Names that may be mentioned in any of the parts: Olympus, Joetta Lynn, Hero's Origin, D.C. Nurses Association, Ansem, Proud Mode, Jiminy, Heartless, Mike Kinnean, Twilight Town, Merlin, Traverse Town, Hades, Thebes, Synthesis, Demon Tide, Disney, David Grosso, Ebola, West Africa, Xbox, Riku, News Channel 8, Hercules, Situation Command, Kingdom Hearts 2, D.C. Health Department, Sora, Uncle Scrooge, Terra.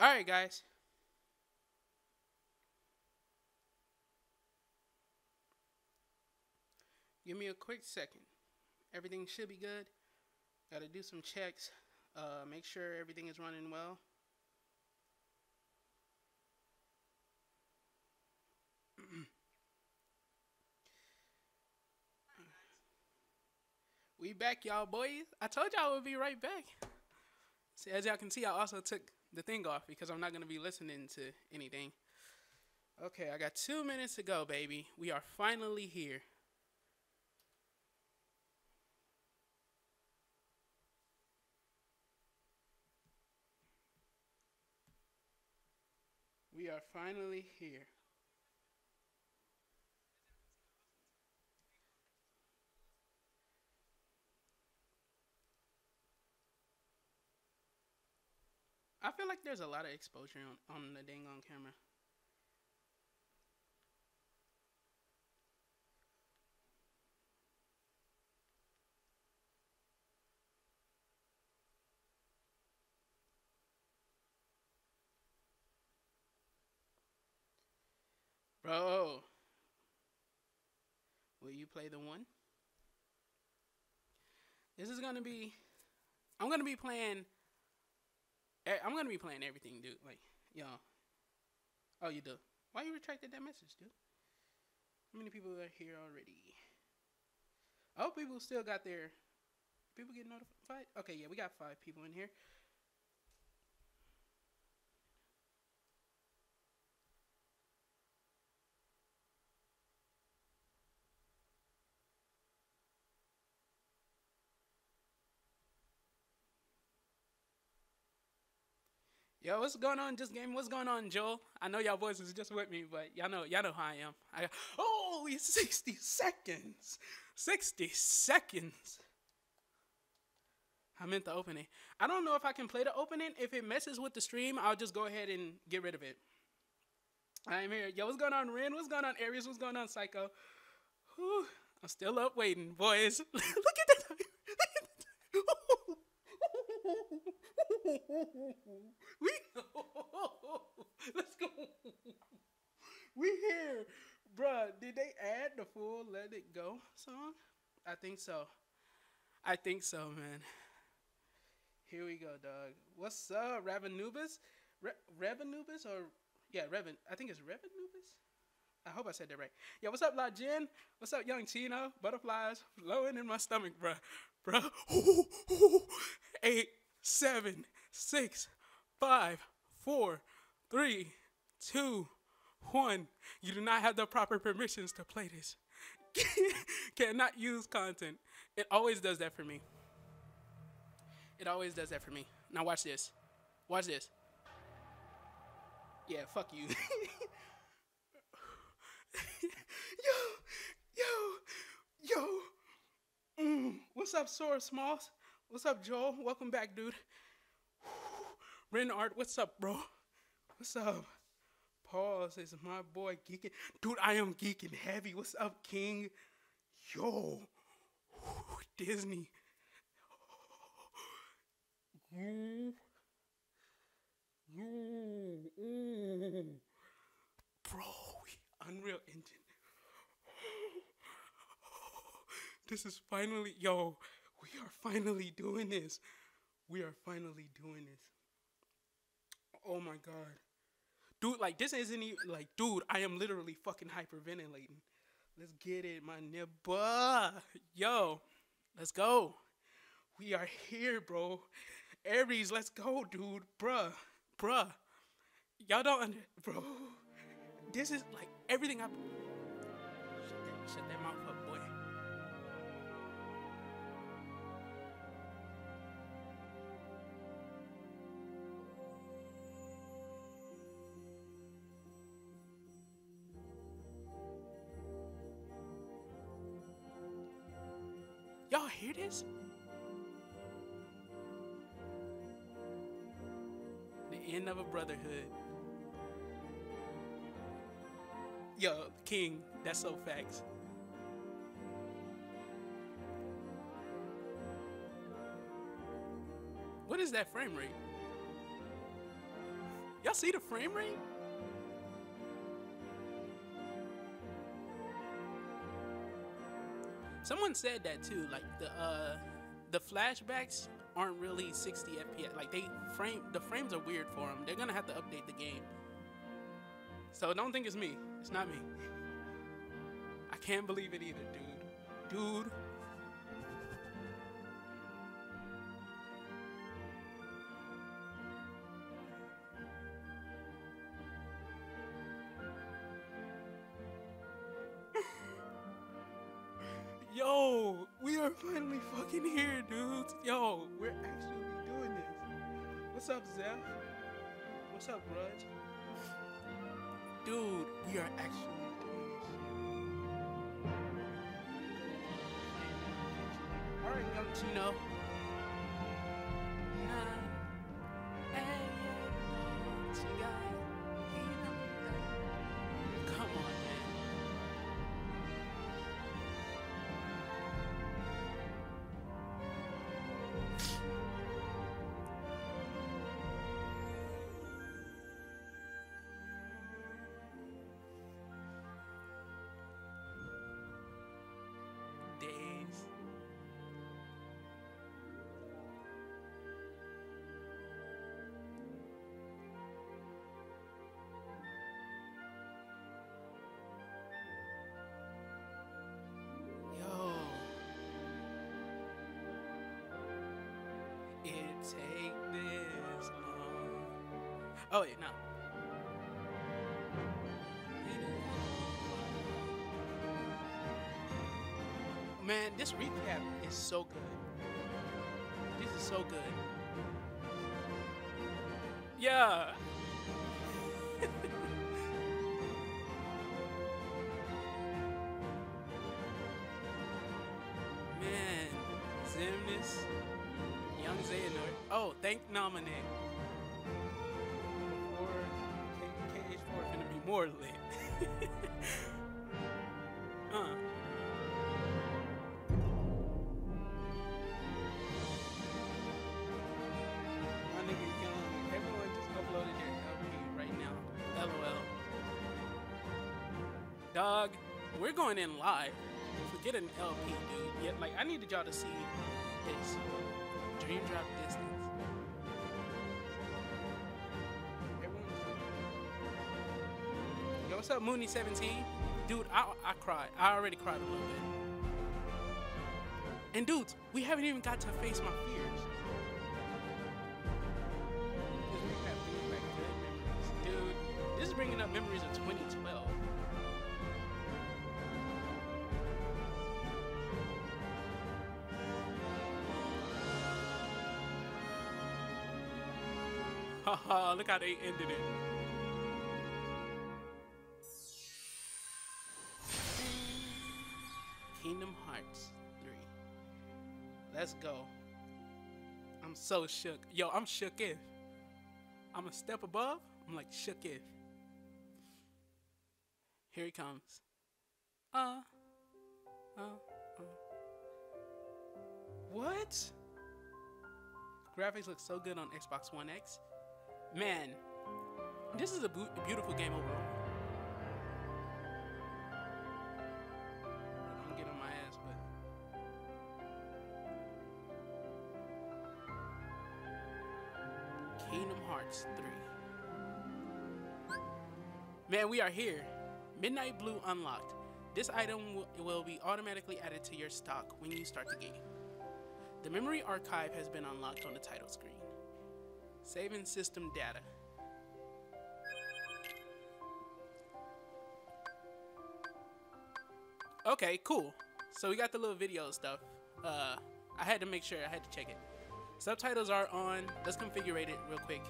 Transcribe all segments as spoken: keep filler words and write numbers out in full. All right, guys. Give me a quick second. Everything should be good. Got to do some checks. Uh, make sure everything is running well. We back, y'all boys. I told y'all we'll be right back. See, as y'all can see, I also took the thing off because I'm not going to be listening to anything. Okay, I got two minutes to go, baby. We are finally here. We are finally here. I feel like there's a lot of exposure on, on the dang on camera. Bro, will you play the one? This is gonna be, I'm gonna be playing I'm gonna be playing everything, dude. Like, y'all. Oh, you do. Why you retracted that message, dude? How many people are here already? Oh, people still got their. People get notified. Okay, yeah, we got five people in here. Yo, what's going on, Just Game? What's going on, Joel? I know y'all boys is just with me, but y'all know, y'all know how I am. I got, oh, it's sixty seconds. sixty seconds. I meant the opening. I don't know if I can play the opening. If it messes with the stream, I'll just go ahead and get rid of it. I'm here. Yo, what's going on, Ren? What's going on, Aries? What's going on, Psycho? Whew, I'm still up waiting, boys. Look at that. We let's go. We here, bruh. Did they add the full "Let It Go" song? I think so. I think so, man. Here we go, dog. What's up, Ravenubis? Re Ravenubis or yeah, Revan. I think it's Ravenubis. I hope I said that right. Yeah, what's up, La Jin? What's up, Young Chino? Butterflies flowing in my stomach, bruh. Bruh. Ooh, ooh. Eight. Seven, six, five, four, three, two, one. You do not have the proper permissions to play this. Cannot use content. It always does that for me. It always does that for me. Now watch this. Watch this. Yeah, fuck you. Yo, yo, yo. Mm. What's up, Sora Smalls? What's up, Joel? Welcome back, dude. Renard, what's up, bro? What's up? Paul says, my boy geeking. Dude, I am geeking heavy. What's up, King? Yo. Disney. Yeah. Yeah. Bro, Unreal Engine. This is finally, yo. We are finally doing this. We are finally doing this. Oh my God. Dude, like this isn't even, like, dude, I am literally fucking hyperventilating. Let's get it, my nibba. Yo, let's go. We are here, bro. Aries, let's go, dude. Bruh, bruh. Y'all don't under, bro. This is like everything I, shut that, shut that mouth up, boy. Y'all hear this? The end of a brotherhood. Yo, King, that's so facts. What is that frame rate? Y'all see the frame rate? Someone said that too, like the uh, the flashbacks aren't really sixty F P S. Like they frame, the frames are weird for them. They're gonna have to update the game. So don't think it's me. It's not me. I can't believe it either, dude. Dude. Yo, we are finally fucking here, dudes. Yo, we're actually doing this. What's up, Zeph? What's up, Grudge? Dude, we are actually doing this shit. All right, young Chino. Come on, take this long. Oh, yeah, no. Man, this recap is so good. This is so good. Yeah. Man, Xemnas. Young Xehanort. Oh, thank Nominate. Or K H four gonna be more lit. uh. My nigga young. Everyone just uploaded their L P right now. L O L. Dog, we're going in live. Forget an L P, dude. Yeah, like I needed y'all to see this. Dream Drop Distance. Yo, what's up, Mooney seventeen? Dude, I, I cried. I already cried a little bit. And dudes, we haven't even got to face my fears. Dude, this is bringing up memories of twenty twelve. Haha, look how they ended it. Kingdom Hearts three. Let's go. I'm so shook. Yo, I'm shook if. I'm a step above. I'm like shook if. Here he comes. Uh. Uh. uh. What? Graphics look so good on Xbox One X. Man, this is a beautiful game overall. Don't get on my ass, but Kingdom Hearts three. Man, we are here. Midnight Blue unlocked. This item will be automatically added to your stock when you start the game. The memory archive has been unlocked on the title screen. Saving system data. Okay, cool. So we got the little video stuff. Uh, I had to make sure. I had to check it. Subtitles are on. Let's configure it real quick.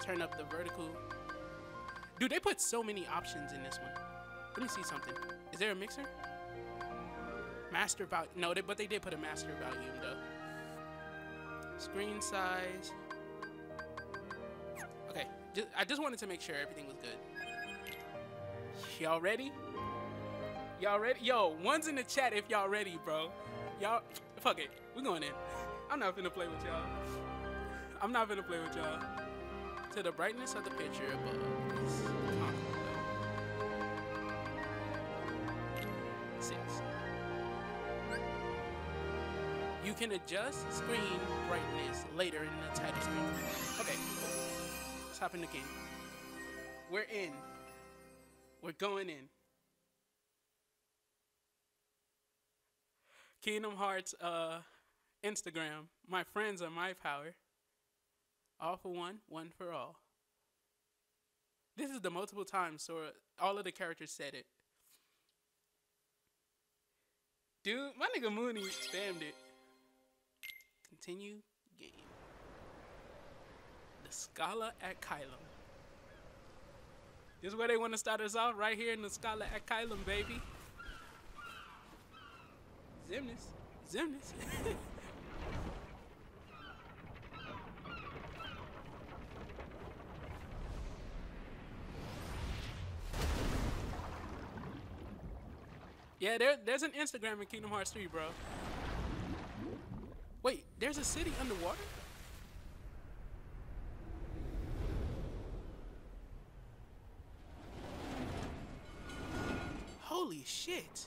Turn up the vertical. Dude, they put so many options in this one. Let me see something. Is there a mixer? Master value. No, they, but they did put a master volume though. Screen size. Okay, just, I just wanted to make sure everything was good. Y'all ready? Y'all ready? Yo, one's in the chat if y'all ready, bro. Y'all, fuck it, we're going in. I'm not finna play with y'all. I'm not finna play with y'all. to the brightness of the picture above this envelope. Six. You can adjust screen brightness later in the title screen. Okay, cool. Let's hop in the game. We're in. We're going in. Kingdom Hearts uh, Instagram. My friends are my power. All for one, one for all. This is the multiple times, so all of the characters said it. Dude, my nigga Mooney spammed it. Continue game. The Scala at Kylam. This is where they want to start us off, right here in the Scala at Kylam, baby. Xemnas. Xemnas. Yeah, there, there's an Instagram in Kingdom Hearts three, bro. Wait, there's a city underwater? Holy shit.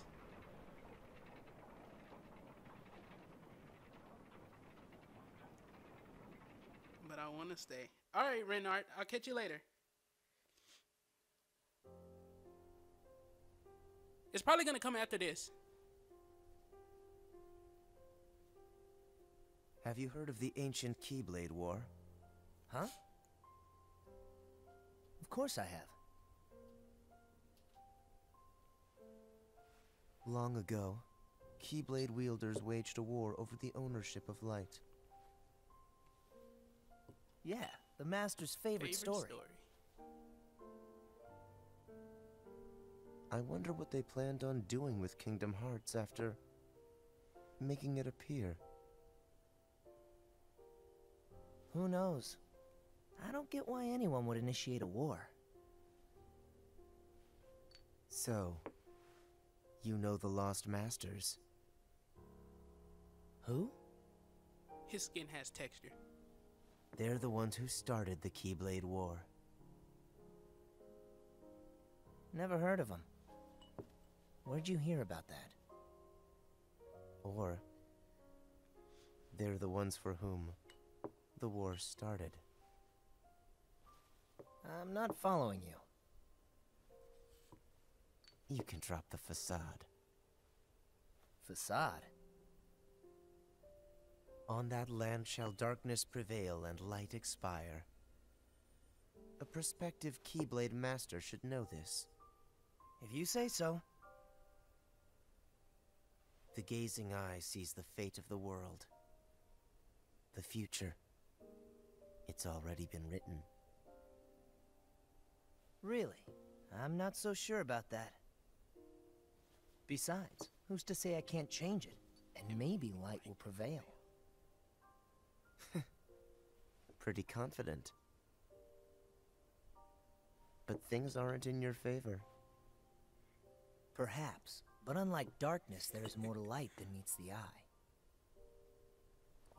But I want to stay. All right, Renard, I'll catch you later. It's probably going to come after this. Have you heard of the ancient Keyblade War? Huh? Of course I have. Long ago, Keyblade wielders waged a war over the ownership of light. Yeah, the master's favorite, favorite story. story. I wonder what they planned on doing with Kingdom Hearts after making it appear. Who knows? I don't get why anyone would initiate a war. So, you know the Lost Masters. Who? His skin has texture. They're the ones who started the Keyblade War. Never heard of them. Where'd you hear about that? Or, they're the ones for whom the war started. I'm not following you. You can drop the facade. Facade? On that land shall darkness prevail and light expire. A prospective Keyblade master should know this. If you say so. The gazing eye sees the fate of the world. The future. It's already been written. Really? I'm not so sure about that. Besides, who's to say I can't change it? And maybe light will prevail. Pretty confident. But things aren't in your favor. Perhaps. But unlike darkness, there is more light than meets the eye.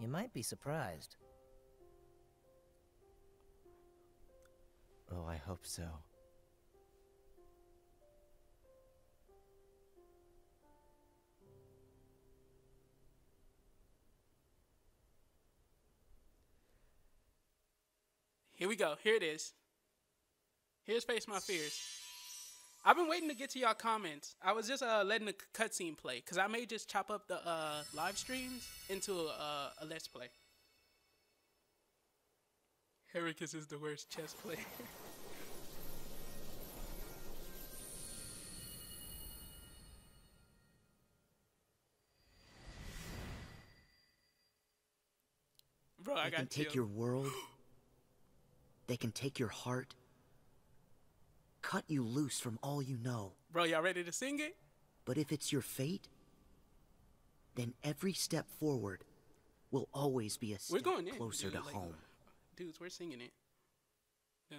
You might be surprised. Oh, I hope so. Here we go. Here it is. Here's Face My Fears. I've been waiting to get to y'all comments. I was just uh, letting the cutscene play, because I may just chop up the uh, live streams into a, uh, a Let's Play. Hercules is the worst chess player. Bro, I got you. They can take your world. They can take your heart. Cut you loose from all you know. Bro, y'all ready to sing it? But if it's your fate, then every step forward will always be a step we're going closer Dude, to like, home. Dudes, we're singing it. Yeah.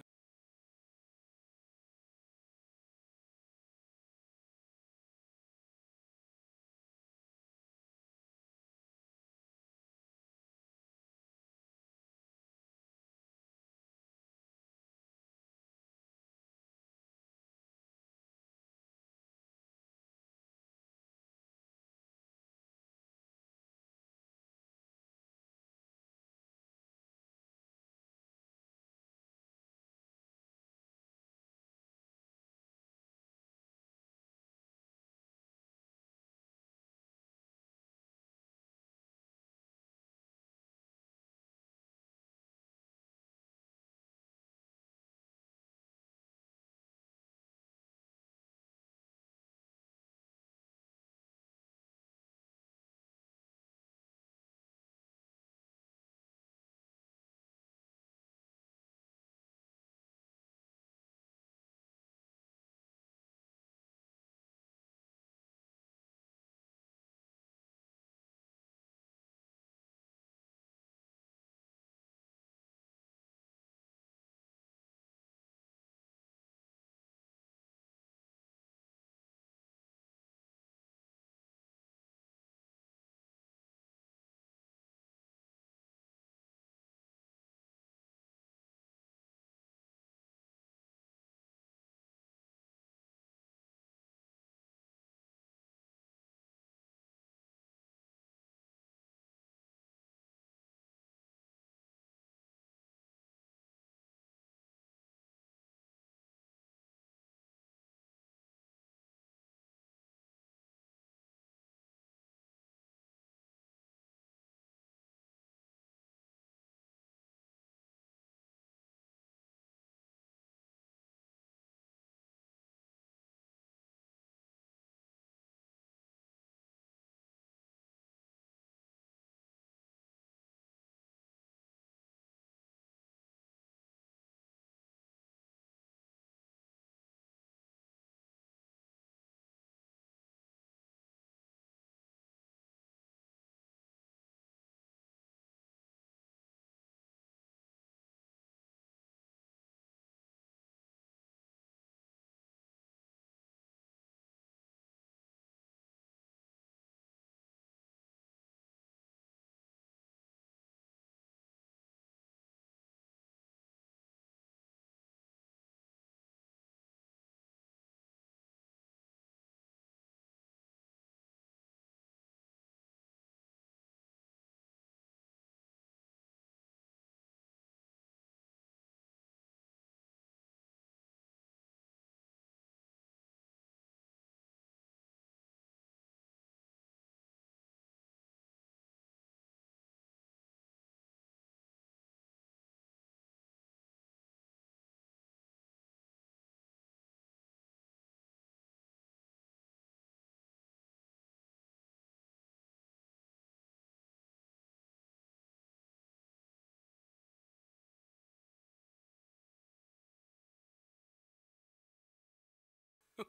Yo,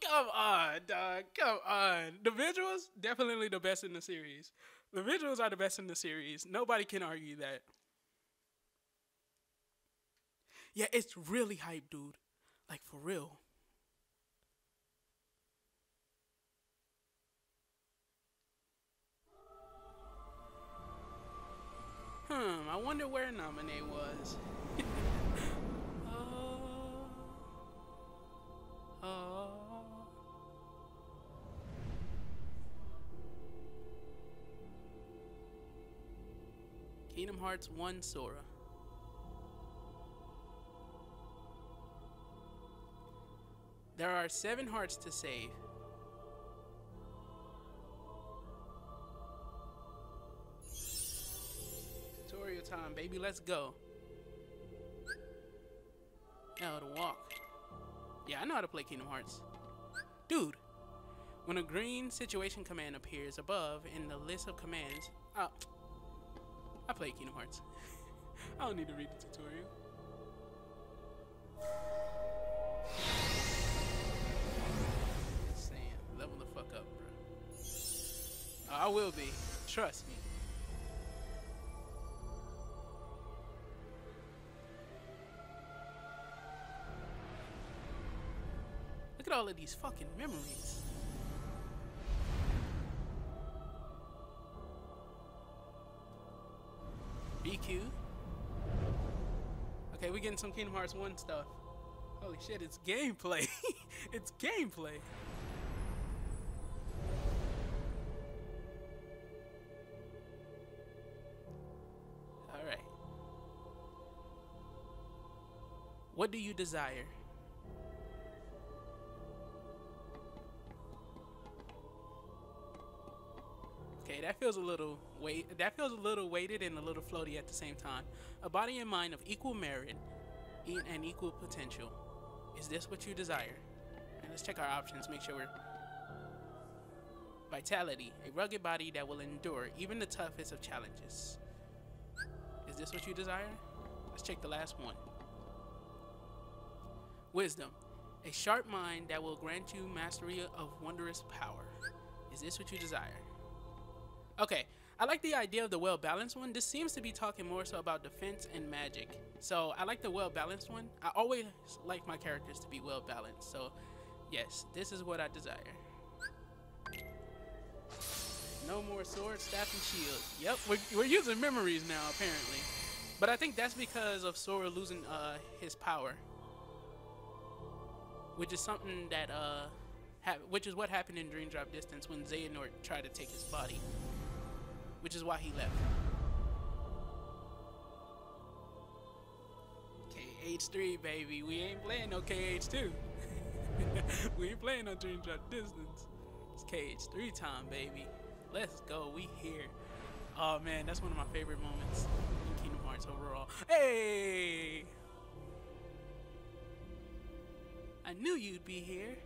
come on, dog. Come on. The visuals, definitely the best in the series. The visuals are the best in the series. Nobody can argue that. Yeah, it's really hype, dude. Like, for real. Hmm, I wonder where Nominee was. Oh. Oh. Kingdom Hearts one Sora. There are seven hearts to save. Tutorial time, baby. Let's go. Oh, to walk. Yeah, I know how to play Kingdom Hearts. Dude, when a green situation command appears above in the list of commands... Oh, I play Kingdom Hearts. I don't need to read the tutorial. Level the fuck up, bro. Oh, I will be. Trust me. Look at all of these fucking memories. B Q. Okay, we're getting some Kingdom Hearts one stuff. Holy shit, it's gameplay. It's gameplay. What do you desire? Okay, that feels a little weight. That feels a little weighted and a little floaty at the same time. A body and mind of equal merit and equal potential. Is this what you desire? And let's check our options. Make sure we're vitality, a rugged body that will endure even the toughest of challenges. Is this what you desire? Let's check the last one. Wisdom, a sharp mind that will grant you mastery of wondrous power. Is this what you desire? Okay, I like the idea of the well-balanced one. This seems to be talking more so about defense and magic. So I like the well-balanced one. I always like my characters to be well-balanced. So yes, this is what I desire. No more sword, staff, and shield. Yep, we're, we're using memories now, apparently. But I think that's because of Sora losing uh, his power. Which is something that, uh, ha which is what happened in Dream Drop Distance when Xehanort tried to take his body, which is why he left. K H three, baby, we ain't playing no K H two. We ain't playing no Dream Drop Distance. It's K H three time, baby. Let's go, we here. Oh man, that's one of my favorite moments in Kingdom Hearts overall. Hey! I knew you'd be here.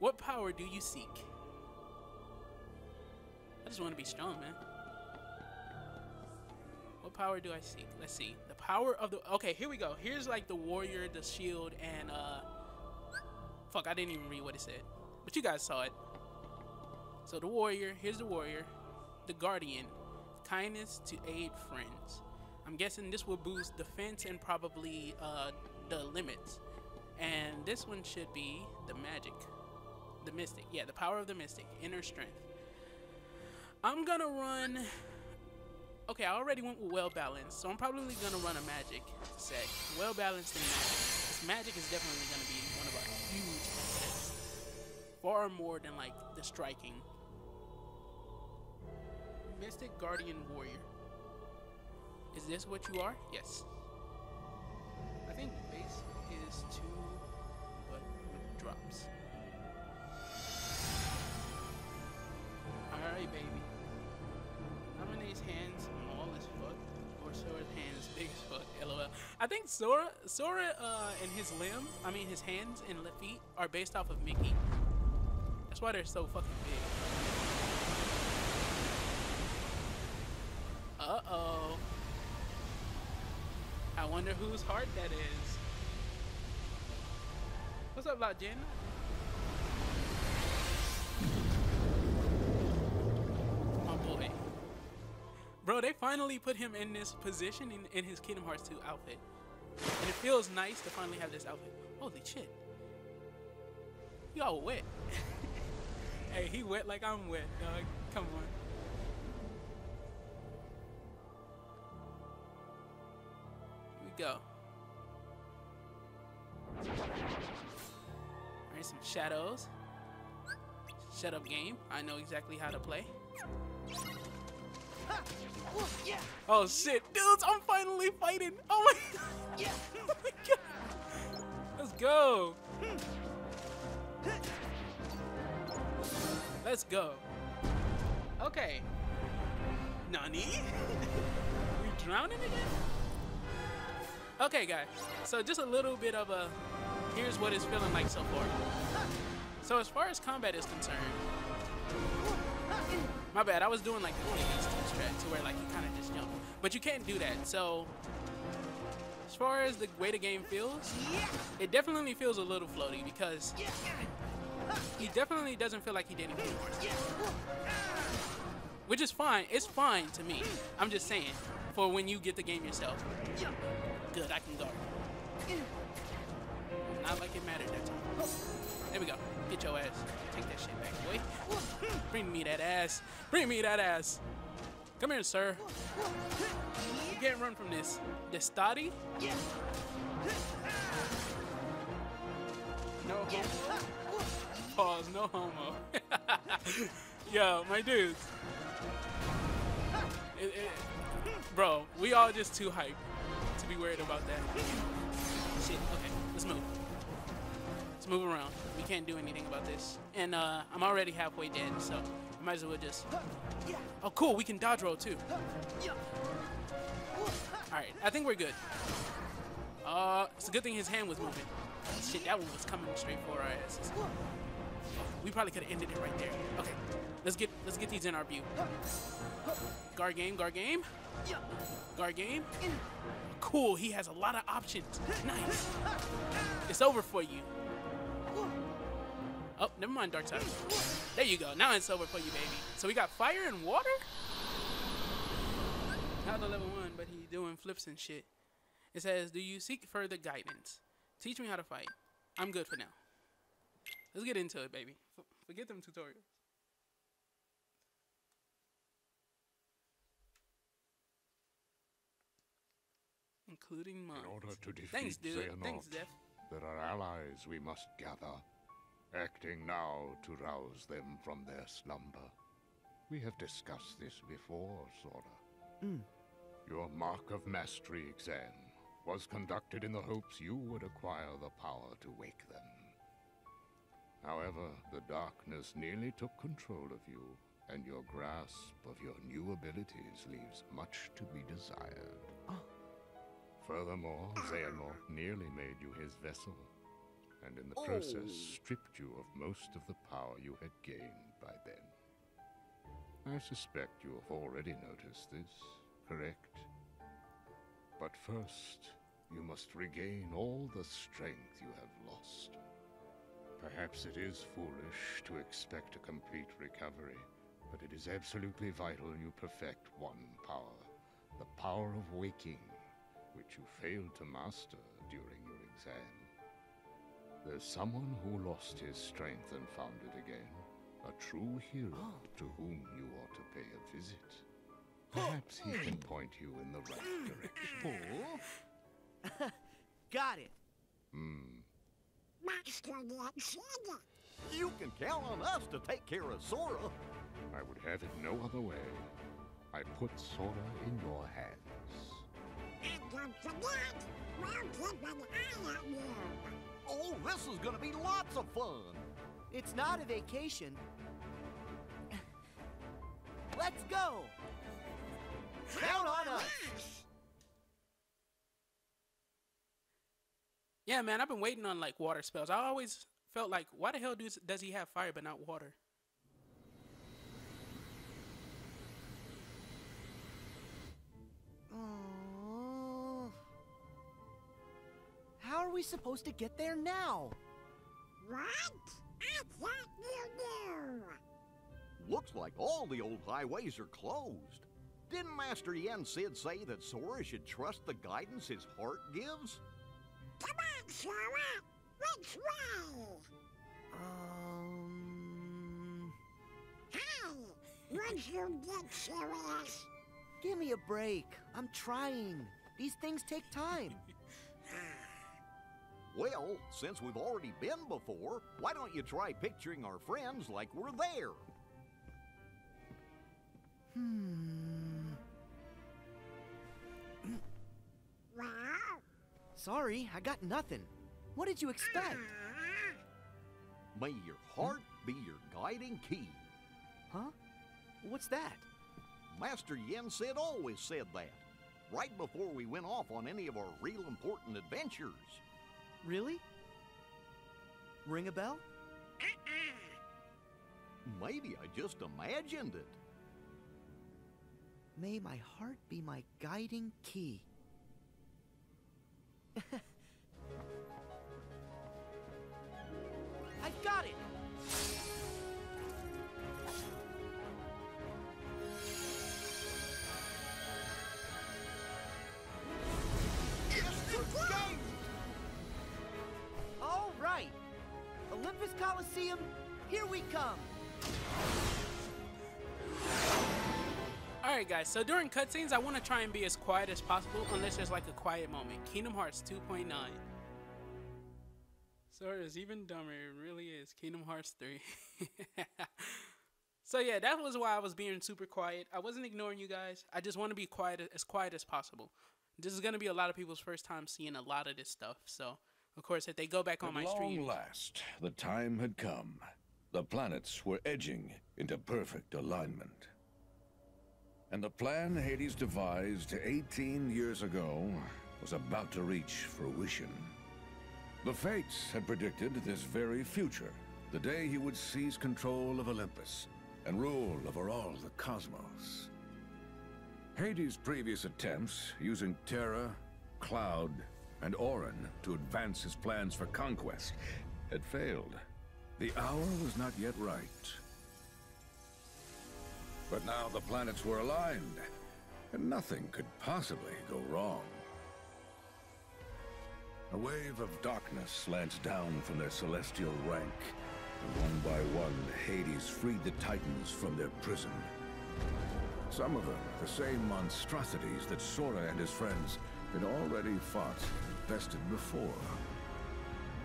What power do you seek? I just want to be strong, man. What power do I seek? Let's see. The power of the... Okay, here we go. Here's like the warrior, the shield, and... uh, Fuck, I didn't even read what it said. But you guys saw it. So the warrior. Here's the warrior. The guardian. Kindness to aid friends. I'm guessing this will boost defense and probably uh, the limits. And this one should be the magic, the mystic. Yeah, the power of the mystic, inner strength. I'm gonna run, okay, I already went with well-balanced, so I'm probably gonna run a magic set. Well-balanced and magic. This magic is definitely gonna be one of our huge assets. Far more than like the striking. Mystic, guardian, warrior. Is this what you are? Yes. I think base is two, but with drops. Alright, baby. Nominee's hands small as fuck, or Sora's hands big as fuck, lol. I think Sora, Sora uh, and his limbs, I mean his hands and feet are based off of Mickey. That's why they're so fucking big. Uh-oh. I wonder whose heart that is. What's up, La Jen? My boy. Bro, they finally put him in this position in, in his Kingdom Hearts two outfit. And it feels nice to finally have this outfit. Holy shit. Y'all wet. Hey, he wet like I'm wet, dog. Come on. Here we go. Alright, some shadows. Shut up, game. I know exactly how to play. Oh shit, dudes! I'm finally fighting. Oh my god! Oh my god! Let's go. Let's go. Okay. Nani? We drowning again? Okay, guys. So just a little bit of a. Here's what it's feeling like so far. So as far as combat is concerned. My bad, I was doing like the one against two strat to where like you kind of just jump. But you can't do that, so as far as the way the game feels, it definitely feels a little floaty because he definitely doesn't feel like he did anything worse. Which is fine, it's fine to me. I'm just saying, for when you get the game yourself. Good, I can guard. Not like it mattered that time. There we go. Get your ass. Take that shit back, boy. Bring me that ass. Bring me that ass. Come here, sir. You can't run from this. This Toddy? No homo. Pause. No homo. Yo, my dudes. It, it, bro, we all just too hyped to be worried about that. Shit. Okay, let's move. Let's move around. We can't do anything about this. And uh, I'm already halfway dead, so I might as well just... Oh, cool. We can dodge roll, too. Alright. I think we're good. Uh, it's a good thing his hand was moving. Shit, that one was coming straight for our asses. We probably could have ended it right there. Okay. Let's get let's get these in our view. Guard game, guard game. Guard game. Cool. He has a lot of options. Nice. It's over for you. Oh, never mind, Dark Side. There you go. Now it's over for you, baby. So we got fire and water? Not the level one, but he doing flips and shit. It says, do you seek further guidance? Teach me how to fight. I'm good for now. Let's get into it, baby. Forget them tutorials. Including mine. In order to defeat Thanks, dude. Xehanort, Thanks, Zeph. There are allies we must gather. Acting now to rouse them from their slumber. We have discussed this before, Sora. Mm. Your mark of mastery exam was conducted in the hopes you would acquire the power to wake them. However, the darkness nearly took control of you, and your grasp of your new abilities leaves much to be desired. Oh. Furthermore, Xehanort nearly made you his vessel. And in the process, oh. stripped you of most of the power you had gained by then. I suspect you have already noticed this, correct? But first, you must regain all the strength you have lost. Perhaps it is foolish to expect a complete recovery, but it is absolutely vital you perfect one power, the power of waking, which you failed to master during your exam. There's someone who lost his strength and found it again. A true hero oh. to whom you ought to pay a visit. Perhaps he can point you in the right direction. Oh. Got it. Hmm. You can count on us to take care of Sora. I would have it no other way. I put Sora in your hands. And don't forget, we'll keep an eye on you. Oh, this is gonna be lots of fun. It's not a vacation. Let's go. Count on us. Yeah, man, I've been waiting on like water spells. I always felt like, why the hell does does he have fire but not water? How are we supposed to get there now? What? I thought you knew. Looks like all the old highways are closed. Didn't Master Yen Sid say that Sora should trust the guidance his heart gives? Come on, Sora! Which way? Um... Hey! Would you get serious? Give me a break. I'm trying. These things take time. Well, since we've already been before, why don't you try picturing our friends like we're there? Hmm. Wow. Sorry, I got nothing. What did you expect? Uh. May your heart be your guiding key. Huh? What's that? Master Yen Sid always said that, right before we went off on any of our real important adventures. Really? Ring a bell? Uh-uh. Maybe I just imagined it. May my heart be my guiding key. I've got it! It's the game! All right! Olympus Coliseum, here we come! Alright guys, so during cutscenes I want to try and be as quiet as possible unless there's like a quiet moment. Kingdom Hearts two point nine. Sora is even dumber, it really is. Kingdom Hearts three. So yeah, that was why I was being super quiet. I wasn't ignoring you guys. I just want to be quiet, as quiet as possible. This is going to be a lot of people's first time seeing a lot of this stuff. So, of course, if they go back on my stream... At long last, the time had come. The planets were edging into perfect alignment. And the plan Hades devised eighteen years ago was about to reach fruition. The fates had predicted this very future, the day he would seize control of Olympus and rule over all the cosmos. Hades' previous attempts, using Terra, Cloud, and Auron to advance his plans for conquest, had failed. The hour was not yet right. But now the planets were aligned, and nothing could possibly go wrong. A wave of darkness slants down from their celestial rank, and one by one, Hades freed the Titans from their prison. Some of them, the same monstrosities that Sora and his friends had already fought and bested before.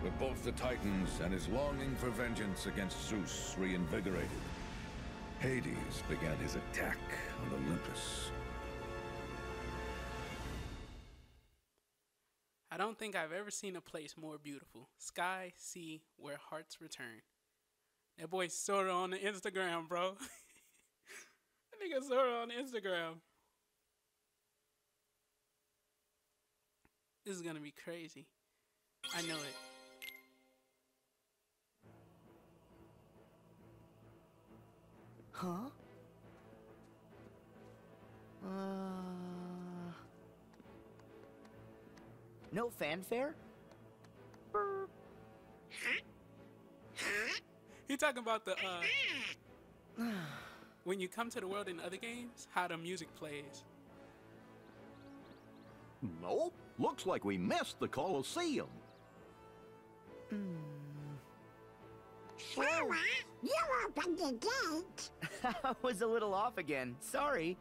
With both the Titans and his longing for vengeance against Zeus reinvigorated, Hades began his attack on Olympus. I don't think I've ever seen a place more beautiful. Sky, sea, where hearts return. That boy Sora on the Instagram, bro. That nigga Sora on the Instagram. This is gonna be crazy. I know it. Huh? Uh... No fanfare? Burp. He talking about the, uh... when you come to the world in other games, how the music plays. Nope. Looks like we missed the Colosseum. Mm. Sora, you opened the gate. I was a little off again. Sorry.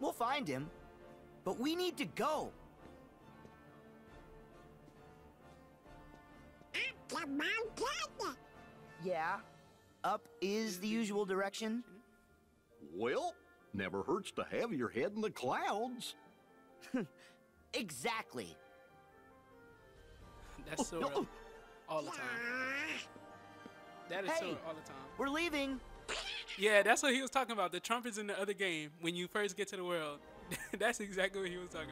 We'll find him. But we need to go. Up the mountain. Yeah. Up is the usual direction. Well, never hurts to have your head in the clouds. Exactly. That's Sora oh, no. all the time. That is hey, Sora all the time. We're leaving. Yeah, that's what he was talking about. The trumpets in the other game when you first get to the world. That's exactly what he was talking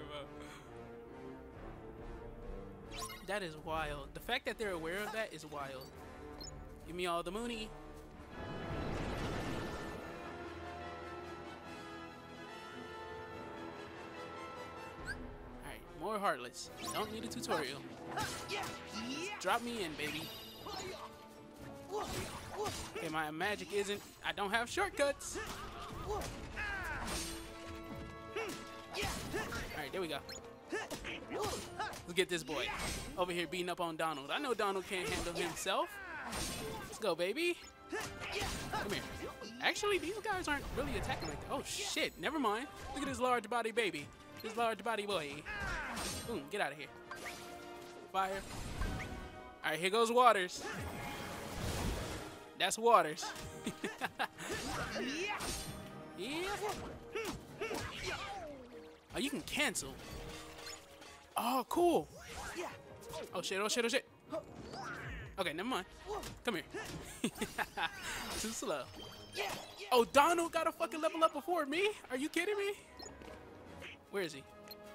about. That is wild. The fact that they're aware of that is wild. Give me all the Mooney. Alright, or Heartless. Don't need a tutorial. Drop me in, baby. Okay, my magic isn't... I don't have shortcuts. Alright, there we go. Let's get this boy. Over here beating up on Donald. I know Donald can't handle himself. Let's go, baby. Come here. Actually, these guys aren't really attacking like that. Oh, shit. Never mind. Look at this large body baby. This large body boy. Boom. Get out of here. Fire. All right. Here goes Waters. That's Waters. Yeah. Oh, you can cancel. Oh, cool. Oh, shit. Oh, shit. Oh, shit. Okay, never mind. Come here. Too slow. Oh, Donald got a fucking level up before me? Are you kidding me? Where is he?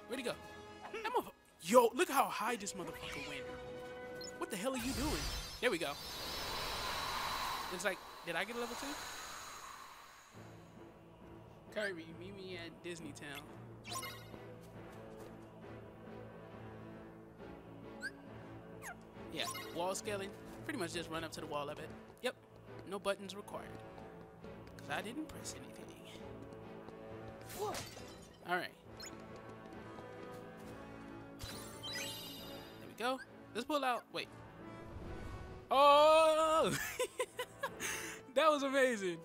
Where'd he go? I'm a... Yo, look how high this motherfucker went. What the hell are you doing? There we go. It's like, did I get a level two? Kairi, meet me at Disney Town. Yeah, wall scaling. Pretty much just run up to the wall of it. Yep, no buttons required. Because I didn't press anything. Alright. There we go. Let's pull out. Wait. Oh! That was amazing.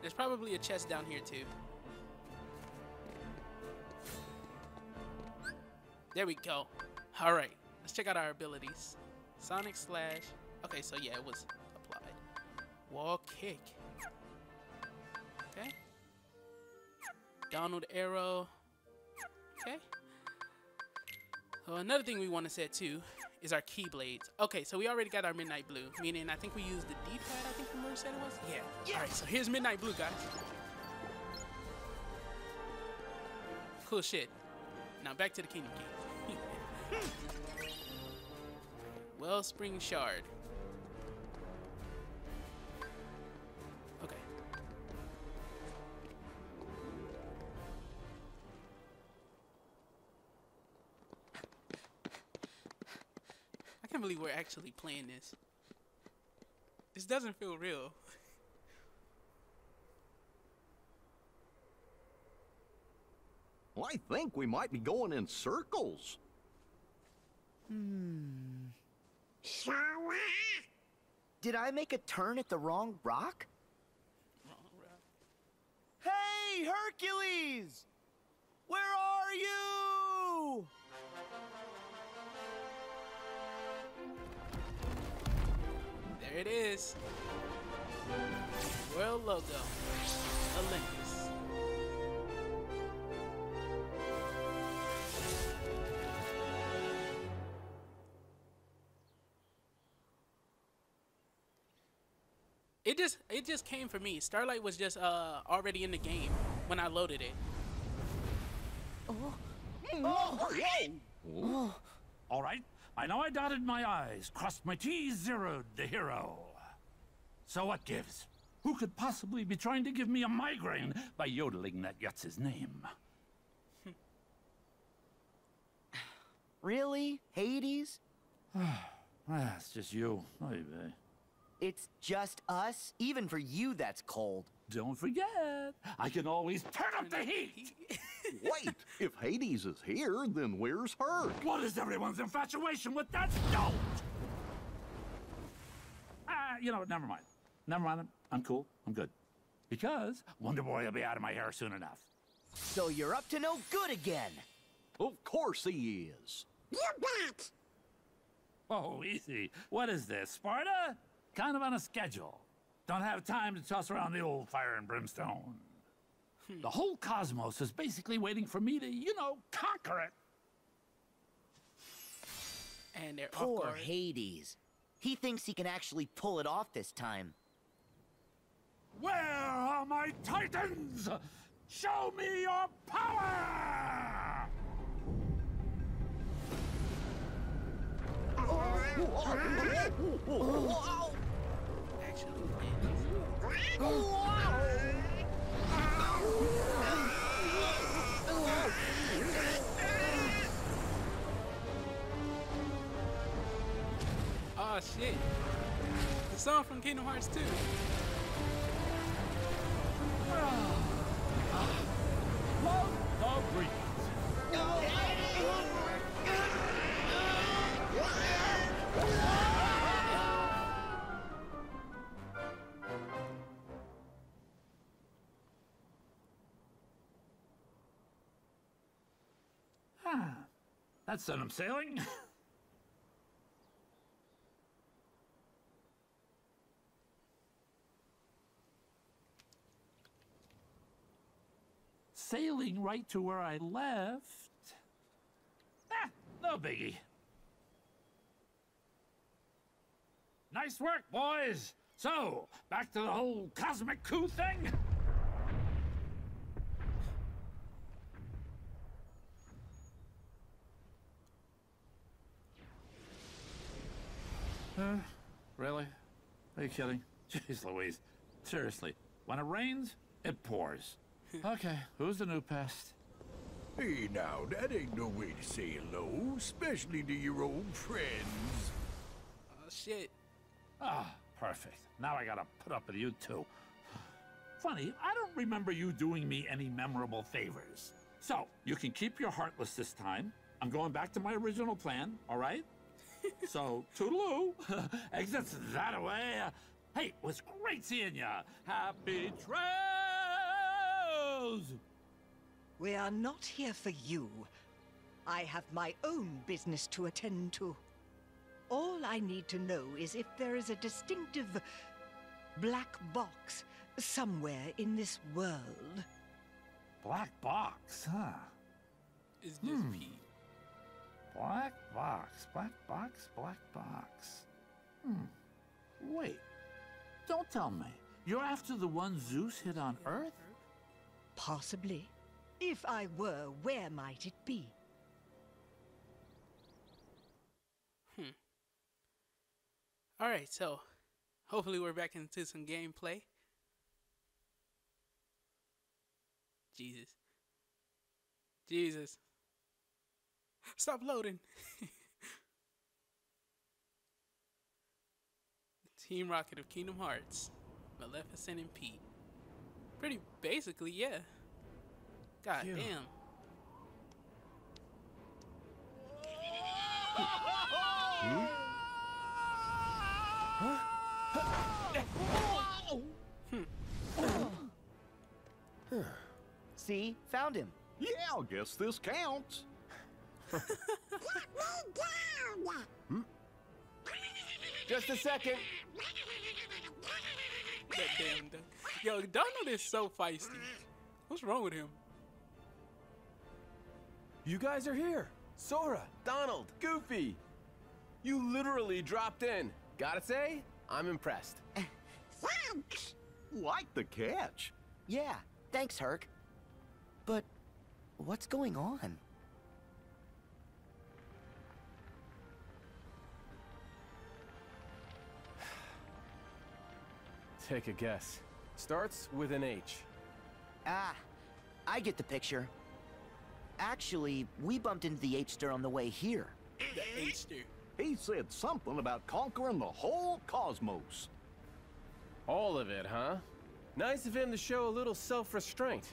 There's probably a chest down here, too. There we go. Alright. Let's check out our abilities. Sonic Slash. Okay, so yeah, it was applied. Wall Kick. Okay. Donald Arrow. Okay. So another thing we want to set too is our Keyblades. Okay, so we already got our Midnight Blue, meaning I think we used the D-pad, I think we said it was? Yeah. yeah. Alright, so here's Midnight Blue, guys. Cool shit. Now back to the Kingdom Key. Wellspring Shard. Okay. I can't believe we're actually playing this. This doesn't feel real. Well, I think we might be going in circles. Hmm. Did I make a turn at the wrong rock? Wrong rock. Hey, Hercules! Where are you? There it is. World logo. Olympus. It just, it just came for me. Starlight was just uh, already in the game when I loaded it. Oh. Oh. Oh. All right. I know I dotted my I's, crossed my T's, zeroed the hero. So what gives? Who could possibly be trying to give me a migraine by yodeling that Yutz's name? Really? Hades? That's just you. Maybe. It's just us? Even for you, that's cold. Don't forget, I can always turn up the heat! Wait, if Hades is here, then where's her? What is everyone's infatuation with that dolt? Ah, you know what, never mind. Never mind, I'm cool, I'm good. Because Wonder Boy will be out of my hair soon enough. So you're up to no good again? Of course he is. You bet! Oh, easy. What is this, Sparta? Kind of on a schedule. Don't have time to toss around the old fire and brimstone. Hmm. The whole cosmos is basically waiting for me to, you know, conquer it. And they're poor Hades. He thinks he can actually pull it off this time. Where are my titans? Show me your power! Oh. Actually, song from Kingdom Hearts two. Love the breeze. Huh. That sent him sailing. Sailing right to where I left. Ah, no biggie. Nice work, boys. So, back to the whole cosmic coup thing? Uh, really? Are you kidding? Jeez Louise. Seriously, when it rains, it pours. Okay, who's the new pest? Hey now, that ain't no way to say hello, especially to your old friends. Oh, shit. Ah, perfect. Now I gotta put up with you two. Funny, I don't remember you doing me any memorable favors. So, you can keep your Heartless this time. I'm going back to my original plan, all right? So, toodaloo. Exits that way. Hey, it was great seeing ya. Happy trail! We are not here for you. I have my own business to attend to. All I need to know is if there is a distinctive black box somewhere in this world. Black box, huh? Is this hmm. Pete? Black box, black box, black box. Hmm. Wait. Don't tell me. You're after the one Zeus hit on yeah. Earth? Possibly. If I were, where might it be? Hmm. Alright, so hopefully we're back into some gameplay. Jesus. Jesus. Stop loading. Team Rocket of Kingdom Hearts. Maleficent and Pete. Pretty basically, yeah. God Phew. Damn. Hmm? Huh? Hmm. See? Found him. Yeah, I guess this counts. Put me down. Just a second. That damn duck. Yo, Donald is so feisty. What's wrong with him? You guys are here. Sora, Donald, Goofy. You literally dropped in. Gotta say, I'm impressed. Thanks. Like the catch. Yeah, thanks, Herc. But what's going on? Take a guess. Starts with an H. Ah, I get the picture. Actually, we bumped into the H-ster on the way here. The H-ster? He said something about conquering the whole cosmos. All of it, huh? Nice of him to show a little self-restraint.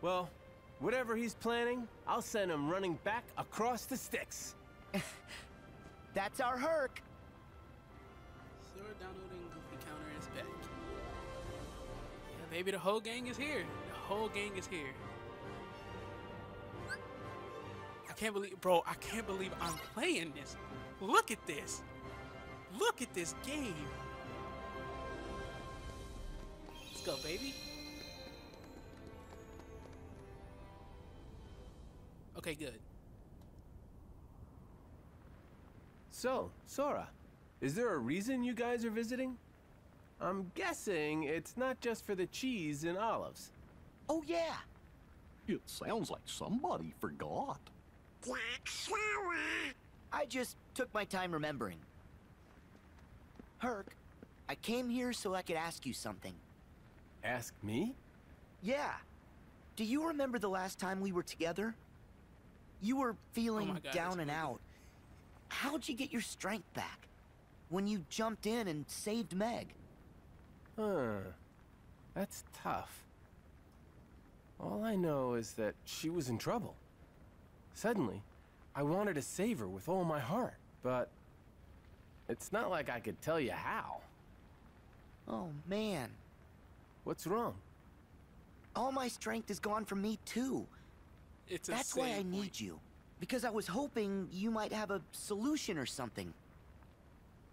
Well, whatever he's planning, I'll send him running back across the sticks. That's our Herc. Sword downloading Goofy counter is back. Maybe the whole gang is here. The whole gang is here. I can't believe, bro, I can't believe I'm playing this. Look at this. Look at this game. Let's go, baby. Okay, good. So, Sora, is there a reason you guys are visiting? I'm guessing it's not just for the cheese and olives. Oh, yeah. It sounds like somebody forgot. I just took my time remembering. Herc, I came here so I could ask you something. Ask me? Yeah. Do you remember the last time we were together? You were feeling oh my God, down and out. How'd you get your strength back? when you jumped in and saved Meg. Huh. That's tough. All I know is that she was in trouble. Suddenly, I wanted to save her with all my heart, but it's not like I could tell you how. Oh, man. What's wrong? All my strength is gone from me, too. It's That's why I point. need you. Because I was hoping you might have a solution or something.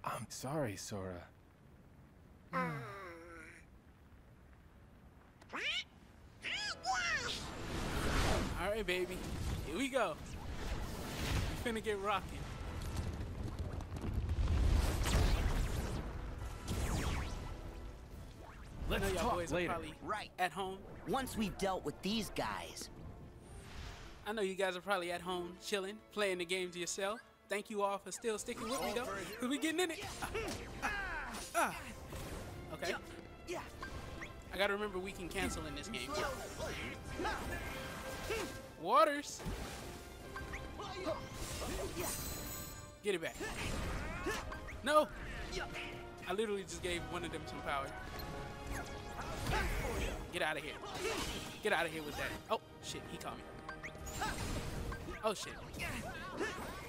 I'm sorry, Sora. Mm. Alright, baby. Here we go. We're finna get rocking. Let's you know talk boys later. Right. At home. Once we've dealt with these guys. I know you guys are probably at home, chilling, playing the game to yourself. Thank you all for still sticking with me, though, because we're getting in it. Okay. I gotta remember we can cancel in this game. Waters. Get it back. No. I literally just gave one of them some power. Get out of here. Get out of here with that. Oh, shit. He caught me. Oh shit.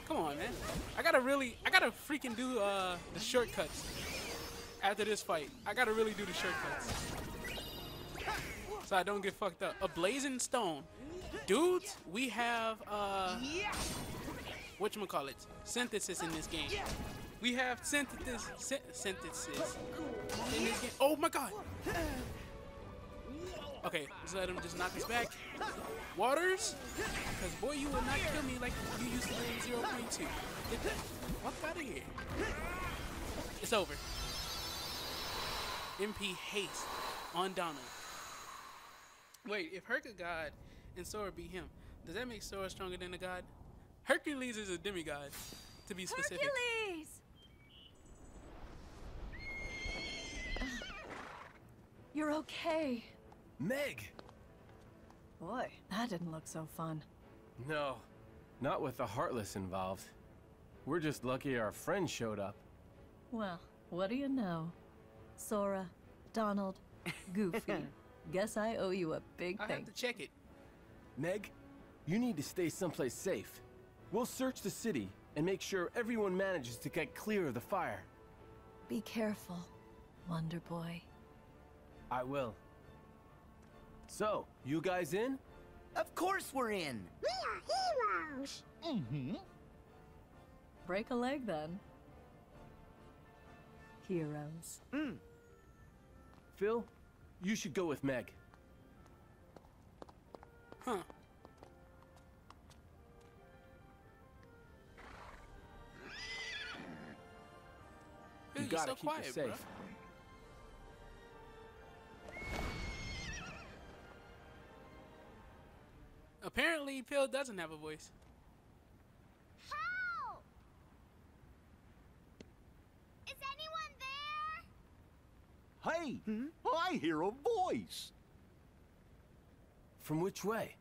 Come on, man. I gotta really, I gotta freaking do uh, the shortcuts after this fight. I gotta really do the shortcuts so I don't get fucked up. A blazing stone. Dudes, we have uh, whatchamacallit, synthesis in this game. We have synthesis, sy synthesis in this game. Oh my god. Okay, just let him just knock us back. Waters? Because, boy, you will not kill me like you used to do in zero point two. Get that fuck out of here. It's over. M P haste on Donald. Wait, if Herc a god and Sora be him, does that make Sora stronger than a god? Hercules is a demigod, to be specific. Hercules! You're okay. Meg! Boy, that didn't look so fun. No, not with the Heartless involved. We're just lucky our friend showed up. Well, what do you know? Sora, Donald, Goofy. Guess I owe you a big thing. I have to check it. Meg, you need to stay someplace safe. We'll search the city and make sure everyone manages to get clear of the fire. Be careful, Wonder Boy. I will. So, you guys in? Of course we're in! We are heroes! Mm-hmm. Break a leg, then. Heroes. Mm. Phil, you should go with Meg. Huh. You gotta so keep quiet, her safe. Bro. Apparently, Phil doesn't have a voice. Help! Is anyone there? Hey, hmm? I hear a voice. From which way?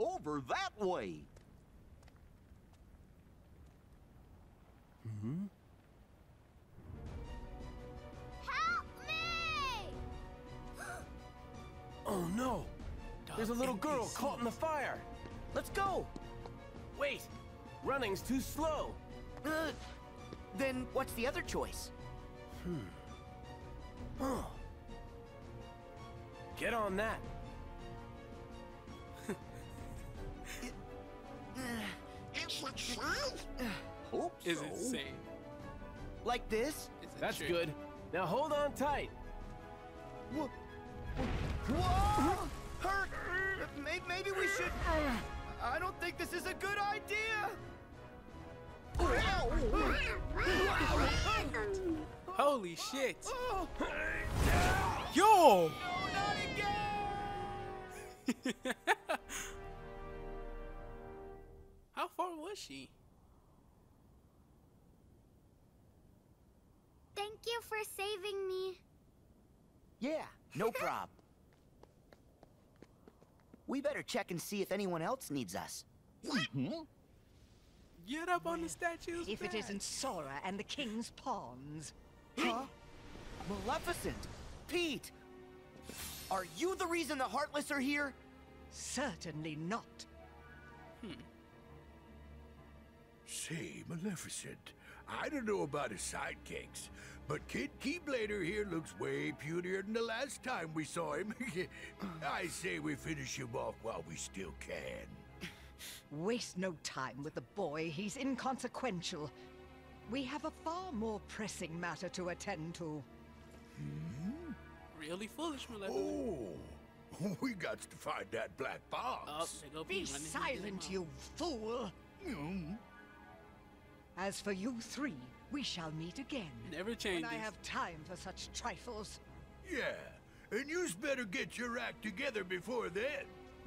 Over that way. Mm-hmm. Help me! Oh no! There's a little girl caught in the fire. Let's go. Wait, running's too slow. Uh, then what's the other choice? Hmm. Huh. Get on that. Hope so. Is it safe? Like this? That's good. Now hold on tight. Whoa! Whoa! Hurt. Maybe we should... I don't think this is a good idea! Holy shit! Yo! No, not again! How far was she? Thank you for saving me. Yeah, no problem. We better check and see if anyone else needs us. Mm-hmm. Get up on the statue's If back. It isn't Sora and the King's Pawns. Huh? Maleficent! Pete! Are you the reason the Heartless are here? Certainly not. Hmm. Say, Maleficent, I don't know about his sidekicks, but Kid Keyblader here looks way putier than the last time we saw him. I say we finish him off while we still can. Waste no time with the boy. He's inconsequential. We have a far more pressing matter to attend to. Hmm? Really foolish, Maleficent. Oh, we got to find that black box. Oh, be silent, you fool. Mm. As for you three, we shall meet again. Never changes. When I have time for such trifles. Yeah, and you's better get your act together before then.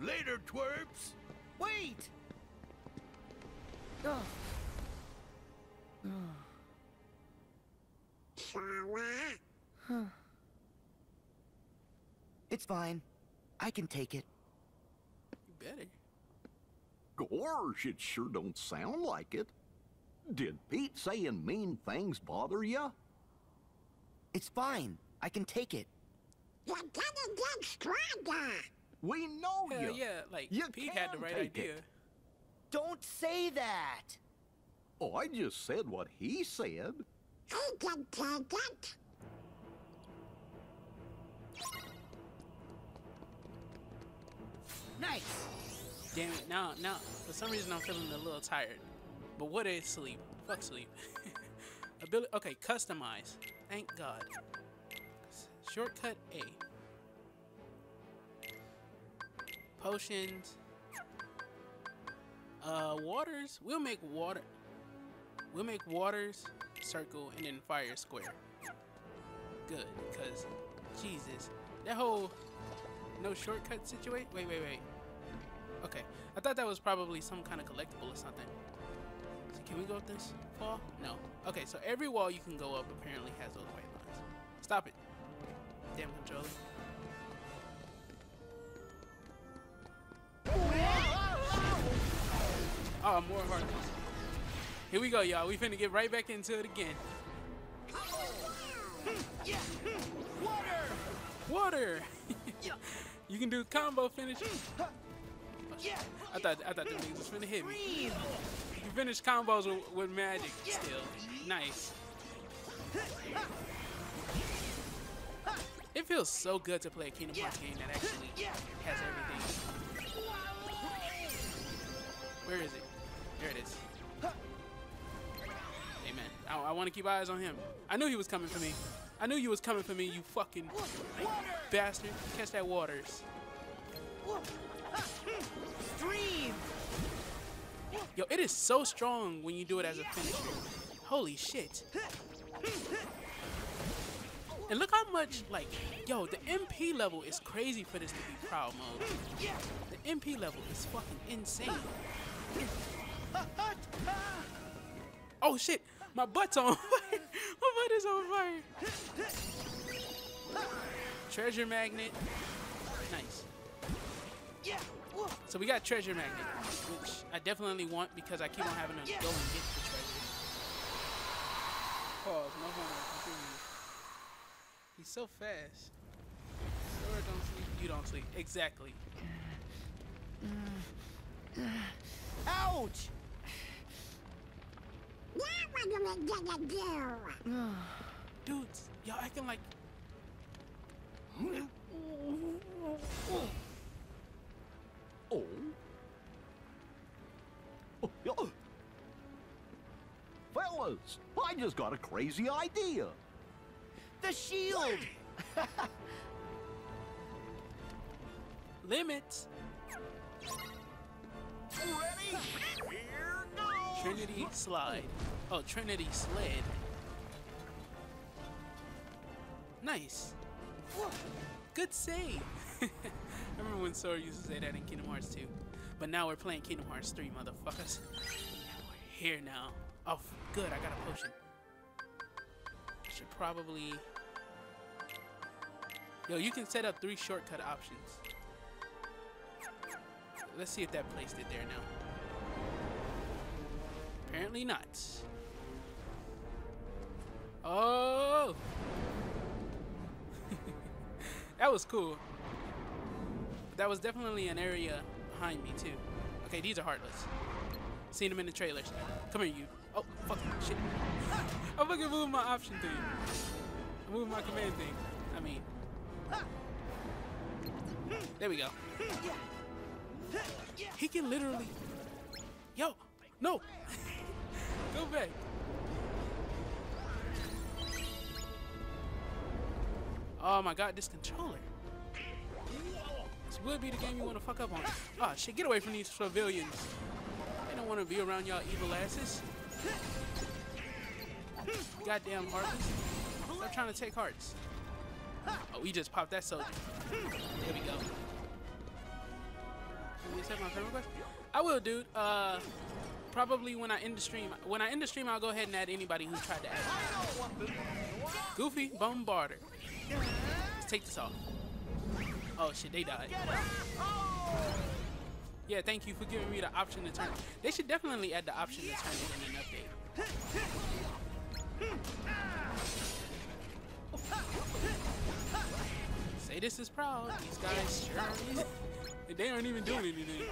Later, twerps. Wait! Ugh. Ugh. Huh. It's fine. I can take it. You better. Gorge, it sure don't sound like it. Did Pete saying mean things bother ya? It's fine. I can take it. You're gonna get stronger! We know you. Yeah, yeah, like you Pete had the right idea. It. Don't say that. Oh, I just said what he said. He can take it. Nice. Damn it! Now, now, for some reason I'm feeling a little tired. But what is sleep? Fuck sleep. Ability. Okay, customize. Thank God. Shortcut A. Potions. Uh, waters. We'll make water. We'll make waters, circle, and then fire square. Good, because, Jesus. That whole no shortcut situation. Wait, wait, wait. Okay. I thought that was probably some kind of collectible or something. So can we go up this wall? No. Okay, so every wall you can go up apparently has those white lines. Stop it. Damn controller. Oh, more Heartless. Here we go, y'all. We finna get right back into it again. Water! Water! You can do combo finish. I thought I thought the thing was finna hit me. You can finish combos with, with magic still. Nice. It feels so good to play a Kingdom Hearts game that actually has everything. Where is it? There it is. Hey man, I, I want to keep eyes on him. I knew he was coming for me. I knew you was coming for me, you fucking like, bastard. Catch that waters. Stream. Yo, it is so strong when you do it as a finisher. Holy shit. And look how much, like, yo, the M P level is crazy for this to be proud mode. The M P level is fucking insane. Oh shit, my butt's on fire. My butt is on fire. Treasure magnet. Nice. So we got treasure magnet, which I definitely want because I keep on having to go and get the treasure. Pause, no homo, continue. He's so fast. Sora don't sleep, you don't sleep. Exactly. Ouch! Now what am I gonna do? Dudes, y'all acting like... Oh. Oh. Oh. Fellas, I just got a crazy idea. The shield! Limits! Ready? Here goes! Trinity slide. Oh, Trinity sled. Nice. Good save. I remember when Sora used to say that in Kingdom Hearts two. But now we're playing Kingdom Hearts three, motherfuckers. We're here now. Oh, good, I got a potion. Should probably... Yo, you can set up three shortcut options. Let's see if that placed it there now. Apparently not. Oh! That was cool. But that was definitely an area behind me, too. Okay, these are Heartless. Seen them in the trailers. Come here, you. Oh, fucking shit. I fucking moved my option thing. I moved my command thing. I mean. There we go. He can literally. Yo! No! Go back. Oh my god, this controller. This would be the game you want to fuck up on. Ah, oh, shit, get away from these civilians. They don't want to be around y'all evil asses. Goddamn Heartless. Stop trying to take hearts. Oh, we just popped that soldier. There we go. Can we accept my friend request? I will, dude. Uh, probably when I end the stream. When I end the stream, I'll go ahead and add anybody who tried to add me. Goofy Bombarder. Let's take this off. Oh shit, they died. Yeah, thank you for giving me the option to turn. They should definitely add the option to turn it in an update. Say this is proud. These guys sure they aren't even doing anything. Here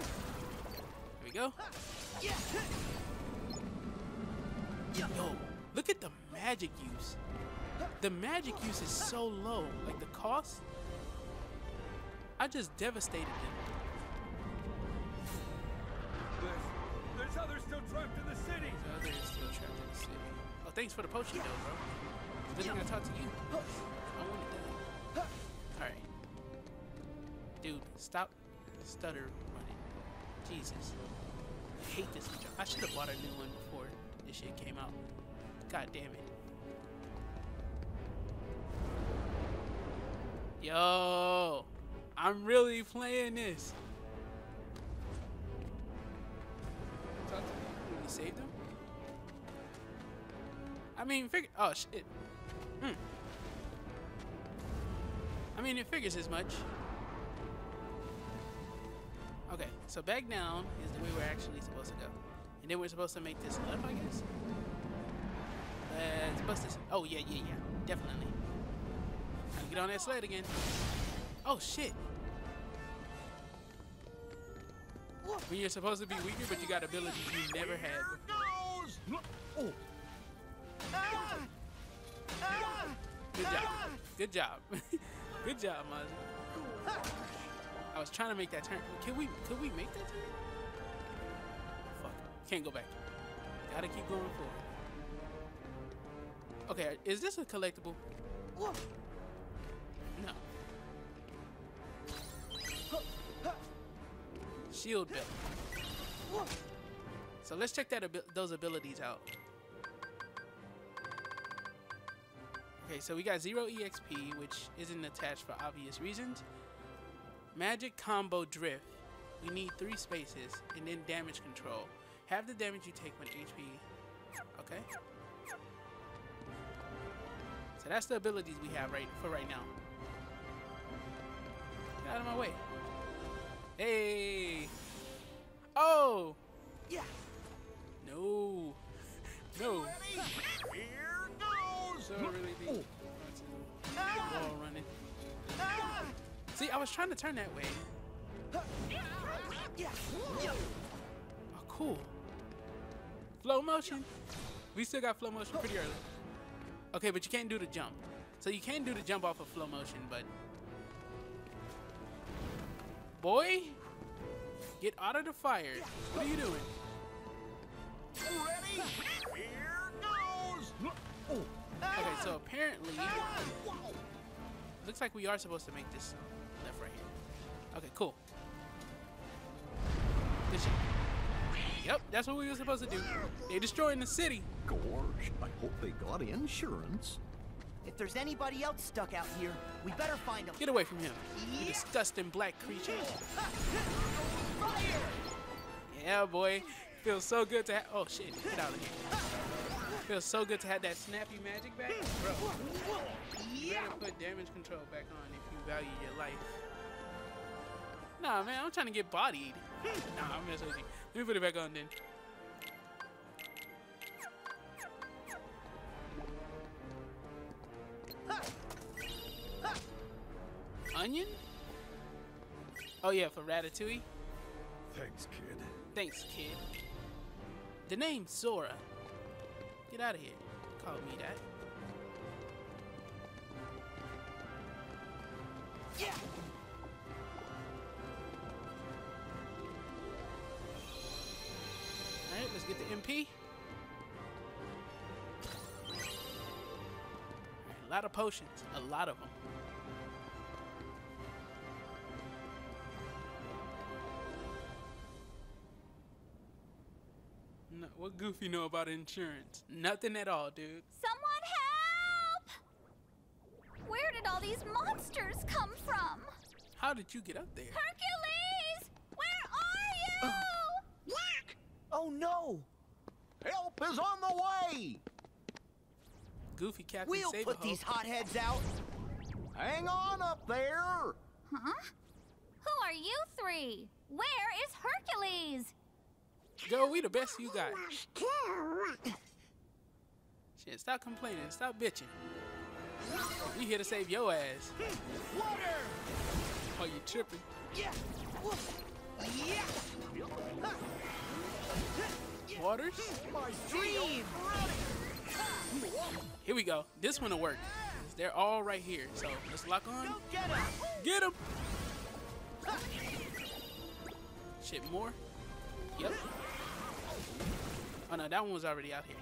we go. Yo, look at the magic use. The magic use is so low, like the cost. I just devastated them. There's, there's others still trapped in the city. There's others still trapped in the city. Oh, thanks for the potion, though, bro. Good thing I talked to you. I wanted that. All right, dude, stop stutter running. Jesus, I hate this control. I should have bought a new one before this shit came out. God damn it. Yo, I'm really playing this. Talk to me. Can we save them? I mean, figure. Oh shit. Hmm. I mean, it figures as much. Okay, so back down is the way we're actually supposed to go, and then we're supposed to make this left, I guess. Let's bust this. Oh yeah, yeah, yeah, definitely. Get on that sled again. Oh shit. When you're supposed to be weaker, but you got abilities you never had before. Good job. Good job. Good job, Mazi. I was trying to make that turn. Can we could we make that turn? Fuck. Can't go back. Gotta keep going forward. Okay, is this a collectible? No. Shield belt. So let's check that ab those abilities out. Okay, so we got zero E X P, which isn't attached for obvious reasons. Magic combo drift. We need three spaces, and then damage control. Half the damage you take when H P. Okay. So that's the abilities we have right for right now. Out of my way. Hey. Oh. Yeah. No. No. Here goes. So I really think that's a ball running. See, I was trying to turn that way. Oh, cool. Flow motion. We still got flow motion pretty early. Okay, but you can't do the jump. So you can do the jump off of flow motion, but boy, get out of the fire. What are you doing? Ready? Here goes. Okay, so apparently, looks like we are supposed to make this left right here. Okay, cool. This shit. Yep, that's what we were supposed to do. They're destroying the city. Gosh, I hope they got insurance. If there's anybody else stuck out here, we better find them. Get away from him, yeah. You disgusting black creature. Fire. Yeah, boy. Feels so good to have... Oh, shit. Get out of here. Feels so good to have that snappy magic back. Bro, you better put damage control back on if you value your life. Nah, man. I'm trying to get bodied. Nah, I'm messing with you. Let me put it back on, then. Onion? Oh yeah, for Ratatouille. Thanks, kid. Thanks, kid. The name's Sora. Get out of here. Call me that. Yeah. All right, let's get the M P. A lot of potions, a lot of them. No, what Goofy know about insurance? Nothing at all, dude. Someone help! Where did all these monsters come from? How did you get up there? Hercules! Where are you? Uh, Black! Oh no! Help is on the way! Goofy Captain We'll Save put these hotheads out. Hang on up there. Huh? Who are you three? Where is Hercules? Girl, we the best you got. Shit, stop complaining. Stop bitching. We here to save your ass. Water! Oh, you tripping? Yeah. Yeah. Waters? My dream. Here we go. This one will work. They're all right here. So let's lock on. Get him! Get him! Shit, more? Yep. Oh no, that one was already out here.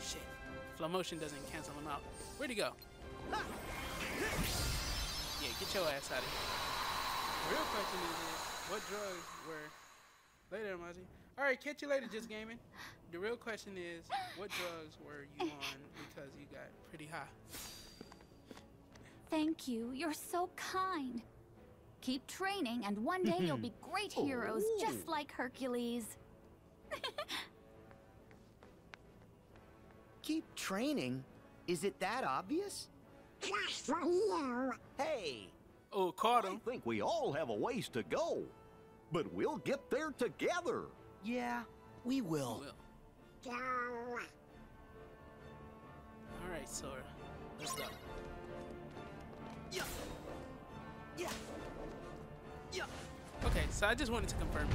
Shit. Flow Motion doesn't cancel him out. Where'd he go? Yeah, get your ass out of here. The real question is, what drugs were... Later, Mazi. Alright, catch you later, Just Gaming. The real question is, what drugs were you on because you got pretty high? Thank you. You're so kind. Keep training, and one day you'll be great heroes, oh. just like Hercules. Keep training? Is it that obvious? Just for you. Hey. Oh, caught him. I think we all have a ways to go, but we'll get there together. Yeah, we will. We will. All right, Sora. Let's go. Yeah. Yeah. Yeah. Okay, so I just wanted to confirm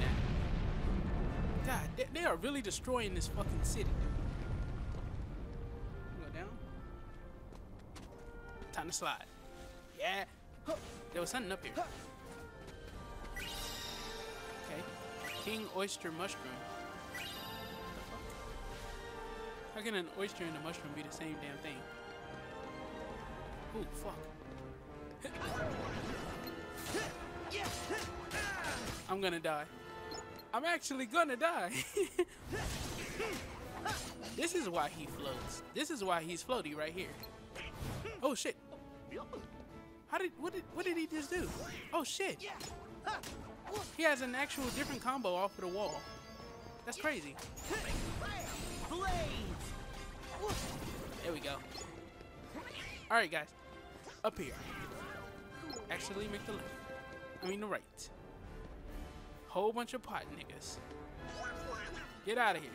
that. God, they, they are really destroying this fucking city. Go down. Time to slide. Yeah. There was something up here. Okay. King oyster mushroom. How can an oyster and a mushroom be the same damn thing? Ooh, fuck. I'm gonna die. I'm actually gonna die. This is why he floats. This is why he's floaty right here. Oh shit. How did what did what did he just do? Oh shit. He has an actual different combo off of the wall. That's crazy. There we go. Alright guys. Up here. Actually make the left. I mean the right. Whole bunch of pot niggas. Get out of here.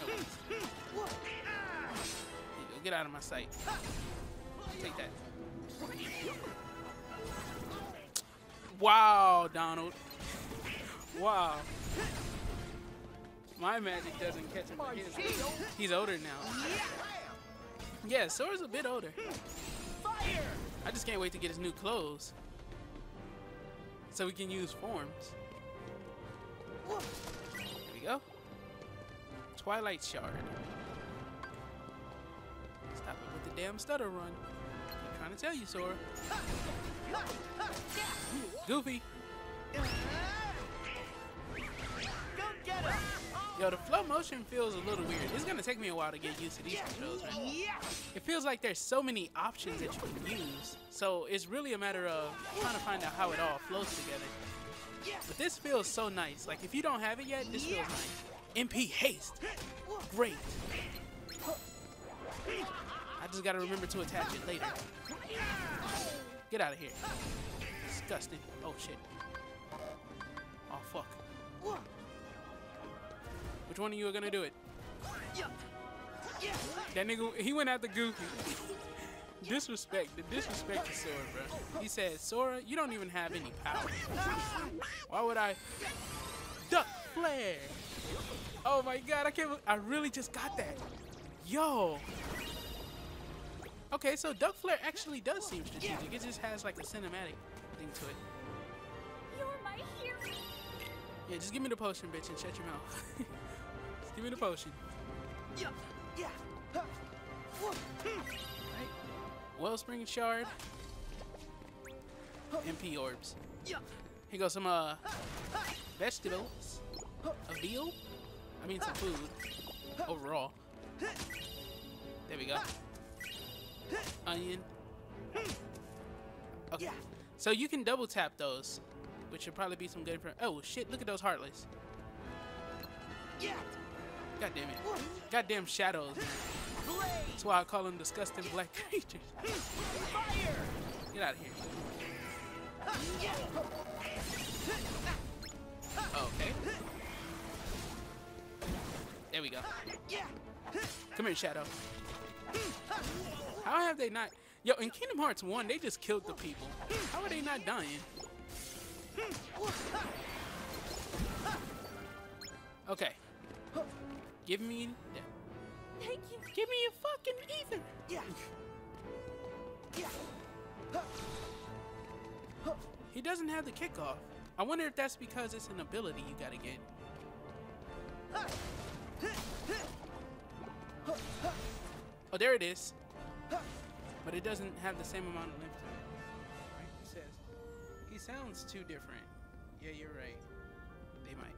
No, there you go. Get out of my sight. Take that. Wow, Donald. Wow. My magic doesn't catch him. Again. He's older now. Yeah, Sora's a bit older. I just can't wait to get his new clothes. So we can use forms. There we go. Twilight Shard. Stop it with the damn stutter run. I'm trying to tell you, Sora. Goofy. Yo, the flow motion feels a little weird. It's gonna take me a while to get used to these controls right now. It feels like there's so many options that you can use. So it's really a matter of trying to find out how it all flows together. But this feels so nice. Like if you don't have it yet, this feels nice. M P haste. Great. I just gotta remember to attach it later. Get out of here. Disgusting. Oh shit. Oh fuck. Which one of you are gonna do it? That nigga, he went after Goofy. Disrespect, the disrespect to Sora, bro. He said, Sora, you don't even have any power. Why would I? Duck Flare! Oh my god, I can't, I really just got that. Yo! Okay, so Duck Flare actually does seem strategic. It just has like a cinematic thing to it. You're my hero. Yeah, just give me the potion, bitch, and shut your mouth. Just give me the potion. Yeah. Yeah. Right. Wellspring Shard. M P Orbs. Here goes some uh, vegetables. A meal. I mean some food. Overall. There we go. Onion. Okay. So you can double tap those, which should probably be some good for. Oh shit! Look at those Heartless. God damn it! Goddamn shadows. That's why I call them disgusting black creatures. Get out of here. Oh, okay. There we go. Come here, Shadow. How have they not? Yo, in Kingdom Hearts one, they just killed the people. How are they not dying? Okay. Give me that. Thank you. Give me a fucking ether. Yeah. Yeah. He doesn't have the kickoff. I wonder if that's because it's an ability you gotta get. Oh, there it is. But it doesn't have the same amount of lift to it. Right? He says, he sounds too different. Yeah, you're right. They might.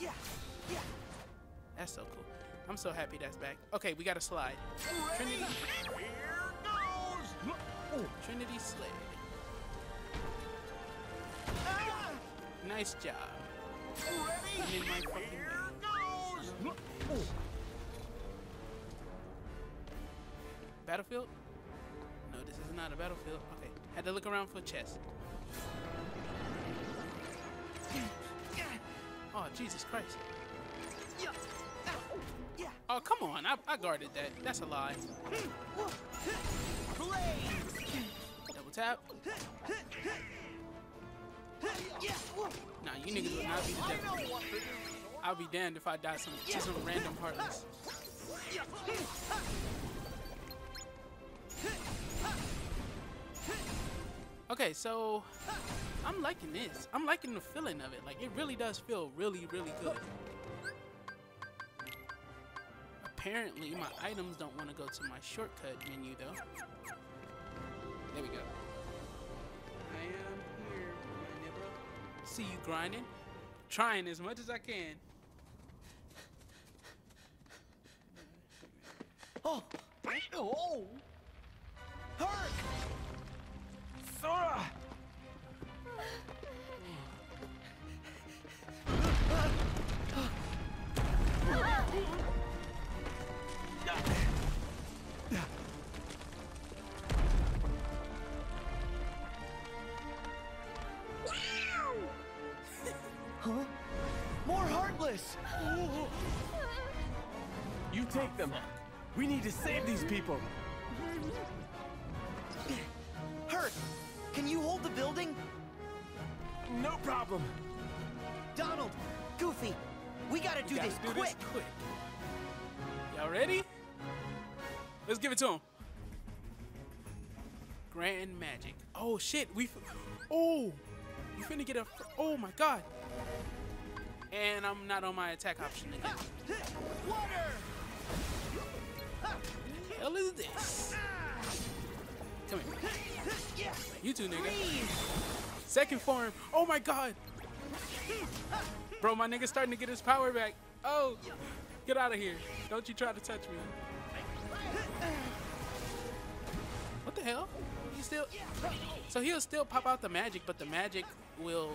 Yeah, yeah. That's so cool. I'm so happy that's back. Okay, we got a slide. Trinity. Here goes. Ooh, Trinity slid. Ah. Nice job. Ready? In my fucking Here goes. Ooh. Battlefield? No, this is not a battlefield. Okay, had to look around for a chest. Oh, Jesus Christ. Oh, come on. I, I guarded that. That's a lie. Double tap. Nah, you niggas will not be the devil. I'll be damned if I die some, to some random Heartless. Okay, so I'm liking this. I'm liking the feeling of it. Like, it really does feel really, really good. Apparently, my items don't want to go to my shortcut menu, though. There we go. I am here, my nibble. See you grinding. Trying as much as I can. Oh! Oh! Hurt! Sora! Huh? More Heartless! You take them. We need to save these people. Hurt! Can you hold the building? No problem. Donald, Goofy, we gotta we do, gotta this, do quick. this quick. Y'all ready? Let's give it to him. Grand magic. Oh shit, we. Oh, you finna get a. Oh my god. And I'm not on my attack option again. Water. The hell is this? Come here. You two, nigga. Second form. Oh my god. Bro, my nigga's starting to get his power back. Oh, get out of here. Don't you try to touch me. What the hell? He still. So he'll still pop out the magic, but the magic will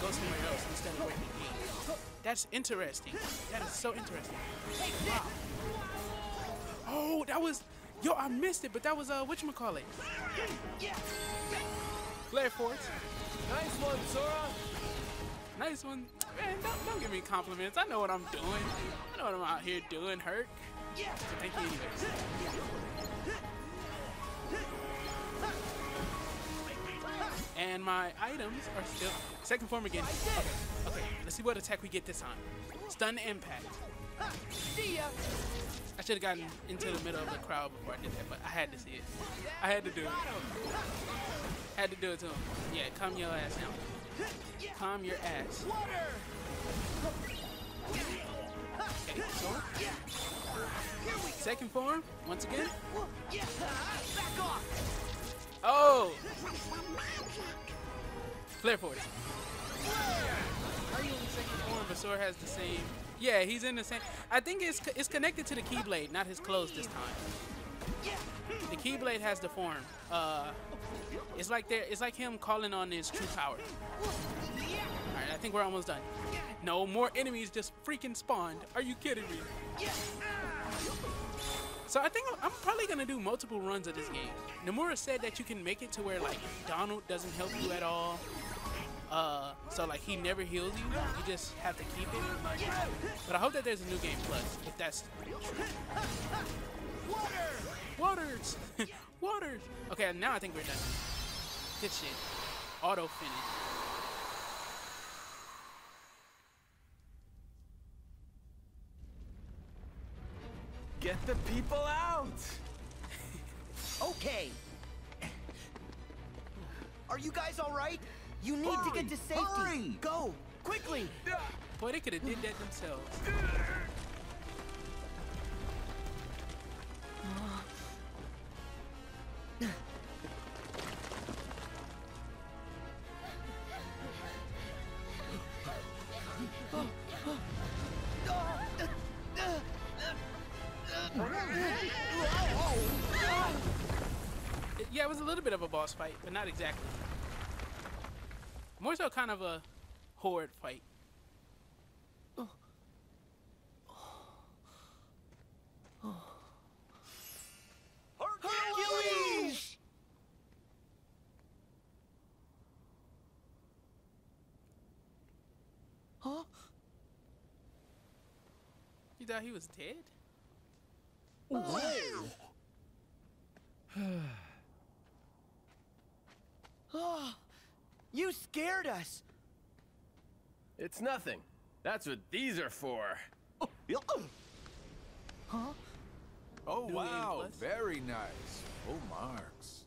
go somewhere else instead of where he is. That's interesting. That is so interesting. Wow. Oh, that was. Yo, I missed it, but that was, uh, whatchamacallit? Flare Force. Nice one, Sora. nice one. Man, don't, don't give me compliments. I know what I'm doing. I know what I'm out here doing, Herc. Thank you anyways. And my items are still... Second form again. Okay, okay, let's see what attack we get this time. Stun Impact. I should have gotten into the middle of the crowd before I did that, but I had to see it. I had to do it. I had to do it to him. Yeah, calm your ass now. Calm your ass. Okay, so. Second form, once again. Oh! Flare Force. Are you in second form? Basur has the same. Yeah, he's in the same. I think it's co it's connected to the Keyblade, not his clothes this time. The Keyblade has the form. Uh, it's like there. It's like him calling on his true power. All right, I think we're almost done. No more enemies just freaking spawned. Are you kidding me? So I think I'm probably gonna do multiple runs of this game. Nomura said that you can make it to where like Donald doesn't help you at all. Uh, so like he never heals you, you just have to keep it. But I hope that there's a new game plus, if that's true. Waters! Waters! Okay, now I think we're done. Good shit. Auto finish. Get the people out! Okay. Are you guys alright? You need Hurry, to get to safety. Hurry. Go, quickly. Boy, they could have did that themselves. Yeah, it was a little bit of a boss fight, but not exactly. More so kind of a horde fight. Oh. Oh. Hercules! Huh? You thought he was dead? Wow! Oh. You scared us! It's nothing. That's what these are for. Huh? Oh, wow. Very nice. Oh, marks.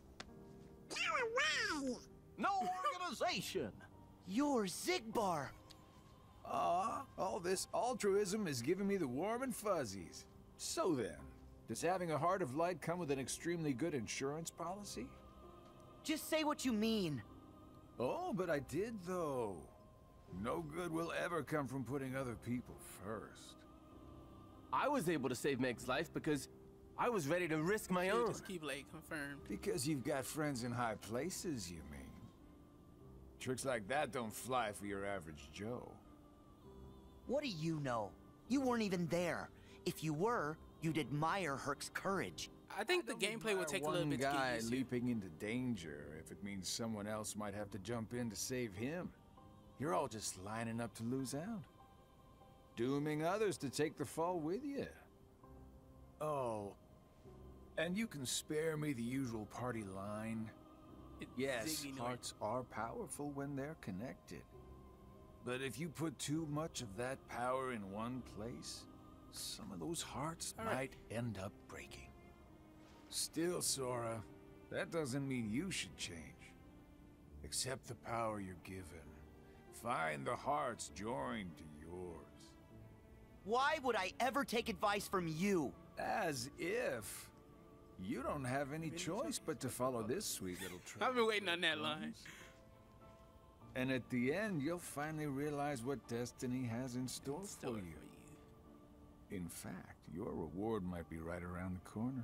You're wow! No organization! You're Zigbar! Ah, uh, all this altruism is giving me the warm and fuzzies. So then, does having a heart of light come with an extremely good insurance policy? Just say what you mean. Oh, but I did, though. No good will ever come from putting other people first. I was able to save Meg's life because I was ready to risk my own. Keyblade confirmed. Because you've got friends in high places, you mean? Tricks like that don't fly for your average Joe. What do you know? You weren't even there. If you were, you'd admire Herc's courage. I think the gameplay will take a little bit to get used to. One guy leaping into danger if it means someone else might have to jump in to save him. You're all just lining up to lose out. Dooming others to take the fall with you. Oh. And you can spare me the usual party line. Yes, hearts are powerful when they're connected. But if you put too much of that power in one place, some of those hearts might end up breaking. Still, Sora, that doesn't mean you should change. Accept the power you're given. Find the hearts joined to yours. Why would I ever take advice from you? As if. You don't have any choice but to follow this sweet little trick. I've been waiting on that line. And at the end, you'll finally realize what destiny has in store for you. In fact, your reward might be right around the corner.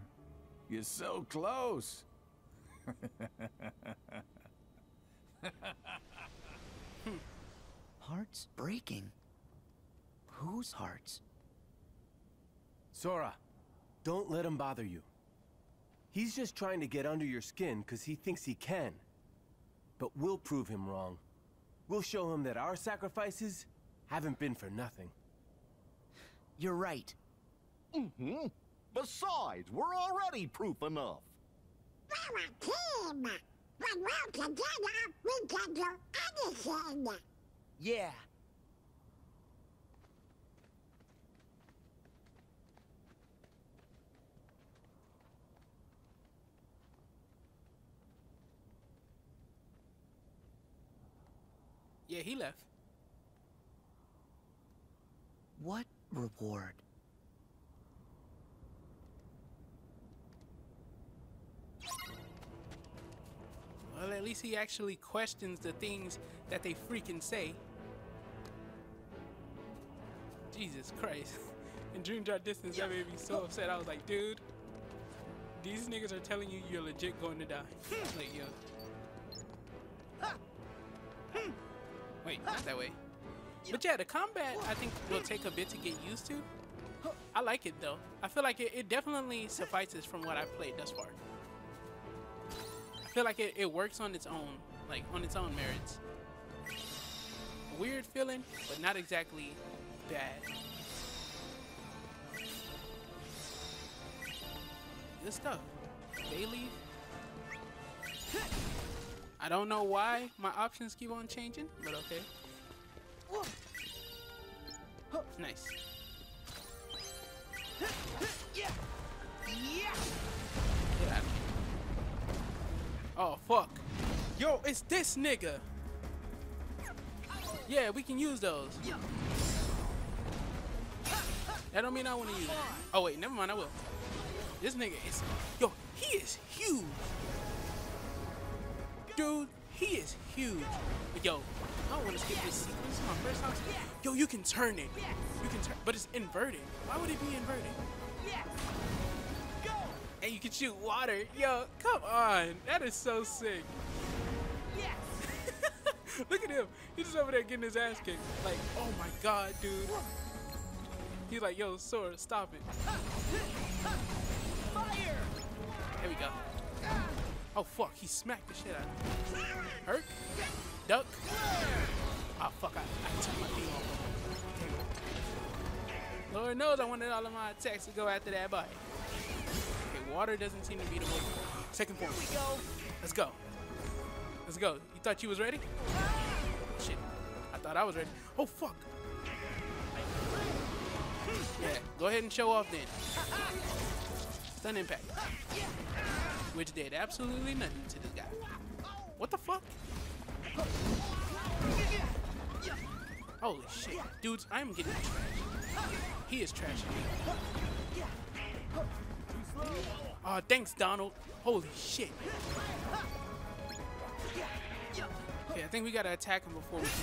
You're so close. Hearts breaking? Whose hearts? Sora, don't let him bother you. He's just trying to get under your skin because he thinks he can. But we'll prove him wrong. We'll show him that our sacrifices haven't been for nothing. You're right. Mm-hmm. Besides, we're already proof enough. We're a team. When we're together, we can do anything. Yeah. Yeah, he left. What reward? Well, at least he actually questions the things that they freaking say. Jesus Christ. In Dream Drop Distance, that made me so upset. I was like, dude, these niggas are telling you you're legit going to die. Like, yo. Wait, not that way. But yeah, the combat, I think, will take a bit to get used to. I like it, though. I feel like it, it definitely suffices from what I've played thus far. I feel like it, it works on its own, like, on its own merits. Weird feeling, but not exactly bad. Good stuff. They leave. I don't know why my options keep on changing, but okay. Oh, nice. Get out of here. Oh, fuck. Yo, it's this nigga. Yeah, we can use those. That don't mean I want to use it. Oh, wait, never mind, I will. This nigga is... Yo, he is huge. Dude, he is huge. But yo, I don't want to skip this sequence. This is my first time. Yo, you can turn it. You can turn, but it's inverted. Why would it be inverted? And you can shoot water. Yo, come on. That is so sick. Look at him. He's just over there getting his ass kicked. Like, oh my god, dude. He's like, yo, Sora, stop it. Fire. There we go. Oh fuck, he smacked the shit out of me. Hurt? Duck? Oh fuck, I, I took my beam off. Lord knows I wanted all of my attacks to go after that body. Okay, water doesn't seem to be the way. Second form. Here we go. Let's go. Let's go. You thought you was ready? Shit. I thought I was ready. Oh fuck. Yeah, go ahead and show off then. Stun impact. Which did absolutely nothing to this guy. What the fuck? Holy shit. Dudes, I'm getting trashed. He is trashing me. Aw, oh, thanks, Donald. Holy shit. Okay, I think we gotta attack him before we get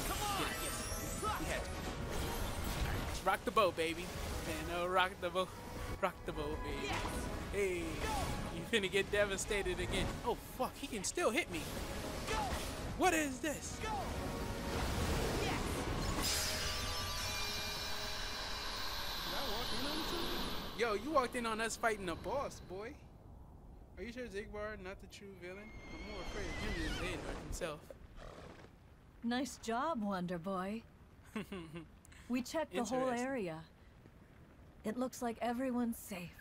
it. Yeah. Rock the boat, baby. Man, oh, rock the boat. Rock the boat, baby. Hey. You're gonna get devastated again. Oh fuck, he can still hit me. Go. What is this? Go. Yeah. Did I walk in on something? Yo, you walked in on us fighting a boss, boy. Are you sure Zigbar not the true villain? I'm more afraid of him than Xehanort himself. Nice job, Wonder Boy. We checked the whole area. It looks like everyone's safe.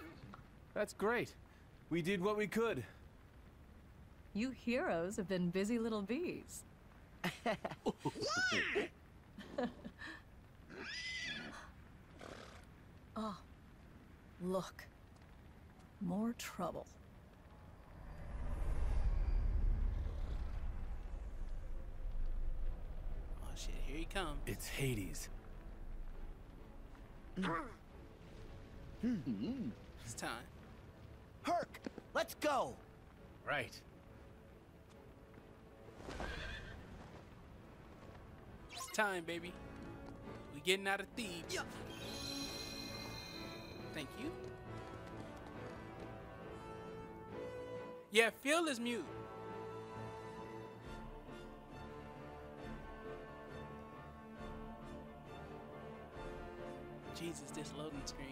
That's great. We did what we could. You heroes have been busy little bees. Oh, look. More trouble. Oh shit, here he comes. It's Hades. It's time. Herc, let's go. Right. It's time, baby. We getting out of Thebes. Yep. Thank you. Yeah, Phil is mute. Jesus, this loading screen.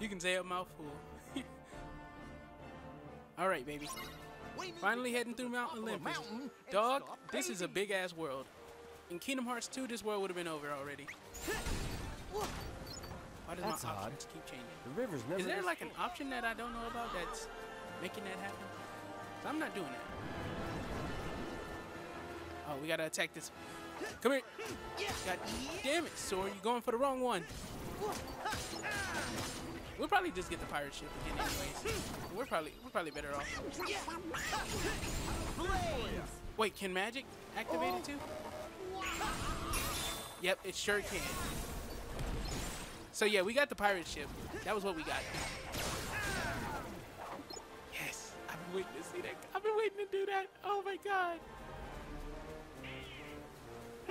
You can say a mouthful. All right, baby. Finally heading through Mount Olympus. Dog, this is a big-ass world. In Kingdom Hearts two, this world would have been over already. Why does that's my options odd. keep changing? The river's never. Is there like an option that I don't know about that's making that happen? So I'm not doing that. Oh, we gotta attack this. Come here. God damn it, sword! You're going for the wrong one. We'll probably just get the pirate ship again, anyways. We're probably we're probably better off. Wait, can magic activate it too? Yep, it sure can. So yeah, we got the pirate ship. That was what we got. Yes, I've been waiting to see that. I've been waiting to do that. Oh my god.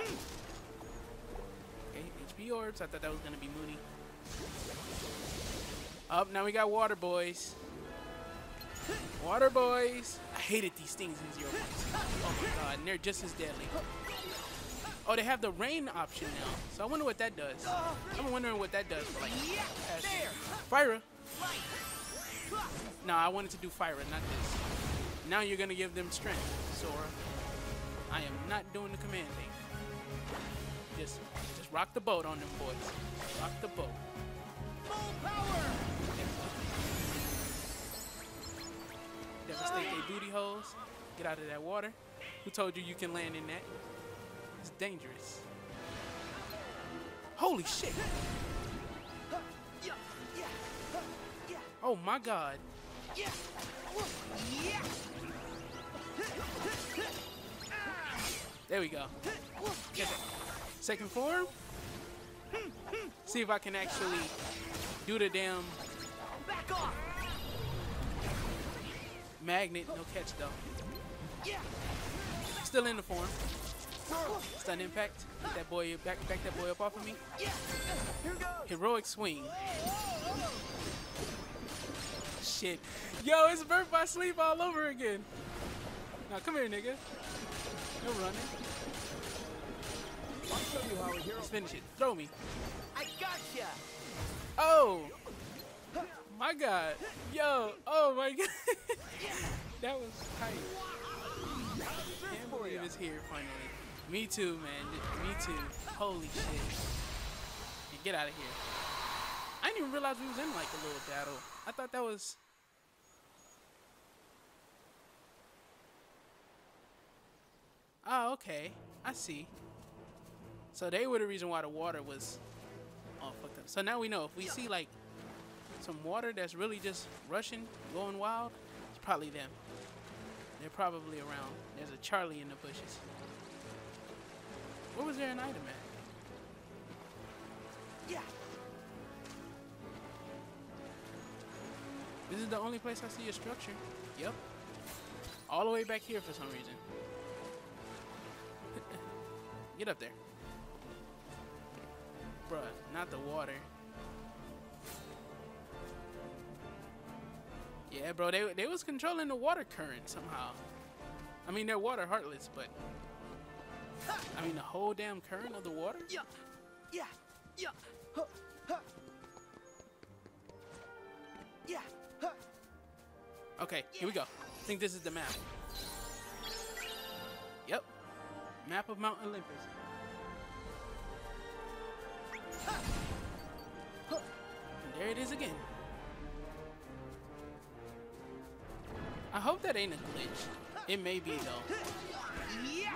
Okay, H P orbs. I thought that was gonna be Mooney. Up now we got water boys. Water boys. I hated these things in zero points. Oh my god, and they're just as deadly. Oh, they have the rain option now. So I wonder what that does. I'm wondering what that does for like Fyra. No, I wanted to do Fyra, not this. Now you're gonna give them strength, Sora. I am not doing the command thing. Just just rock the boat on them boys. Rock the boat. Full power! Devastate their booty holes. Get out of that water. Who told you you can land in that? It's dangerous. Holy shit! Oh my god! There we go. Get that. Second form. See if I can actually do the damn magnet. No catch though. Still in the form. Stun impact. Get that boy back, back that boy up off of me. Heroic swing. Shit. Yo, it's birth by sleep all over again. Now come here, nigga. No running. Let's finish it. Throw me. I gotcha. Oh my god. Yo. Oh my god. That was tight. Can't believe it's here finally. Me too, man. Me too. Holy shit. Yeah, get out of here. I didn't even realize we was in like a little battle. I thought that was. Oh, okay. I see. So they were the reason why the water was all fucked up. So now we know if we see like some water that's really just rushing, going wild, it's probably them. They're probably around. There's a Charlie in the bushes. Where was there an item at? Yeah. This is the only place I see a structure. Yep. All the way back here for some reason. Get up there. Bruh, not the water. Yeah, bro, they, they was controlling the water current somehow. I mean, they're water heartless, but... I mean, the whole damn current of the water? Yeah, yeah, yeah, huh, huh. Yeah, huh. Okay, yeah. Here we go. I think this is the map. Yep. Map of Mount Olympus. And there it is again. I hope that ain't a glitch. It may be though.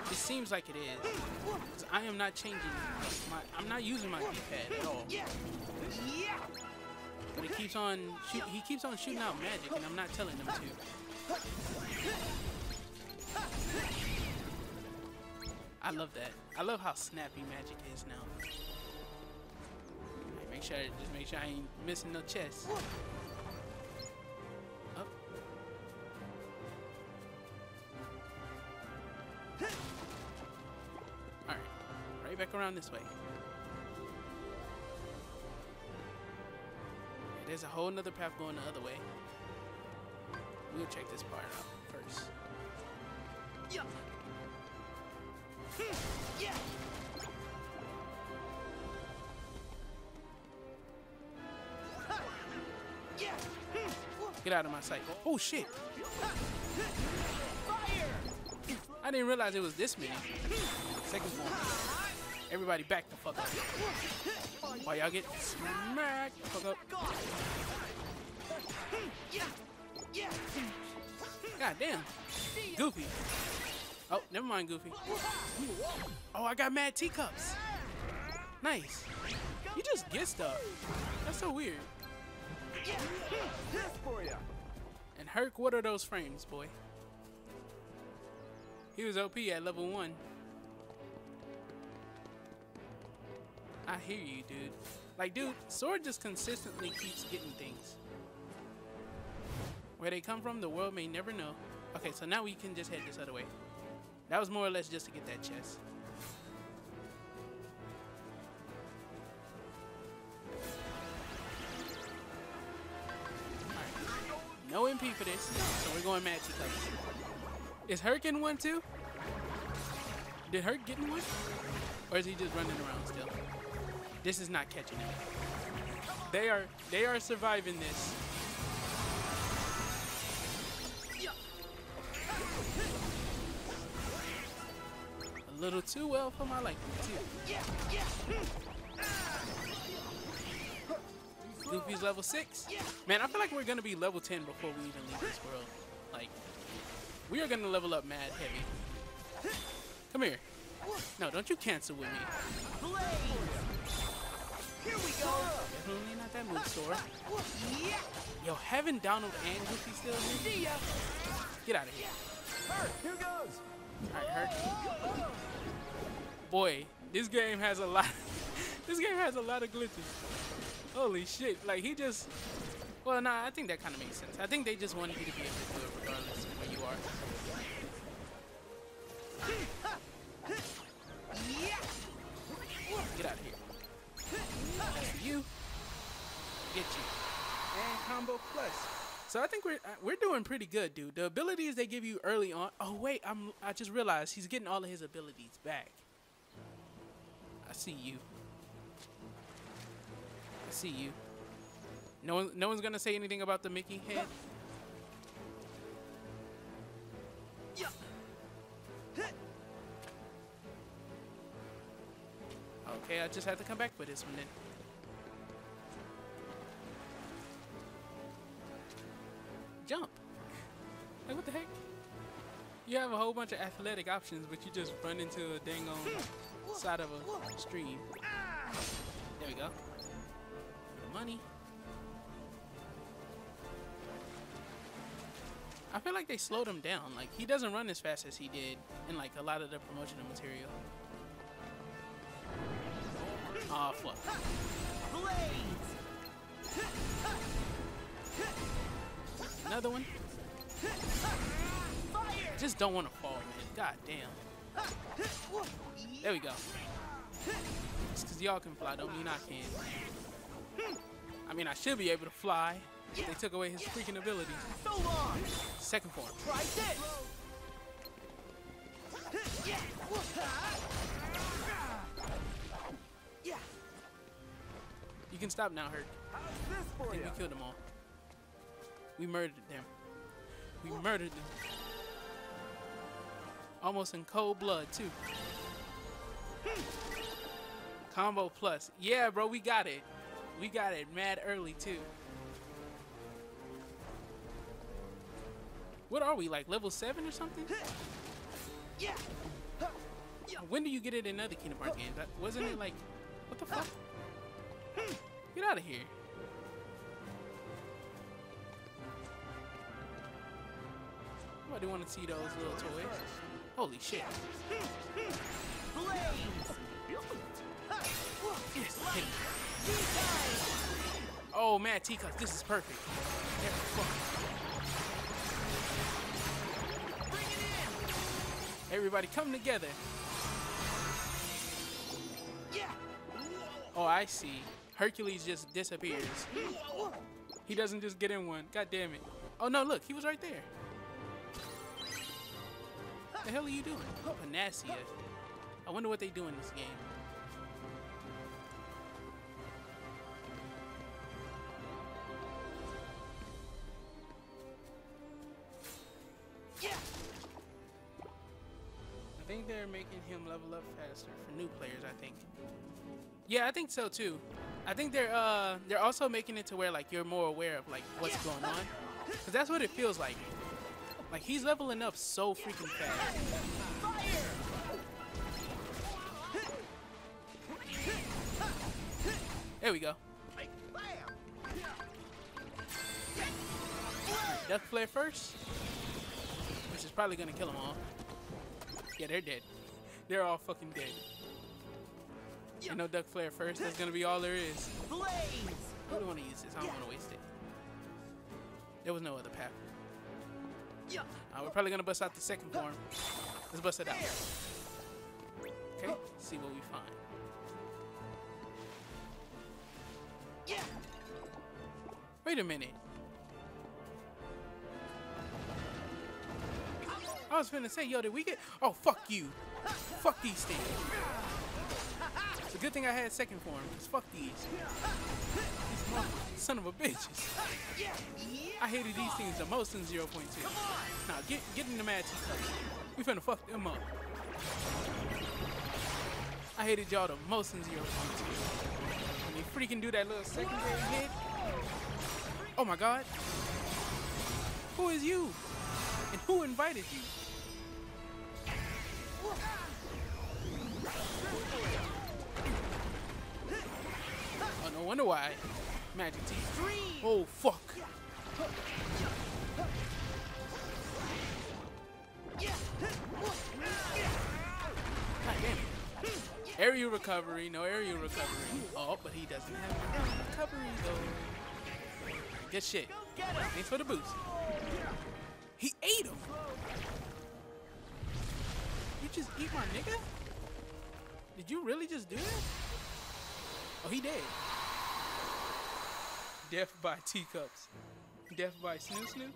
It seems like it is. So I am not changing my. I'm not using my keypad at all. But it keeps on. Shoot, he keeps on shooting out magic, and I'm not telling him to. I love that. I love how snappy magic is now. Make sure, just make sure I ain't missing no chest. Up. All right, right back around this way. There's a whole nother path going the other way. We'll check this part out first. Yeah. Yeah. Get out of my sight. Oh shit. Fire. I didn't realize it was this many. Second form. Everybody back the fuck up. While y'all get smacked the fuck up. God damn. Goofy. Oh, never mind Goofy. Oh, I got mad teacups. Nice. You just get stuff. That's so weird. And Herc, what are those frames, boy? He was O P at level one. I hear you, dude. Like, dude, Sword just consistently keeps getting things. Where they come from, the world may never know. Okay, so now we can just head this other way. That was more or less just to get that chest. Alright. No M P for this, so we're going mad teacups. Is Herc in one too? Did Herc get in one? Or is he just running around still? This is not catching him. They are they are surviving this. A little too well for my liking too. Goofy's level six. Man, I feel like we're gonna be level ten before we even leave this world. Like. We are gonna level up mad heavy. Come here. No, don't you cancel with me. Here we go. Definitely not that move, Sora. Yo, having Donald and Goofy still here? Get out of here. Here goes. Alright, Herc. Boy, this game has a lot. This game has a lot of glitches. Holy shit. Like, he just. Well, nah, I think that kind of makes sense. I think they just wanted you to be able to do it regardless of where you are. Get out of here. That's you. Get you. And combo plus. So I think we're we're doing pretty good, dude. The abilities they give you early on. Oh wait, I'm I just realized he's getting all of his abilities back. I see you. I see you. No one, no one's gonna say anything about the Mickey head. Okay, I just have to come back for this one then. Jump! Like what the heck? You have a whole bunch of athletic options, but you just run into a dang on side of a stream. There we go. The money. I feel like they slowed him down. Like, he doesn't run as fast as he did in, like, a lot of the promotional material. Aw, oh, fuck. Another one. Just don't want to fall, man. God damn. There we go. Just because y'all can fly don't mean I can. I mean, I should be able to fly. They took away his freaking ability. So long. Second form. Try this. Yeah. You can stop now, Herc. I think we killed them all. We murdered them. We murdered them. Almost in cold blood too. Combo plus. Yeah, bro, we got it. We got it mad early too. What are we, like level seven or something? Yeah. When do you get it in other Kingdom Hearts games? Wasn't it like, what the fuck? Get out of here. I do want to see those little toys. Holy shit. Oh man, teacups, this is perfect. Everybody come together. Yeah. Oh, I see. Hercules just disappears. He doesn't just get in one. God damn it. Oh no, look, he was right there. What the hell are you doing? Panacea. I wonder what they do in this game. think they're making him level up faster for new players, I think. Yeah, I think so too. I think they're uh they're also making it to where like you're more aware of like what's going on, because that's what it feels like. Like he's leveling up so freaking fast. There we go. Duck Flare first, which is probably gonna kill them all. Yeah, they're dead. They're all fucking dead. I know Duck Flare first, that's gonna be all there is. Blaze. I don't wanna use this, I don't wanna waste it. There was no other path. Uh, we're probably gonna bust out the second form. Let's bust it out. Okay, see what we find. Yeah. Wait a minute. I was finna say, yo, did we get? Oh, fuck you. Fuck these things. It's a good thing I had second form, because fuck these. These mother son of a bitches. I hated these things the most in zero point two. Now get get in the match. We finna fuck them up. I hated y'all the most in zero point two. When you freaking do that little secondary hit. Oh my god. Who is you? And who invited you? Oh, no wonder why. Magic team. Oh, fuck. God damn it. Aerial recovery. No aerial recovery. Oh, but he doesn't have aerial recovery, though. Good shit. Thanks for the boost. He ate him! You just eat my nigga? Did you really just do that? Oh, he dead. Death by teacups. Death by snoo snoo.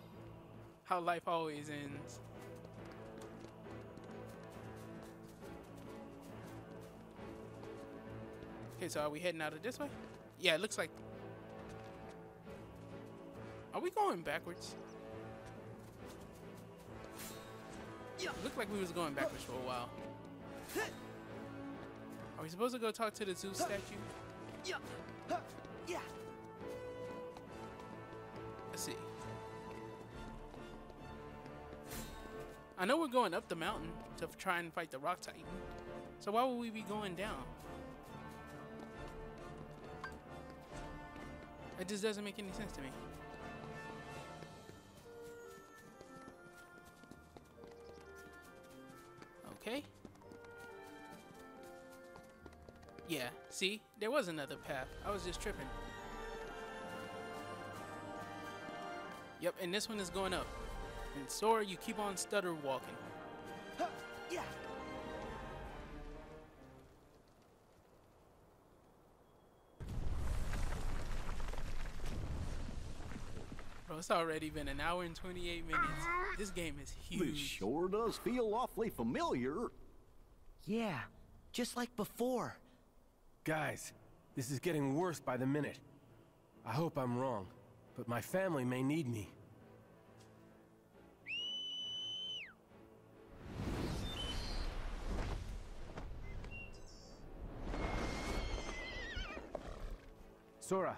How life always ends. Okay, so are we heading out of this way? Yeah, it looks like... Are we going backwards? It looked like we was going backwards for a while. Are we supposed to go talk to the Zeus statue? Let's see. I know we're going up the mountain to try and fight the Rock Titan. So why would we be going down? It just doesn't make any sense to me. Okay. Yeah, see? There was another path. I was just tripping. Yep, and this one is going up. And Sora, you keep on stutter walking. Huh, yeah. Bro, it's already been an hour and twenty-eight minutes. This game is huge. It sure does feel awfully familiar. Yeah, just like before. Guys, this is getting worse by the minute. I hope I'm wrong, but my family may need me. Sora,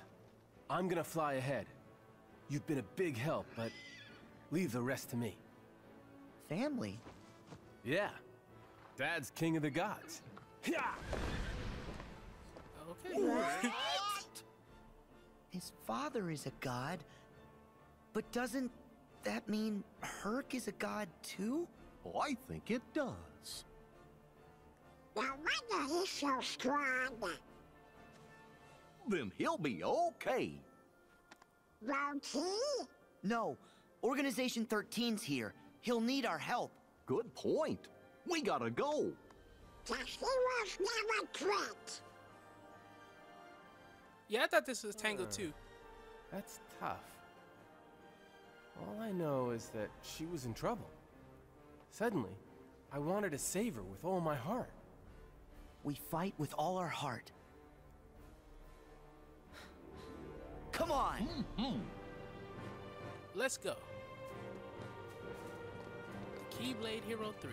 I'm gonna fly ahead. You've been a big help, but leave the rest to me. Family? Yeah. Dad's king of the gods. Okay. What? His father is a god, but doesn't that mean Herc is a god too? Oh, I think it does. No wonder he's so strong. Then he'll be okay. Won't he? No. Organization thirteen's here. He'll need our help. Good point. We gotta go. Cause he was never quit. Yeah, I thought this was Tangled too. Uh, that's tough. All I know is that she was in trouble. Suddenly, I wanted to save her with all my heart. We fight with all our heart. Come on. Mm-hmm. Let's go. Keyblade Hero three.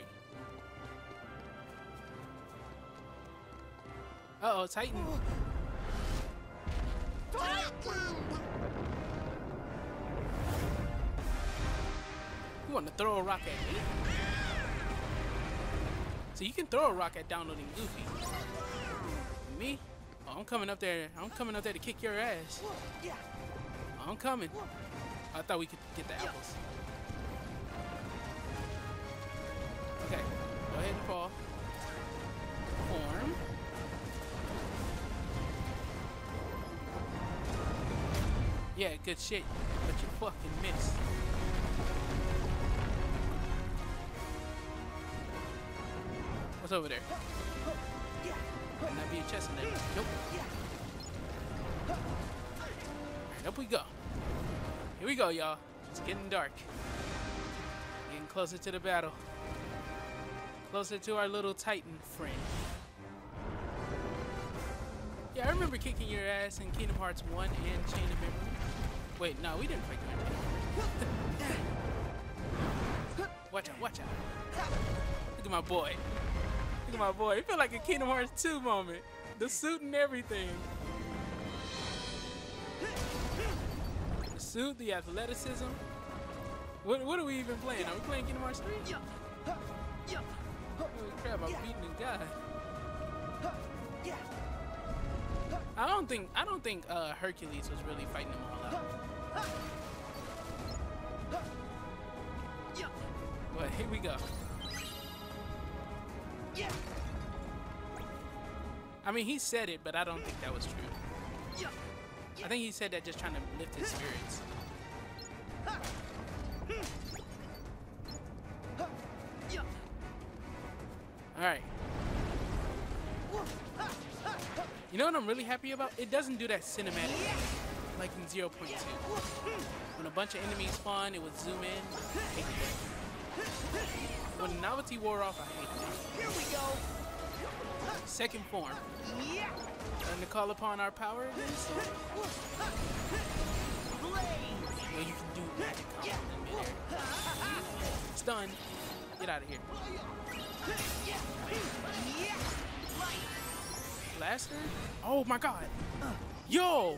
Uh-oh, Titan. You want to throw a rock at me? So you can throw a rock at downloading Goofy. Me? Oh, I'm coming up there. I'm coming up there to kick your ass. Oh, I'm coming. I thought we could get the apples. Okay. Go ahead and fall. Form. Yeah, good shit. But you fucking missed. What's over there? Might not be a chest in there. Nope. Alright, up we go. Here we go, y'all. It's getting dark. Getting closer to the battle. Closer to our little Titan friend. Yeah, I remember kicking your ass in Kingdom Hearts one and Chain of Memory. Wait, no, we didn't fight you. Watch out, watch out. Look at my boy. Look at my boy. It felt like a Kingdom Hearts two moment. The suit and everything. The suit, the athleticism. What, what are we even playing? Are we playing Kingdom Hearts three? Holy crap, I'm beating a guy. I don't think I don't think uh, Hercules was really fighting them all out. But here we go. I mean, he said it, but I don't think that was true. I think he said that just trying to lift his spirits. Alright. You know what I'm really happy about? It doesn't do that cinematic like in zero point two. When a bunch of enemies spawn, it would zoom in. I hate that. When the novelty wore off, I hate that. Here we go. Second form. Time to call upon our power again, so. Well, you can do magic combos in midair. Stun. Get out of here. Blaster? Oh my god. Yo!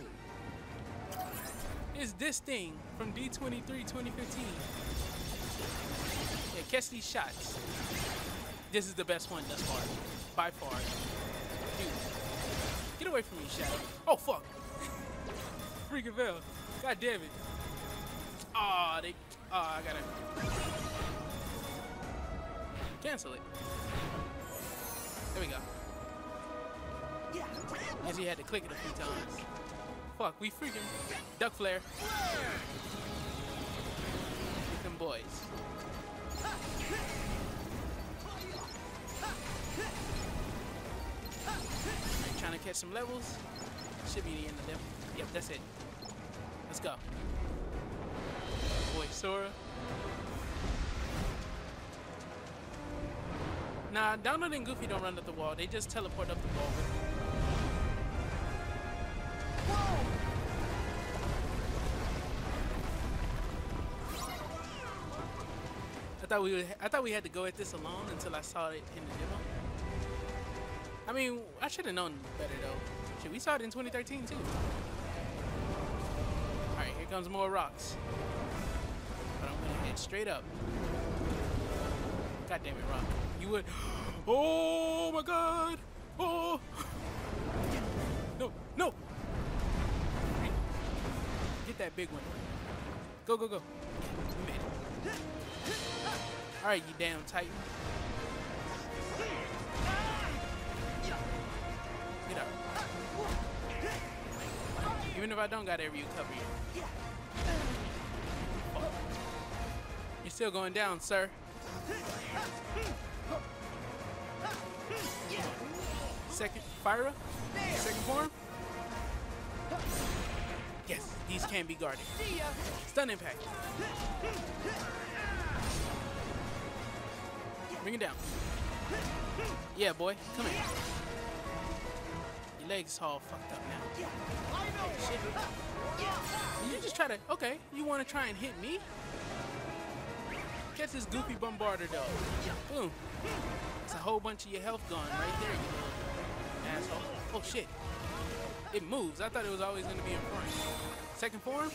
It's this thing from D twenty-three twenty fifteen. Yeah, catch these shots. This is the best one thus far. By far. Dude. Get away from me, Shadow. Oh fuck. Freaking hell. God damn it. Aw, oh, they. Oh, I gotta. Cancel it. There we go. As he had to click it a few times. Fuck, we freaking Duck Flare. With them boys. Right, trying to catch some levels. Should be the end of them. Yep, that's it. Let's go. Boy, Sora. Nah, Donald and Goofy don't run up the wall. They just teleport up the wall. I thought we would, I thought we had to go at this alone until I saw it in the demo. I mean, I should have known better though. Shit, we saw it in twenty thirteen too. All right, here comes more rocks. But I'm gonna head straight up. God damn it, rock. You would. Oh my god! Oh! No, no! Get that big one. Go, go, go. Alright, you damn Titan. Get up. Even if I don't got every you cover you. Oh. You're still going down, sir. Second, Fyra. Second form. Yes, these can be guarded. Stun impact. Bring it down. Yeah, boy, come here. Your legs all fucked up now. Shit. You just try to. Okay, you want to try and hit me? Catch this goofy bombarder though. Boom. It's a whole bunch of your health gone right there, you know. Asshole. Oh shit. It moves. I thought it was always going to be in front. Second form?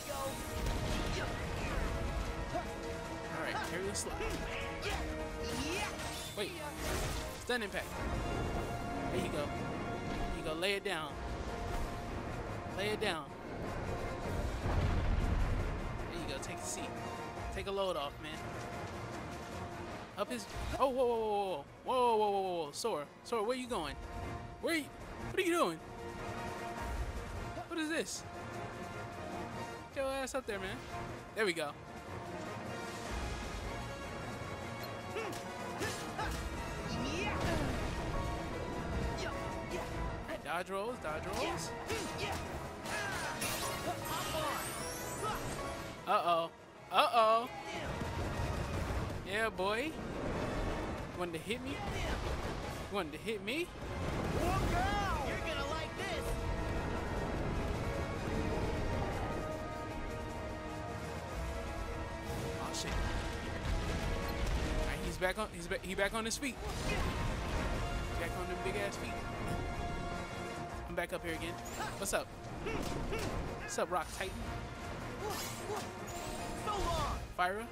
Alright, carry the slide. Wait. Stun impact. There you go. There you go. Lay it down. Lay it down. There you go. Take a seat. Take a load off, man. Up his... Oh, whoa, whoa, whoa, whoa. Whoa, whoa, whoa, whoa. Sora. Sora, where you going? Where are you... What are you doing? What is this? Get your ass up there, man. There we go. Right, dodge rolls, dodge rolls. Uh-oh. Uh-oh. Yeah, boy. Wanted to hit me? Wanted to hit me? Shit. Right, he's back on he's back he back on his feet. Back on them big ass feet. I'm back up here again. What's up? What's up, Rock Titan? Fyra?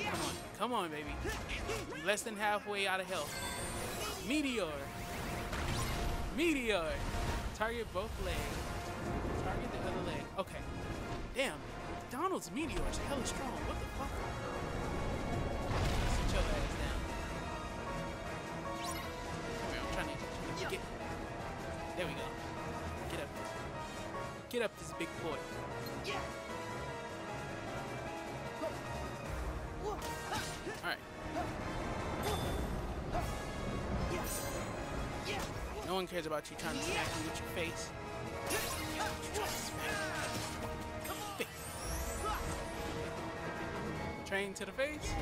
Come on, come on, baby. I'm less than halfway out of health. Meteor. Meteor. Target both legs. Target the other leg. Okay. Damn. Donald's meteors are hella strong. What the fuck? Sit your ass down. Come here, I'm trying to, trying to get. There we go. Get up. Get up, this big boy. Alright. No one cares about you trying to smack me with your face. Train to the face.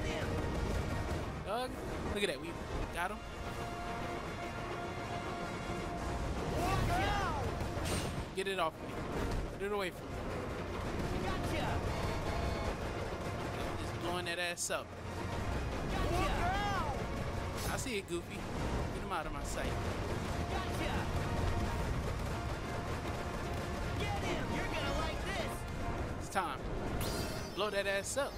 Doug, look at that. We got him. Go. Get it off me. Get it away from me. Gotcha. I'm just blowing that ass up. Gotcha. I see it, Goofy. Get him out of my sight. Gotcha. Get him. You're gonna like this. It's time. Blow that ass up.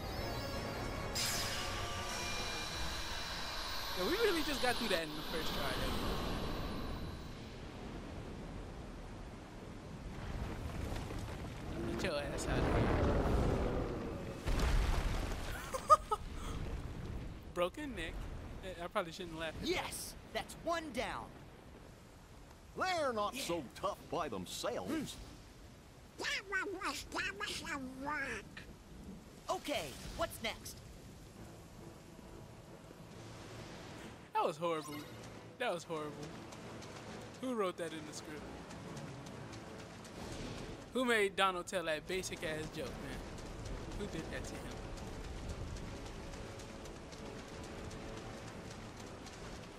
Yeah, we really just got through that in the first try. There. Get your ass out of here. Broken neck. I probably shouldn't laugh at yes! That. That's one down. They're not yeah. so tough by themselves. Mm. That one was that a rock. Okay, what's next? That was horrible. That was horrible. Who wrote that in the script? Who made Donald tell that basic ass joke, man? Who did that to him?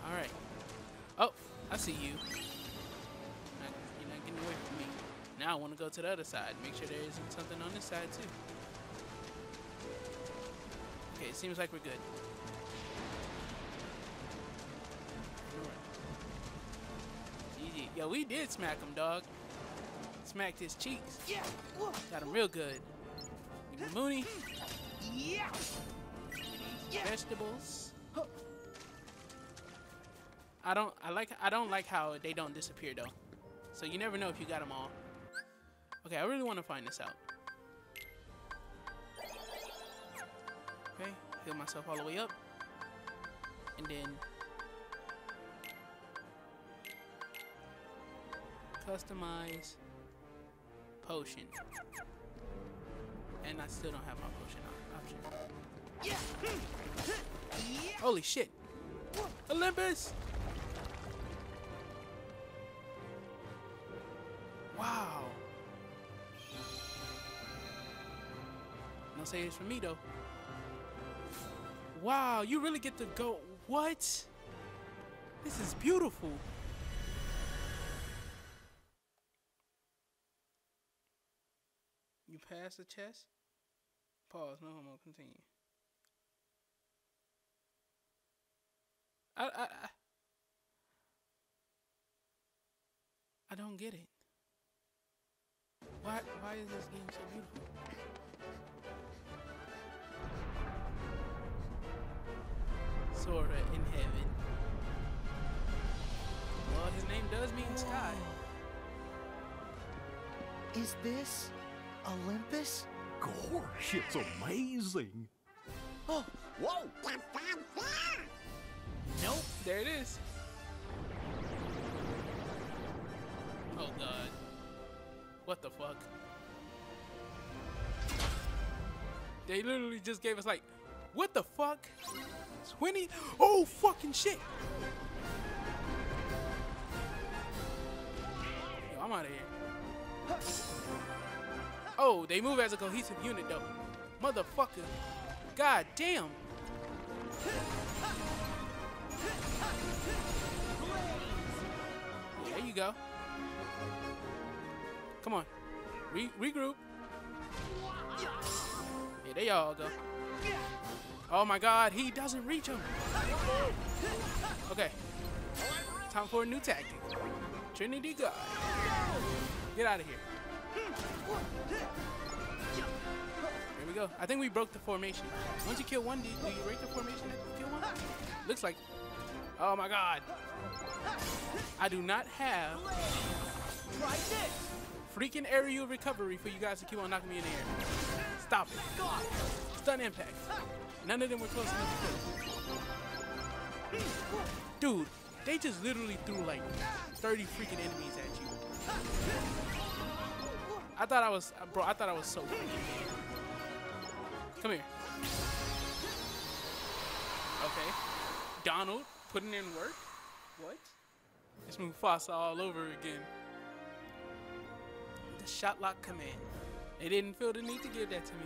Alright. Oh, I see you. You're not, you're not getting away from me. Now I want to go to the other side. Make sure there isn't something on this side, too. Okay, it seems like we're good. Yo, we did smack him, dog. Smacked his cheeks. Yeah. Got him real good. Mooney. Yeah. Vegetables. I don't. I like. I don't like how they don't disappear though. So you never know if you got them all. Okay, I really want to find this out. Okay, heal myself all the way up, and then. Customize potion, and I still don't have my potion option. Yeah. Holy shit! Olympus! Wow! No saves for me though. Wow, you really get to go. What? This is beautiful. You pass the chest? Pause. No homo. Continue. I, I, I, I don't get it. Why, why is this game so beautiful? Sora in heaven. Well, his name does mean sky. Is this Olympus? Gosh, it's amazing. Oh, whoa! Nope, there it is. Oh god. What the fuck? They literally just gave us like, what the fuck? twenty? Oh fucking shit! Yo, I'm out of here. Oh, they move as a cohesive unit though. Motherfucker. God damn. There you go. Come on, Re regroup. Here they all go. Oh my god, he doesn't reach him. Okay, time for a new tactic. Trinity God. Get out of here. Here we go. I think we broke the formation. Once you kill one, do you, do you break the formation after you kill one? Looks like, oh my god. I do not have freaking aerial recovery for you guys to keep on knocking me in the air. Stop it. Stun Impact. None of them were close enough to kill. Dude, they just literally threw like thirty freaking enemies at you. I thought I was, bro, I thought I was so freaking. Come here. Okay. Donald putting in work. What? It's Mufasa all over again. The shot lock command. They didn't feel the need to give that to me.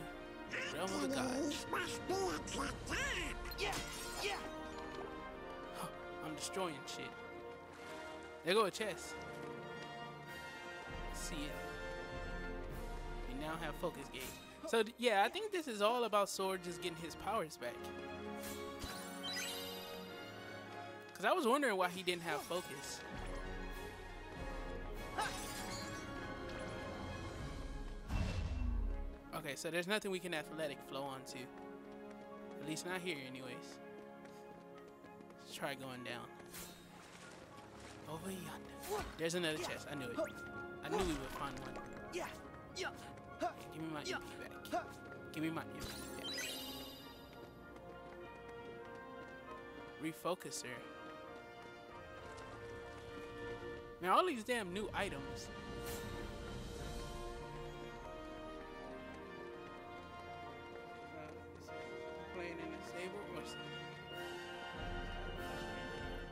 Realm of the gods. Yeah, yeah. Huh, I'm destroying shit. There go a chest. See it. We now have focus gauge. So yeah, I think this is all about Sora just getting his powers back. Cause I was wondering why he didn't have focus. Okay, so there's nothing we can athletic flow onto. At least not here anyways. Let's try going down. Over yonder. There's another chest. I knew it. I knew we would find one. Yeah. Okay, give me my E P back. Give me my E P back. Refocuser. Now all these damn new items.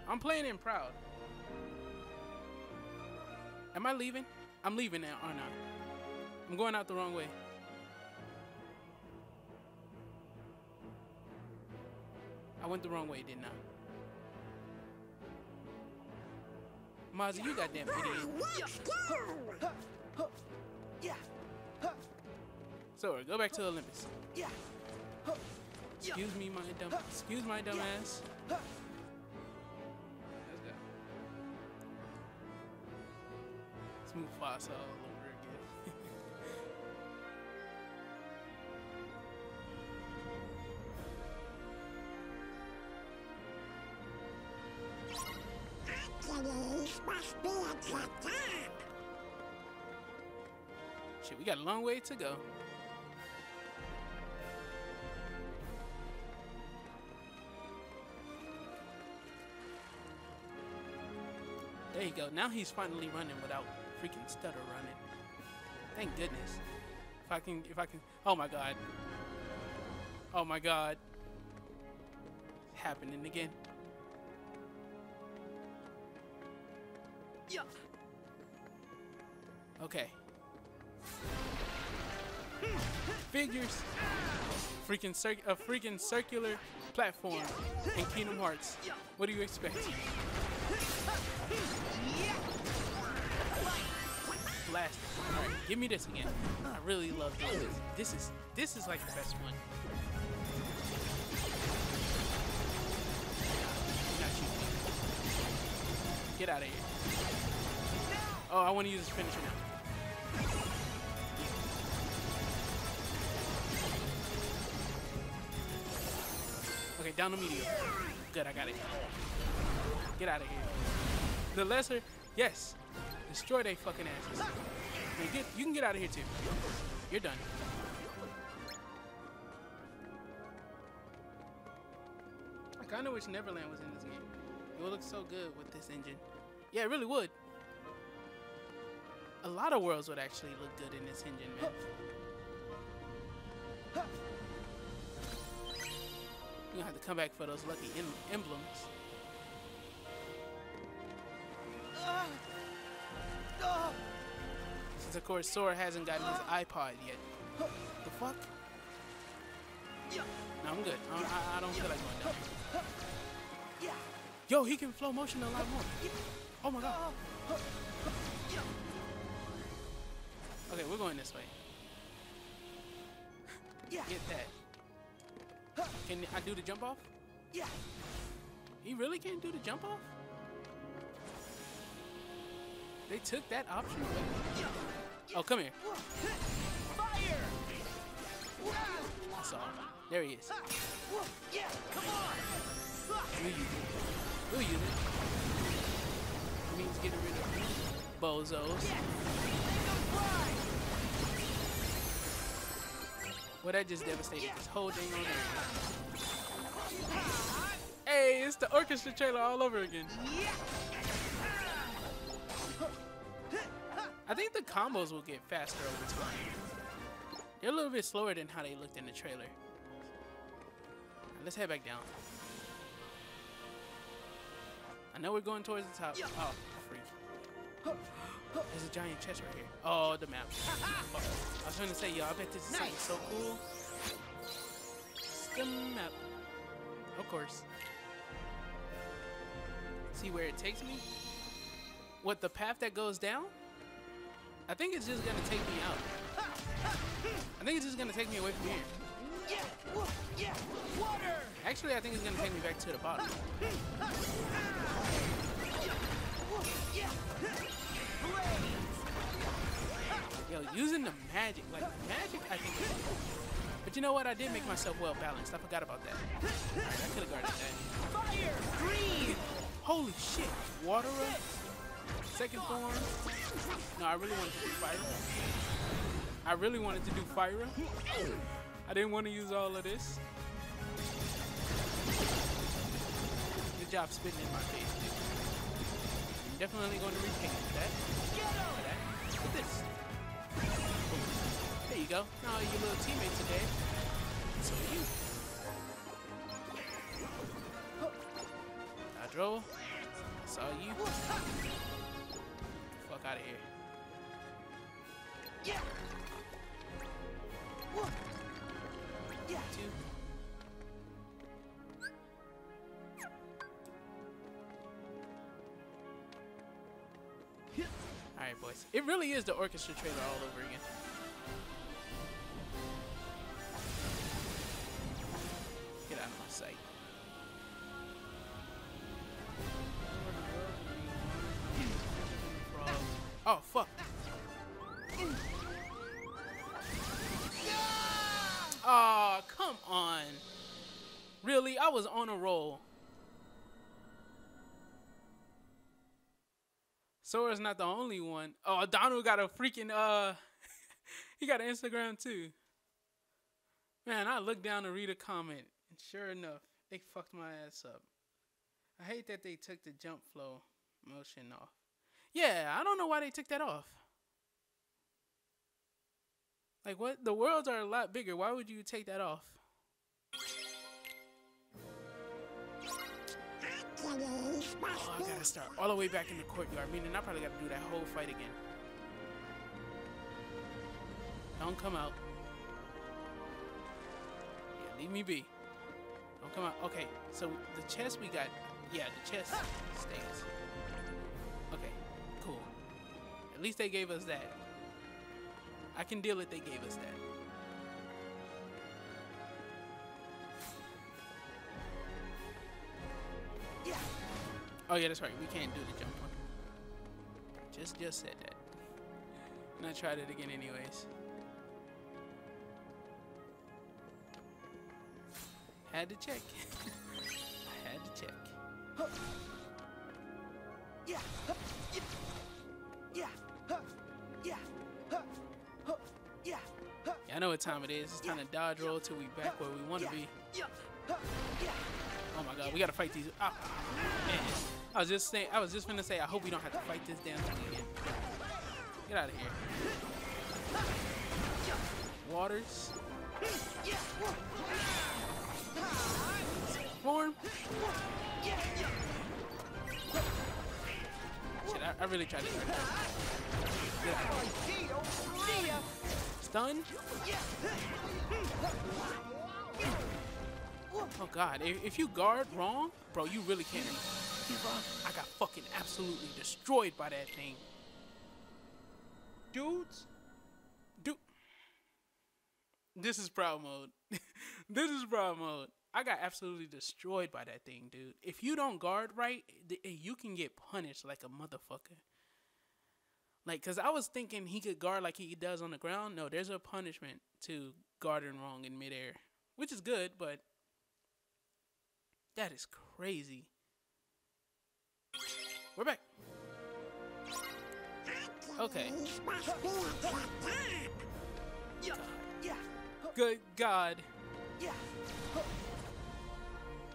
I'm playing in proud. Am I leaving? I'm leaving now, aren't I? I'm going out the wrong way. I went the wrong way, didn't I? Mazi, you goddamn idiot. So, go back to Olympus. Excuse me, my dumb. Excuse my dumb ass. Mufasa all over again. Must be at the top. Shit, we got a long way to go. There you go. Now he's finally running without freaking stutter running. Thank goodness. If I can, if I can, oh my god. Oh my god. It's happening again. Yeah. Okay. Figures. Freaking circ a freaking circular platform in Kingdom Hearts. What do you expect? Last one. All right, give me this again. I really love this. This is this is like the best one. Got you. Get out of here. Oh, I want to use this finisher now. Okay, down the meteor. Good, I got it. Get out of here. The lesser, yes. Destroy they fucking asses. You, get, you can get out of here too. You're done. I kind of wish Neverland was in this game. It would look so good with this engine. Yeah, it really would. A lot of worlds would actually look good in this engine, man. You're gonna have to come back for those lucky em emblems. Since of course Sora hasn't gotten his iPod yet. The fuck? No, I'm good. I, I, I don't feel like going down. Yo, he can flow motion a lot more. Oh my god. Okay, we're going this way. Get that. Can I do the jump off? Yeah. He really can't do the jump off? They took that option away. Oh, come here. Fire. That's all. There he is. Yeah, come on. We'll use it. We'll use it. It means getting rid of bozos. Yeah. Well, that just devastated this whole thing on there. Hey, it's the orchestra trailer all over again. I think the combos will get faster over time. They're a little bit slower than how they looked in the trailer. Let's head back down. I know we're going towards the top. Oh, freak. There's a giant chest right here. Oh, the map. Oh, I was trying to say, yo, I bet this is nice. Something so cool. It's the map. Of course. See where it takes me? What, the path that goes down? I think it's just going to take me out. I think it's just going to take me away from here. Actually, I think it's going to take me back to the bottom. Yo, using the magic, like magic, I think. Is cool. But you know what? I did make myself well balanced. I forgot about that. Right, I could have guarded that. Fire, breathe. Holy shit! Water up. Second form. No, I really wanted to do fire. I really wanted to do fire. I didn't want to use all of this. Good job spitting in my face, dude. I'm definitely going to retain that. Get over that. With this. There you go. Now your little teammate today. So are you. I drove. I saw you. Fuck out of here. Two. Alright, boys. It really is the orchestra trailer all over again. Get out of my sight. Oh, fuck. Oh, come on. Really? I was on a roll. Sora's not the only one. Oh, Donald got a freaking, uh, he got an Instagram too. Man, I looked down to read a comment, and sure enough, they fucked my ass up. I hate that they took the jump flow motion off. Yeah, I don't know why they took that off. Like, what? The worlds are a lot bigger. Why would you take that off? Oh, I gotta start all the way back in the courtyard, meaning I probably gotta do that whole fight again. Don't come out. Yeah, leave me be. Don't come out. Okay, so the chest we got, yeah, the chest stays. Okay, cool. At least they gave us that. I can deal with they gave us that. Oh yeah, that's right. We can't do the jump one. Just just said that. And I tried it again anyways. Had to check. I had to check. Yeah. Yeah. Yeah. Yeah. I know what time it is. It's time to dodge roll till we back where we want to be. Oh my god, we gotta fight these. Ah, man. I was just saying. I was just gonna say. I hope we don't have to fight this damn thing again. Get out of here. Waters. Form. Shit, I, I really tried to hurt that. Stun. Oh god, if you guard wrong, bro, you really can't. I got fucking absolutely destroyed by that thing. Dudes. Dude. This is proud mode. This is proud mode. I got absolutely destroyed by that thing, dude. If you don't guard right, you can get punished like a motherfucker. Like, because I was thinking he could guard like he does on the ground. No, there's a punishment to guarding wrong in midair, which is good, but that is crazy. We're back. Okay. God. Good God.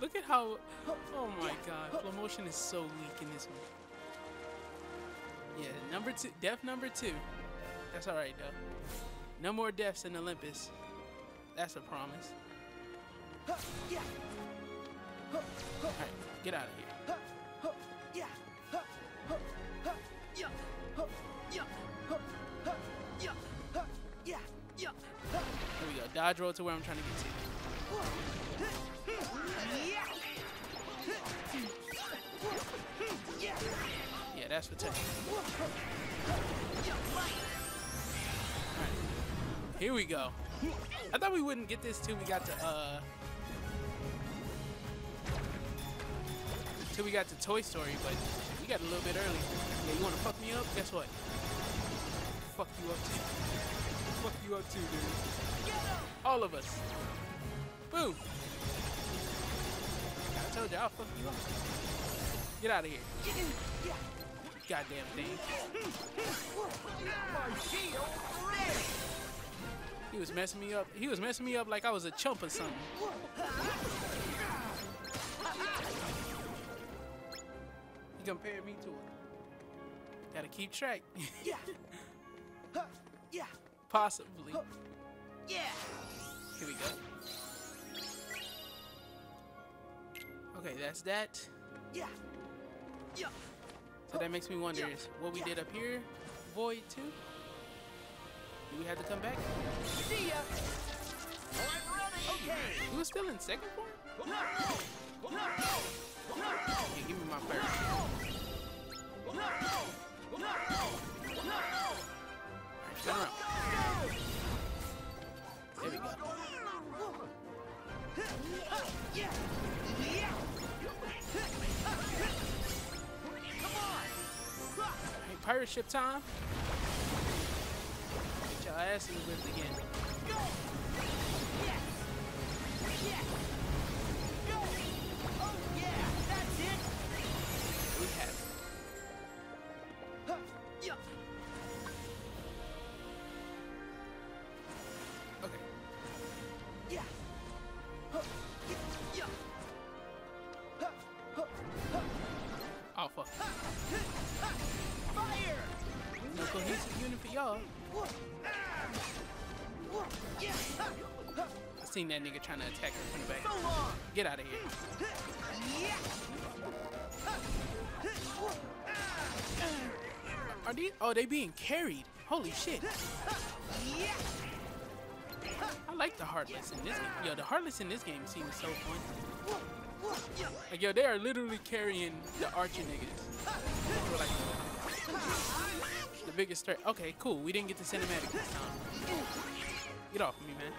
Look at how... Oh my god. Flow motion is so weak in this one. Yeah, number two. Death number two. That's alright, though. No more deaths in Olympus. That's a promise. Alright, get out of here. Here we go. Dodge roll to where I'm trying to get to. Yeah, that's for touching. Alright. Here we go. I thought we wouldn't get this till we got to uh till we got to Toy Story, but we got a little bit early. Yeah, you wanna fuck me up? Guess what? Fuck you up too. Fuck you up too, dude. All of us. Boom! I told you, I'll fuck you up. Get out of here. Goddamn thing. He was messing me up. He was messing me up like I was a chump or something. He compared me to it. Gotta keep track. Possibly. Here we go. Okay, that's that. Yeah. Yeah. So that makes me wonder, yeah. Is what we yeah. did up here void two? Do we have to come back? See ya. Oh, I'm ready. Okay. We were still in second form? No. No. No. Okay, give me my first. No. No. No. No. Alright, turn around. There we go. Yeah. Hey, pirate ship time. Get your asses whipped again. Go. Yeah. Yeah. Go. Oh yeah, that's it. We have it. Huh. Yeah. Okay. Yeah. Huh. Oh fuck. Fire! No cohesive unit for y'all. I seen that nigga trying to attack me from the back. So long. Get out of here. Yeah. Are these? Oh, they being carried. Holy shit. I like the Heartless in this game. Yo, the Heartless in this game seems so fun. Like, yo, they are literally carrying the Archer niggas. Like, the biggest threat. Okay, cool. We didn't get the cinematic this time. Get off me, man.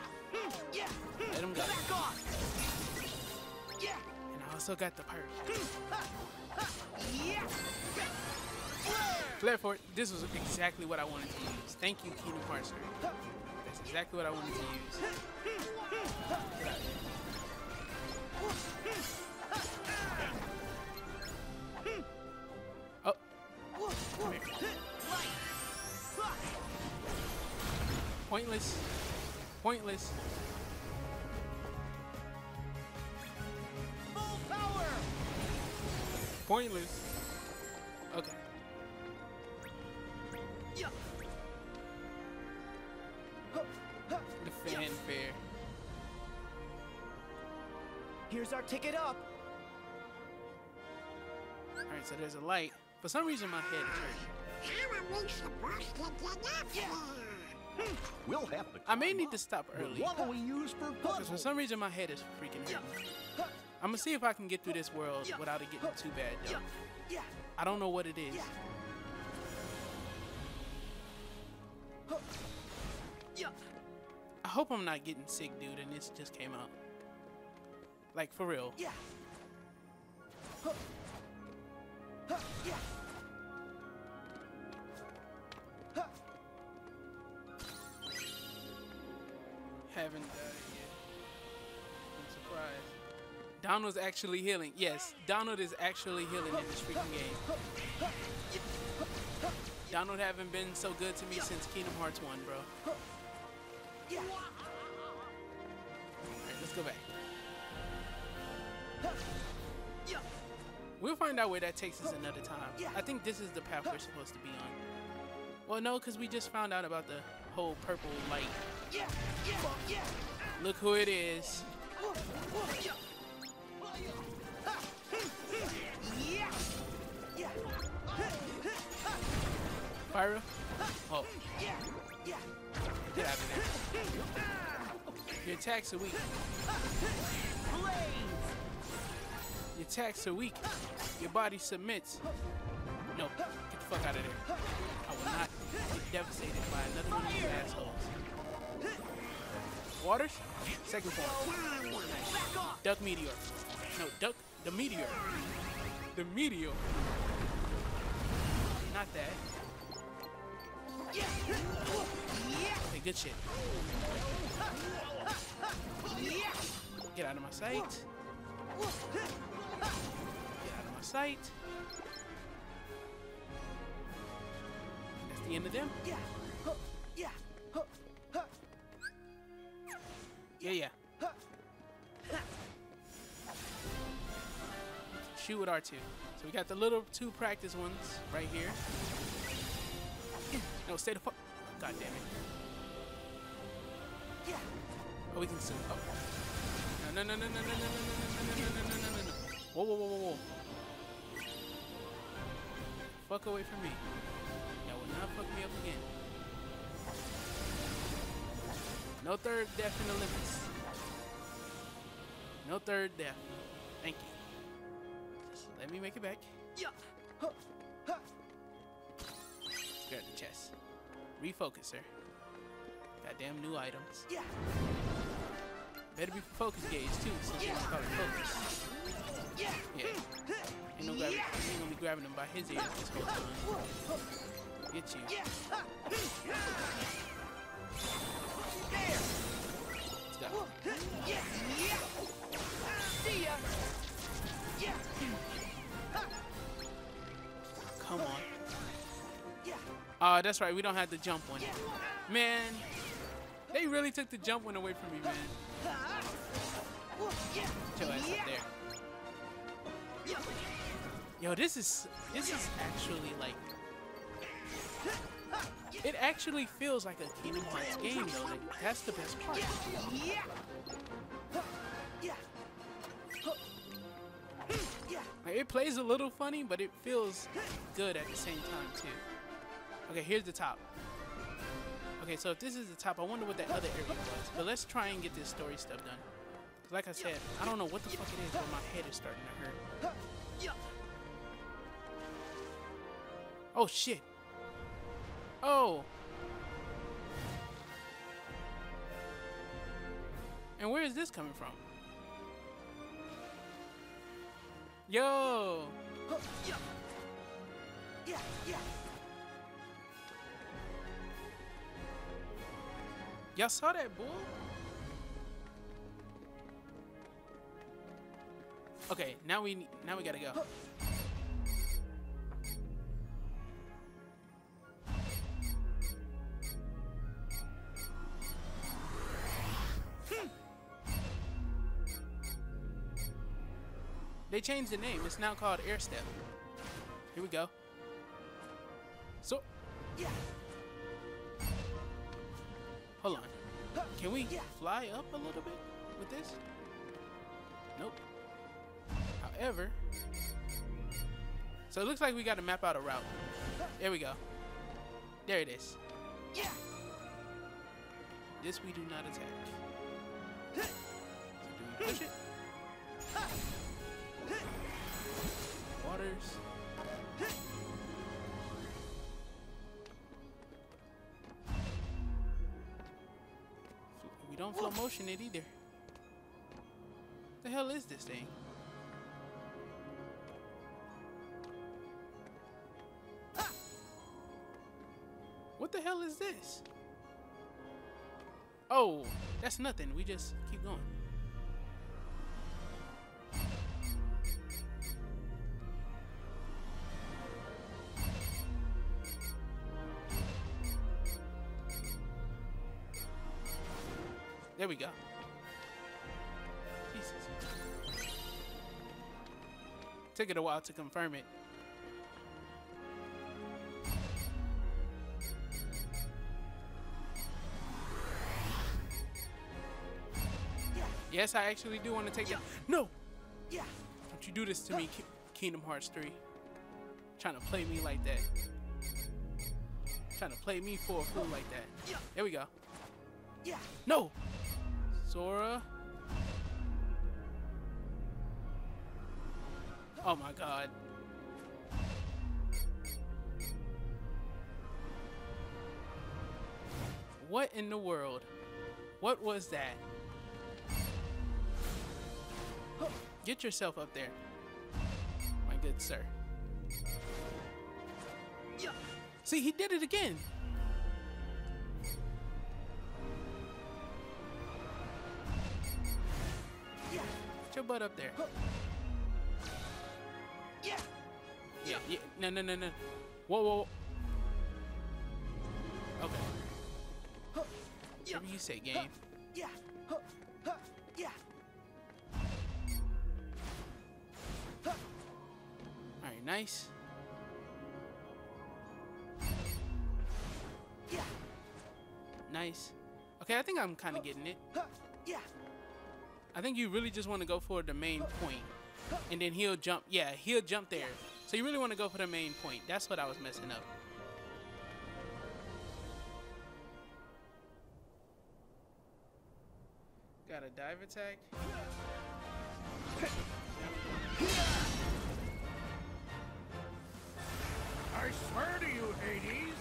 Let him go. And I also got the pirate. Flare for it. This was exactly what I wanted to use. Thank you, Kingdom Hearts three. That's exactly what I wanted to use. Oh. Come here. Pointless. Pointless. Full power. Pointless. Okay. The fanfare. Here's our ticket up. Alright, so there's a light. For some reason my head is hurting. We'll have to I may need to stop early. What will we use for puzzles? For some reason my head is freaking hurting. I'm gonna see if I can get through this world without it getting too bad though. I don't know what it is. I hope I'm not getting sick, dude, and this just came out. Like, for real. Yeah. Huh. Huh. Yeah. Huh. Haven't died yet. I'm surprised. Donald's actually healing. Yes, Donald is actually healing in this freaking game. Donald haven't been so good to me since Kingdom Hearts one, bro. Yeah. Alright, let's go back. We'll find out where that takes us another time. I think this is the path we're supposed to be on. Well, no, because we just found out about the whole purple light. Look who it is. Pyra? Oh. Get out of there. Your attacks are weak. Your attacks are weak. Your body submits. No, get the fuck out of there. I will not get devastated by another one of these assholes. Waters? Second form. Nice. Duck meteor. No, duck the meteor. The meteor. Not that. Okay, good shit. Get out of my sight. Get out of my sight. That's the end of them? Yeah. Yeah. Yeah, yeah. Shoot with R two. So we got the little two practice ones right here. No, stay the fuck. God damn it. Yeah. Oh, we can still. Oh. No, no, no, no, no, no, no, no, no, no, no, no, no. Whoa, whoa, whoa, whoa, whoa. Fuck away from me. That will not fuck me up again. No third death in Olympus. No third death. Thank you. Just let me make it back. Yeah. Huh. Huh. Grab the chest. Refocus, sir. Goddamn new items. Yeah. Better be for focus gauge too, since you call it focus. Yeah. Ain't no grabbing. Ain't gonna be grabbing them by his ears this whole time. Get you. Yeah. Let's go. See ya. Come on. Oh, that's right. We don't have the jump one. Man, they really took the jump one away from me, man. Chill ass up there. Yo, this is this is actually like. It actually feels like a Kingdom Hearts game, though. Like, that's the best part. Like, it plays a little funny, but it feels good at the same time, too. Okay, here's the top. Okay, so if this is the top, I wonder what that other area was. But let's try and get this story stuff done. Because like I said, I don't know what the fuck it is, but my head is starting to hurt. Oh, shit. Oh. And where is this coming from? Yo. Yeah, yeah. Y'all saw that, bull? Okay, now we now we gotta go. They changed the name. It's now called Air Step. Here we go. So, yeah. Hold on. Can we fly up a little bit with this? Nope. However, so it looks like we got to map out a route. There we go. There it is. Yeah. This we do not attack. So do we push it? Waters. We don't flow motion it either. What the hell is this thing? What the hell is this? Oh, that's nothing. We just keep going. There we go. Jesus. Took it a while to confirm it. Yes, I actually do want to take it. No! Yeah. Don't you do this to me, Kingdom Hearts three. You're trying to play me like that. You're trying to play me for a fool like that. There we go. Yeah. No! Sora. Oh my god. What in the world? What was that? Get yourself up there, my good sir. See, he did it again. Your butt up there. Yeah. Yeah. Yeah. No, no, no, no. Whoa, whoa. Okay. Whatever you say, game. Yeah. Yeah. All right. Nice. Yeah. Nice. Okay, I think I'm kind of getting it. Yeah. I think you really just want to go for the main point, and then he'll jump. Yeah, he'll jump there. So you really want to go for the main point. That's what I was messing up. Got a dive attack. I swear to you, Hades,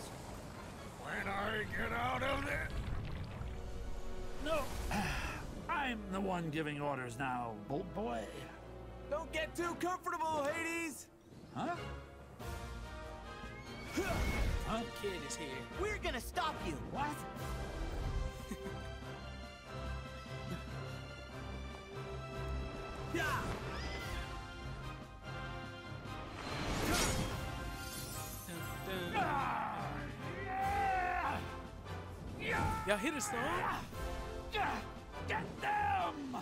when I get out of this. No. I'm the one giving orders now, Bolt Boy. Don't get too comfortable, Hades! Huh? Huh? Kid is here. We're gonna stop you! What? Yeah! Dun, dun. Ah, yeah! Yeah! Y'all hit us though? Yeah! Get them!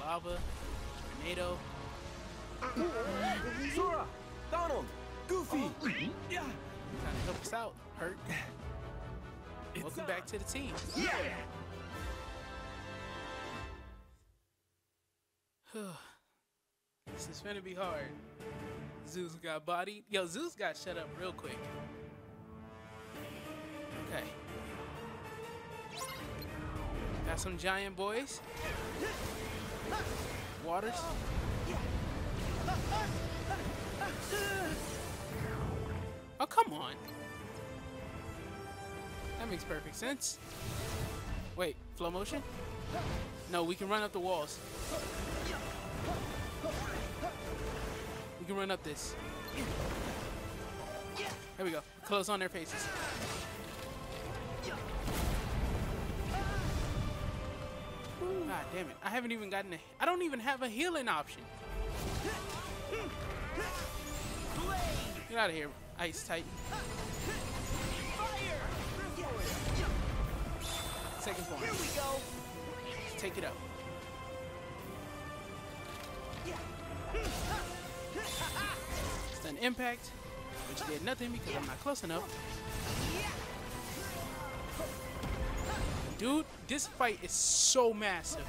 Lava, tornado. Sora, Donald, Goofy. Oh. Yeah. Trying to help us out, Hurt. It's Welcome up. back to the team. Yeah. This is gonna be hard. Zeus got bodied. Yo, Zeus got shut up real quick. Okay. Got some giant boys. Waters. Oh, come on. That makes perfect sense. Wait, flow motion? No, we can run up the walls. We can run up this. There we go. Close on their faces. God damn it. I haven't even gotten a... I don't even have a healing option. Get out of here, Ice Titan. Second form. Here we go. Take it up. Stun Impact, which did nothing because I'm not close enough. Dude, this fight is so massive.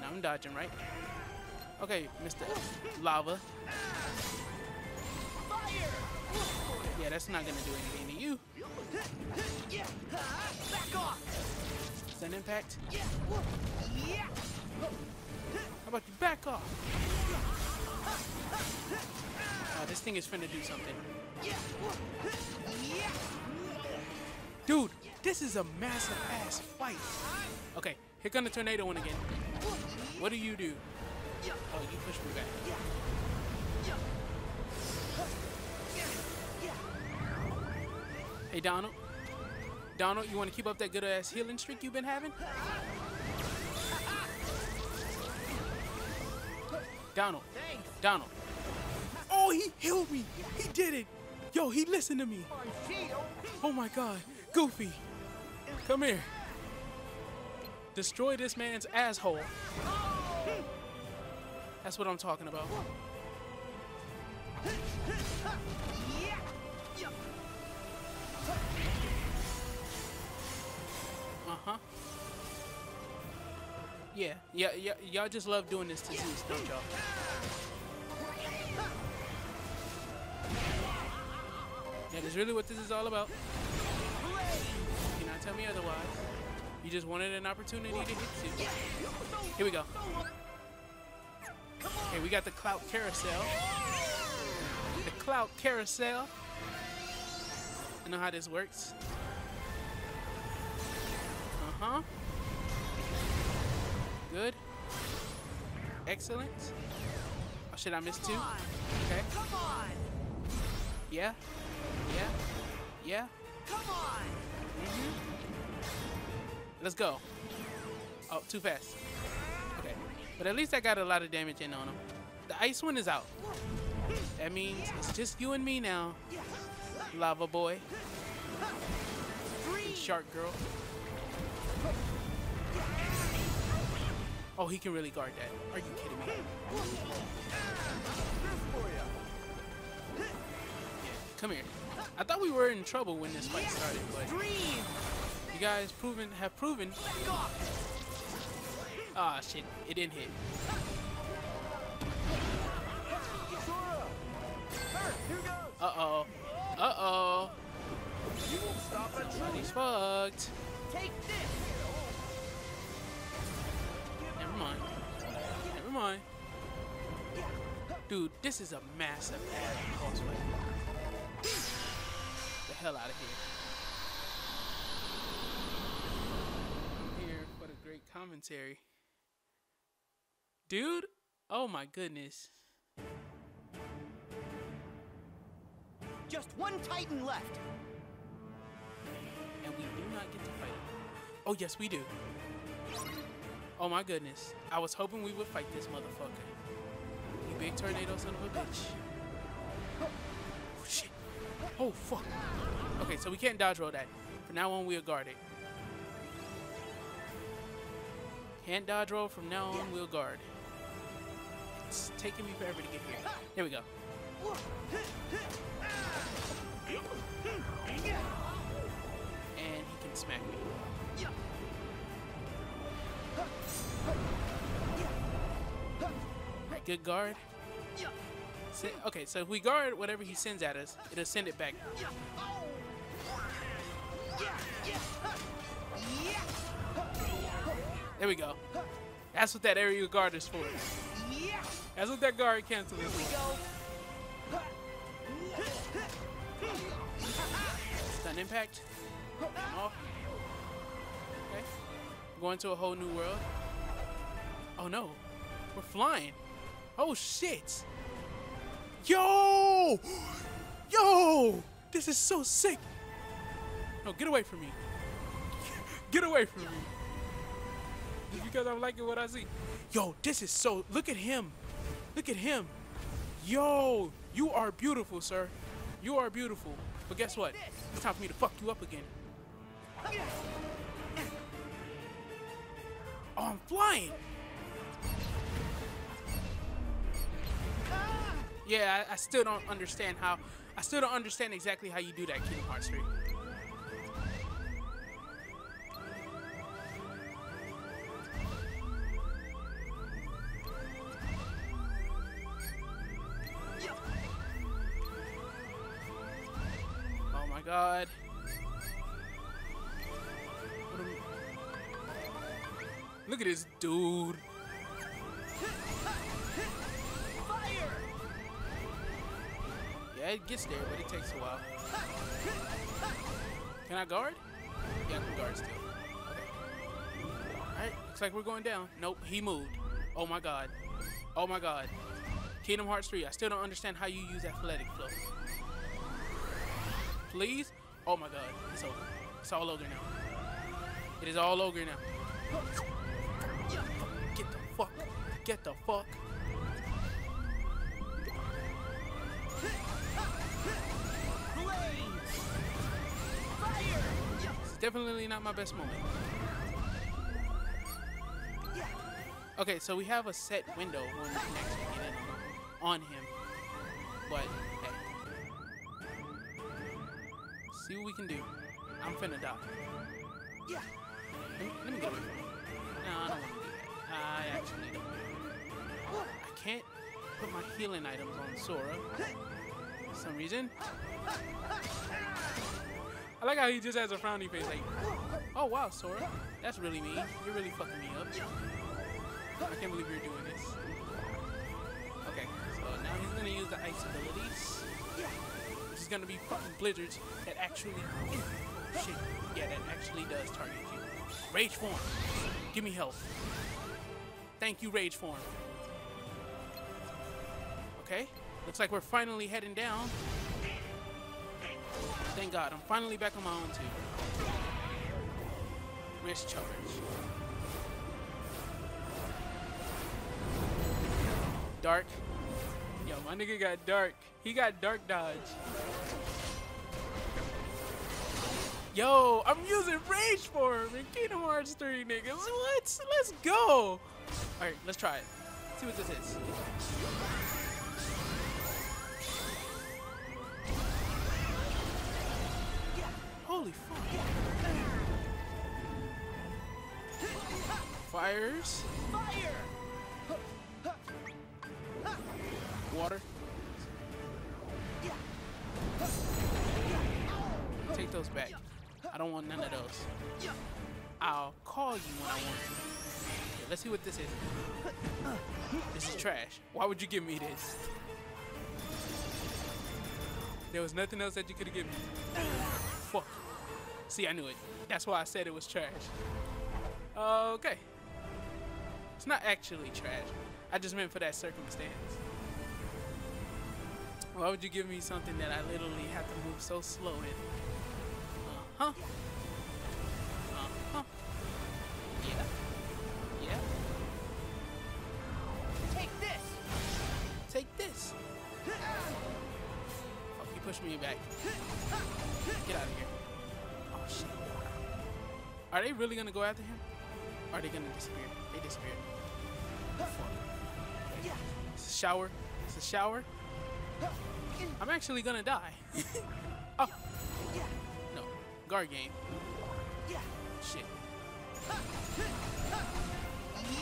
Now I'm dodging, right? Okay, Mister Lava. Yeah, that's not gonna do anything to you. Back off. Stun Impact. How about you back off? Oh, this thing is finna do something. Dude, this is a massive ass fight. Okay, here comes the tornado one again. What do you do? Oh, you push me back. Hey, Donald. Donald, you want to keep up that good ass healing streak you've been having? Donald. Thanks. Donald. Oh, he healed me. He did it. Yo, he listened to me. Oh my god. Goofy. Come here. Destroy this man's asshole. That's what I'm talking about. Uh-huh. Yeah, yeah, yeah, y'all just love doing this to Zeus, don't y'all? That is really what this is all about. You cannot tell me otherwise. You just wanted an opportunity to hit Zeus. Here we go. Okay, we got the clout carousel. The clout carousel. I know how this works. Uh-huh. Good. Excellent. Oh shit, I missed two. Okay. Come on. Yeah. Yeah. Yeah. Come on. Mm-hmm. Let's go. Oh, too fast. Okay. But at least I got a lot of damage in on him. The ice one is out. That means it's just you and me now. Lava boy. And shark girl. Oh, he can really guard that. Are you kidding me? Yeah, come here. I thought we were in trouble when this fight started, but you guys proven have proven. Ah, shit, it didn't hit. Uh oh. Uh oh. Somebody's fucked. Take this. Never mind. Never mind. Dude, this is a massive ass boss fight. Get the hell out of here. I'm here for the great commentary. Dude, oh my goodness. Just one Titan left. And we do not get to fight him. Oh yes, we do. Oh my goodness. I was hoping we would fight this motherfucker. You big tornado son of a bitch. Oh shit. Oh fuck. Okay, so we can't dodge roll that. From now on, we'll guard it. Can't dodge roll, from now on we'll guard. It's taking me forever to get here. There we go. And he can smack me. Good guard. Okay, so if we guard whatever he sends at us, it'll send it back. There we go. That's what that area guard is for. That's what that guard cancels. Here we go. Stun Impact. Off. Okay. Going to a whole new world. Oh no, we're flying. Oh shit. Yo! Yo! This is so sick. No, get away from me. Get away from me. Because I'm liking what I see. Yo, this is so, look at him. Look at him. Yo, you are beautiful, sir. You are beautiful. But guess what? It's time for me to fuck you up again. Oh, I'm flying. Yeah, I, I still don't understand how, I still don't understand exactly how you do that, Kingdom Hearts three. God. Look at this dude. Fire. Yeah, it gets there, but it takes a while. Can I guard? Yeah, I can guard still. Okay. Alright, looks like we're going down. Nope, he moved. Oh my god. Oh my god. Kingdom Hearts three, I still don't understand how you use athletic flow. Please? Oh my god, it's over. It's all over now. It is all over now. Get the fuck. Get the fuck. It's definitely not my best moment. Okay, so we have a set window when we can actually get in on him. But see what we can do. I'm finna die. Yeah. Let me, let me get away from you. No, I don't want to do that. I actually don't. I can't put my healing items on Sora for some reason. I like how he just has a frowny face like, oh wow, Sora, that's really mean. You're really fucking me up. I can't believe you're doing this. Okay, so now he's gonna use the ice abilities. Yeah. Gonna be fucking blizzards that actually oh shit yeah that actually does target you. Rage Form, give me health. Thank you, Rage Form. Okay, looks like we're finally heading down. Thank god, I'm finally back on my own too. Wrist charge. Dark. Yo, my nigga got dark. He got dark dodge. Yo, I'm using Rage Form in Kingdom Hearts three, niggas. What? Let's go. Alright, let's try it. See what this is. Holy fuck. Fires. Fire. Water. Take those back. I don't want none of those. I'll call you when I want to. Yeah, let's see what this is. This is trash. Why would you give me this? There was nothing else that you could have given me. Fuck. See, I knew it. That's why I said it was trash. Okay. It's not actually trash. I just meant for that circumstance. Why would you give me something that I literally have to move so slow in? Uh-huh. Uh-huh. Yeah. Yeah. Take this! Take this! Fuck, oh, you pushed me back. Get out of here. Oh, shit. Are they really gonna go after him? Or are they gonna disappear? They disappeared. Fuck. Okay. It's a shower. It's a shower. I'm actually gonna die. Oh. No. Guard game. Shit.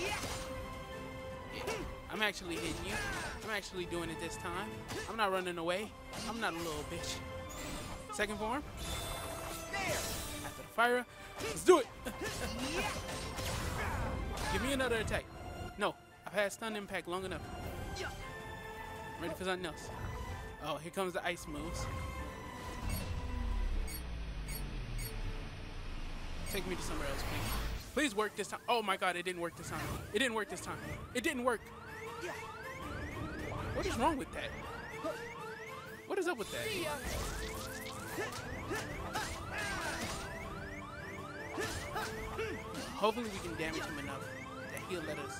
Yeah. I'm actually hitting you. I'm actually doing it this time. I'm not running away. I'm not a little bitch. Second form. After the fire. Let's do it. Give me another attack. No. I've had stun impact long enough. I'm ready for something else. Oh, here comes the ice moves. Take me to somewhere else, please. Please work this time. Oh my god, it didn't work this time. It didn't work this time. It didn't work. What is wrong with that? What is up with that? Hopefully we can damage him enough that he'll let us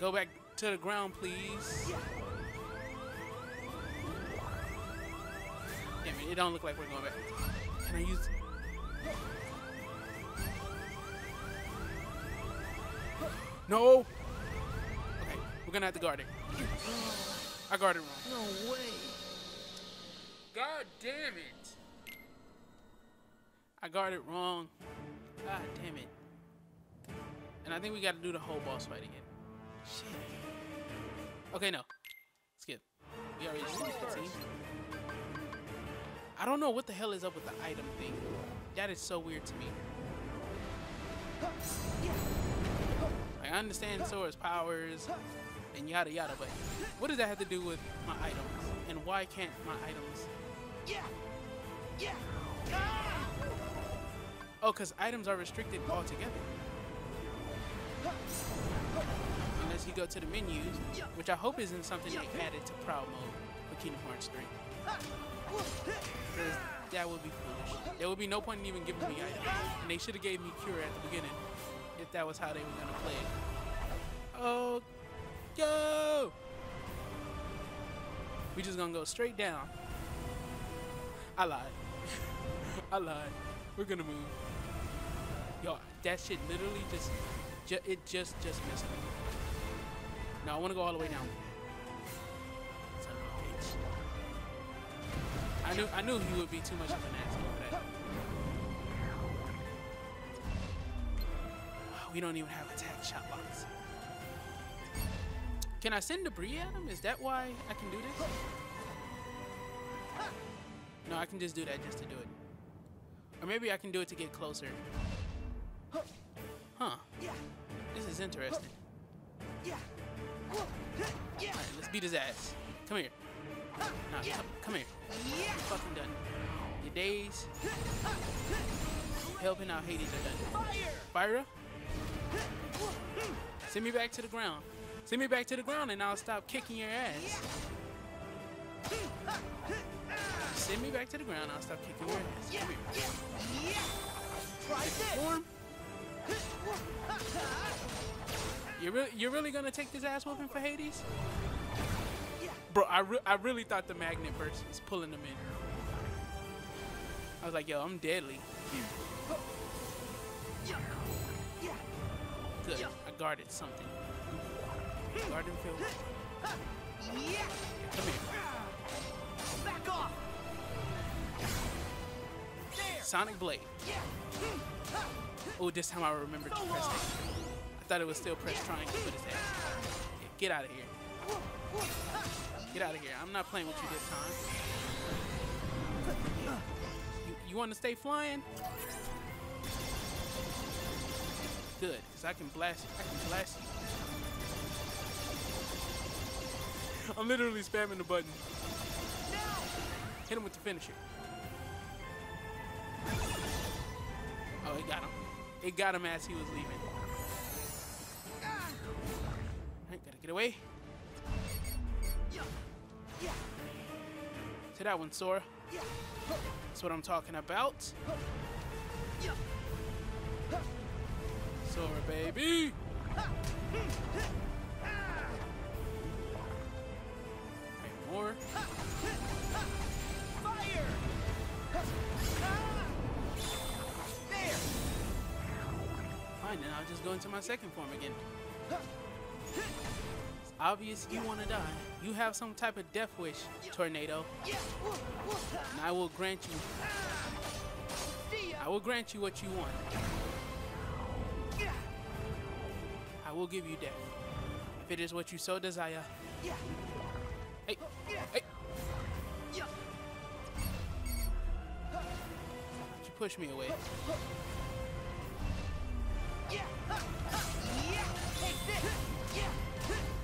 go back to the ground, please. Damn it, it don't look like we're going back. Can I use... No! Okay, we're gonna have to guard it. I guarded wrong. No way. God damn it. I guarded wrong. God damn it. And I think we gotta do the whole boss fight again. Shit. Okay, no. Skip. We already did fifteen. I don't know what the hell is up with the item thing. That is so weird to me. Like, I understand Sora's powers and yada yada, but what does that have to do with my items? And why can't my items? Yeah. Yeah. Ah! Oh, because items are restricted altogether. Unless you go to the menus, which I hope isn't something they added to Prowl Mode for Kingdom Hearts three. Because that would be foolish. There would be no point in even giving me items. And they should have gave me Cure at the beginning if that was how they were going to play it. Oh, go! We're just going to go straight down. I lied. I lied. We're going to move. Yo, that shit literally just... Ju it just, just missed me. Now I want to go all the way down. Son of a bitch. I knew, I knew he would be too much of an asshole for that. We don't even have attack shot blocks. Can I send debris at him? Is that why I can do this? No, I can just do that just to do it. Or maybe I can do it to get closer. Huh. This is interesting. Alright, let's beat his ass. Come here. Nah, come, come here. I'm fucking done. Your days helping out Hades are done. Fire! Send me back to the ground. Send me back to the ground and I'll stop kicking your ass. Send me back to the ground and I'll stop kicking your ass. Come here. Second form. You're, re you're really gonna take this ass whooping for Hades? Bro, I, re I really thought the magnet burst was pulling them in. I was like, yo, I'm deadly. Good. I guarded something. Garden field. Come here. Back off. Sonic Blade. Oh, this time I remembered to press it. I thought it was still press triangle, but it's ass. Yeah, get out of here. Get out of here. I'm not playing with you this time. You, you want to stay flying? Good, because I can blast you. I can blast you. I'm literally spamming the button. No! Hit him with the finisher. Oh, it got him. It got him as he was leaving. Alright, gotta get away. To that one, Sora. That's what I'm talking about. Sora, baby. Right, more. Fire. There. Fine, then I'll just go into my second form again. It's obvious you want to die. You have some type of death wish, Tornado. And I will grant you. I will grant you what you want. I will give you death. If it is what you so desire. Hey, hey. Did you push me away?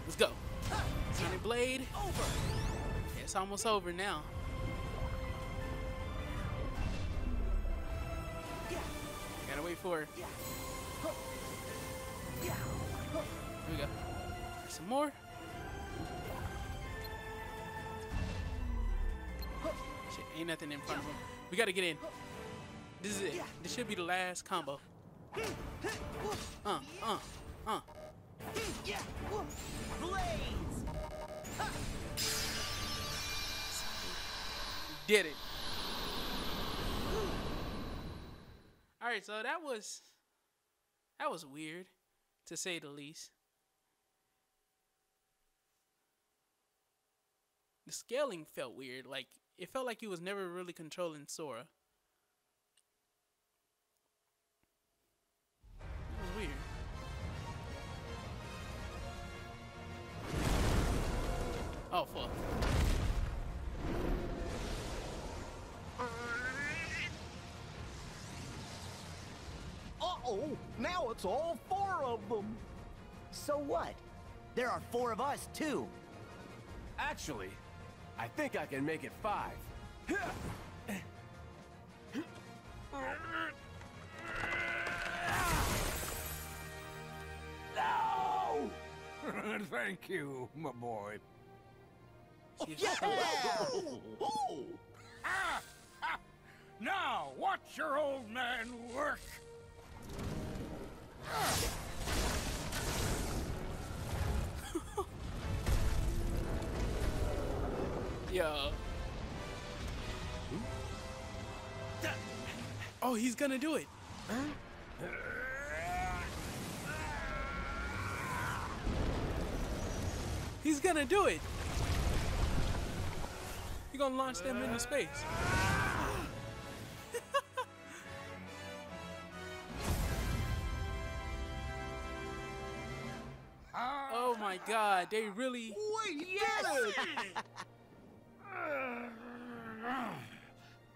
Let's go. Sonic Blade. It's almost over now. for. Here we go. Some more. Shit, ain't nothing in front of him. We gotta get in. This is it. This should be the last combo. Uh, uh, uh. Did it. Alright, so that was that was weird, to say the least. The scaling felt weird, like it felt like he was never really controlling Sora. It was weird. Oh fuck. Uh-oh, now it's all four of them. So what? There are four of us too. Actually, I think I can make it five. No! Thank you, my boy. Yeah! Oh, oh. Ah, ah. Now, watch your old man work. Ah. Yo. Oh, he's gonna do it. Huh? He's gonna do it. You're gonna launch them into space. Oh my god, they really. Wait, yes!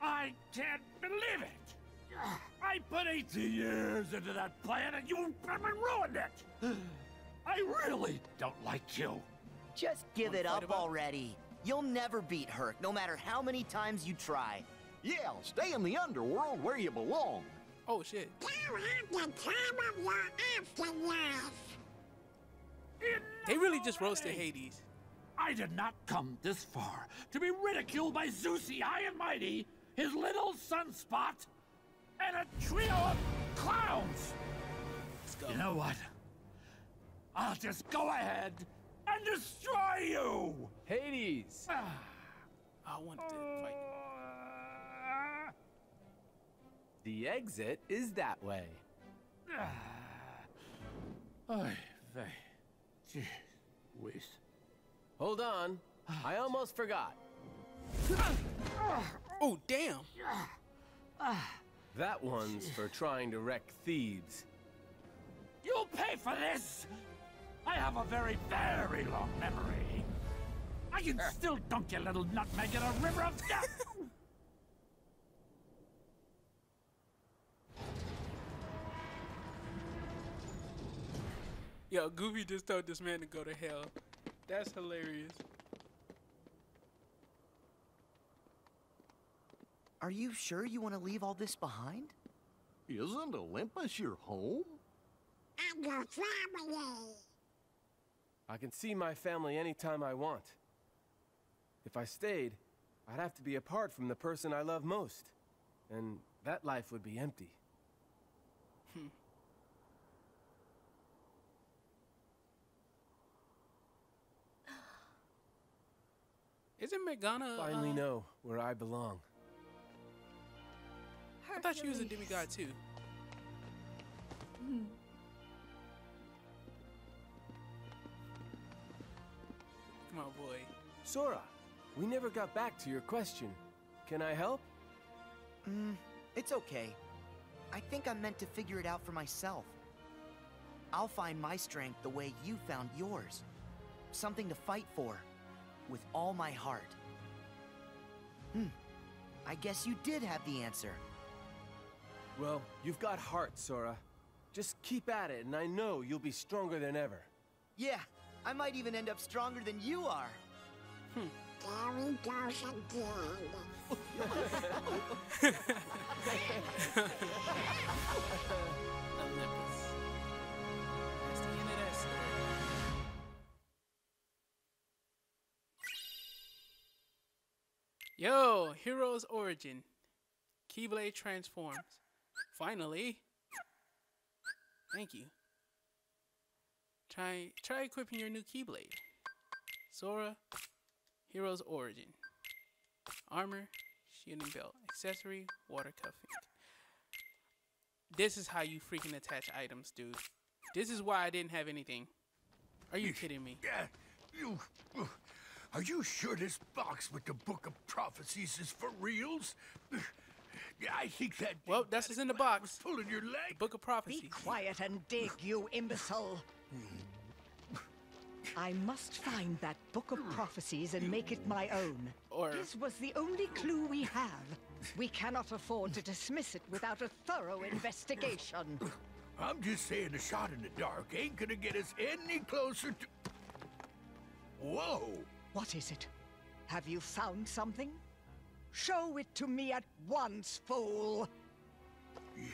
I can't believe it! I put eighteen years into that plan and you ruined it! I really don't like you. Just give it up already. You'll never beat Herc, no matter how many times you try. Yeah, stay in the underworld where you belong. Oh, shit. You had the time of your afterlife. They really just roasted Hades. I did not come this far to be ridiculed by Zeusy High and Mighty, his little sunspot, and a trio of clowns. Let's go. You know what? I'll just go ahead and destroy you! Hades! Ah, I want to fight. The exit is that way. Ah. Jeez, whiz. Hold on. I almost forgot. Oh, damn! That one's for trying to wreck Thebes. You'll pay for this! I have a very, very long memory. I can still dunk your little nutmeg in a river of death. Yo, Goofy just told this man to go to hell. That's hilarious. Are you sure you want to leave all this behind? Isn't Olympus your home? I'm your family. I can see my family anytime I want. If I stayed, I'd have to be apart from the person I love most, and that life would be empty. Hmm. Isn't Morgana? Finally, uh... know where I belong. Hercules. I thought she was a demigod too. Hmm. Oh boy. Sora, we never got back to your question. Can I help? Mm, it's okay. I think I'm meant to figure it out for myself. I'll find my strength the way you found yours. Something to fight for. With all my heart. Hmm. I guess you did have the answer. Well, you've got heart, Sora. Just keep at it, and I know you'll be stronger than ever. Yeah. I might even end up stronger than you are. Hmm. There he goes again. Yo, Hero's Origin. Keyblade transforms. Finally. Thank you. Try try equipping your new Keyblade. Sora. Hero's Origin. Armor. Shielding belt. Accessory. Water cuffing. This is how you freaking attach items, dude. This is why I didn't have anything. Are you kidding me? Yeah. You. Are you sure this box with the Book of Prophecies is for reals? Yeah, I think that. Well, that's what's in the box. Pulling your leg. The Book of Prophecies. Be quiet and dig, you imbecile. I must find that Book of Prophecies and make it my own. Or this was the only clue we have. We cannot afford to dismiss it without a thorough investigation. I'm just saying a shot in the dark ain't gonna get us any closer to. Whoa! What is it? Have you found something? Show it to me at once, fool!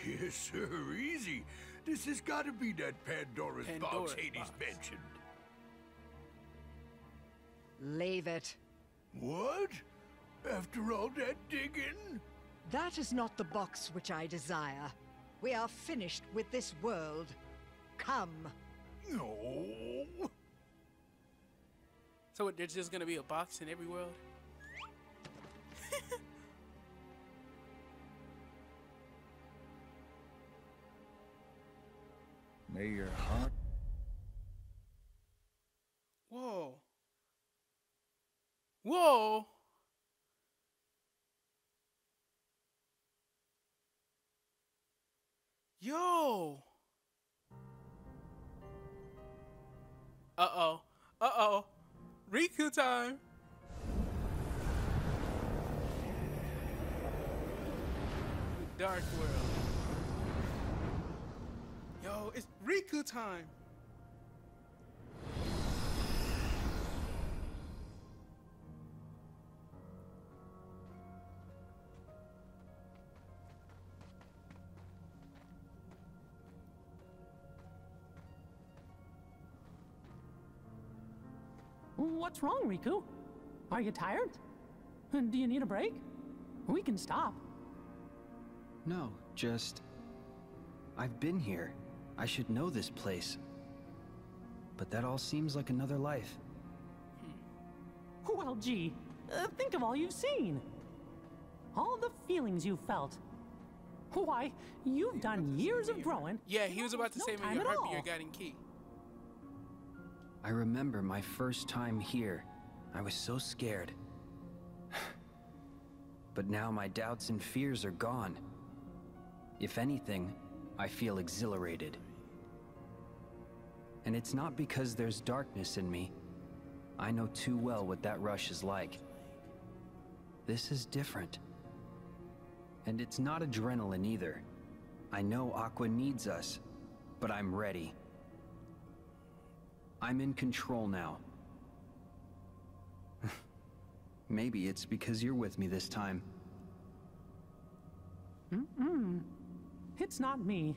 Yes, sir, easy. This has got to be that Pandora's, Pandora's box Hades mentioned. Leave it. What? After all that digging? That is not the box which I desire. We are finished with this world. Come. No. So there's just gonna be a box in every world? May your heart. Whoa. Whoa. Yo. Uh-oh. Uh-oh. Riku time. Dark world. Yo, it's Riku time. What's wrong, Riku? Are you tired? Do you need a break? We can stop. No, just... I've been here. I should know this place. But that all seems like another life. Hmm. Well, gee, uh, think of all you've seen. All the feelings you've felt. Why, you've done years of growing. Yeah, he was about to say, man, your heartbeat, your guiding key. I remember my first time here. I was so scared. But now my doubts and fears are gone. If anything, I feel exhilarated. And it's not because there's darkness in me. I know too well what that rush is like. This is different. And it's not adrenaline either. I know Aqua needs us, but I'm ready. I'm in control now. Maybe it's because you're with me this time. Mm-mm. It's not me.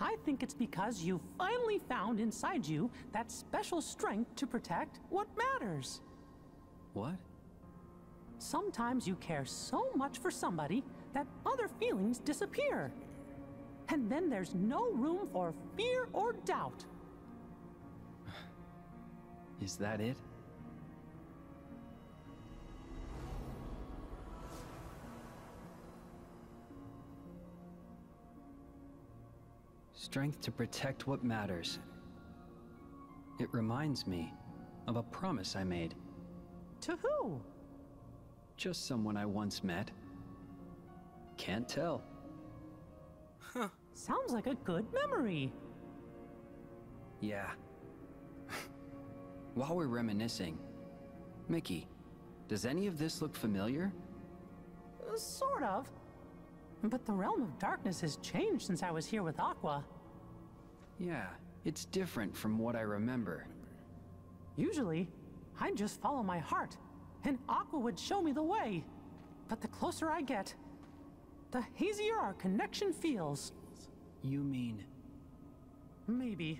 I think it's because you finally found inside you that special strength to protect what matters. What? Sometimes you care so much for somebody that other feelings disappear. And then there's no room for fear or doubt. Is that it? Strength to protect what matters. It reminds me of a promise I made. To who? Just someone I once met. Can't tell. Huh. Sounds like a good memory. Yeah. While we're reminiscing, Mickey, does any of this look familiar? Uh, sort of. But the realm of darkness has changed since I was here with Aqua. Yeah, it's different from what I remember. Usually, I just follow my heart, and Aqua would show me the way. But the closer I get, the hazier our connection feels. You mean? Maybe,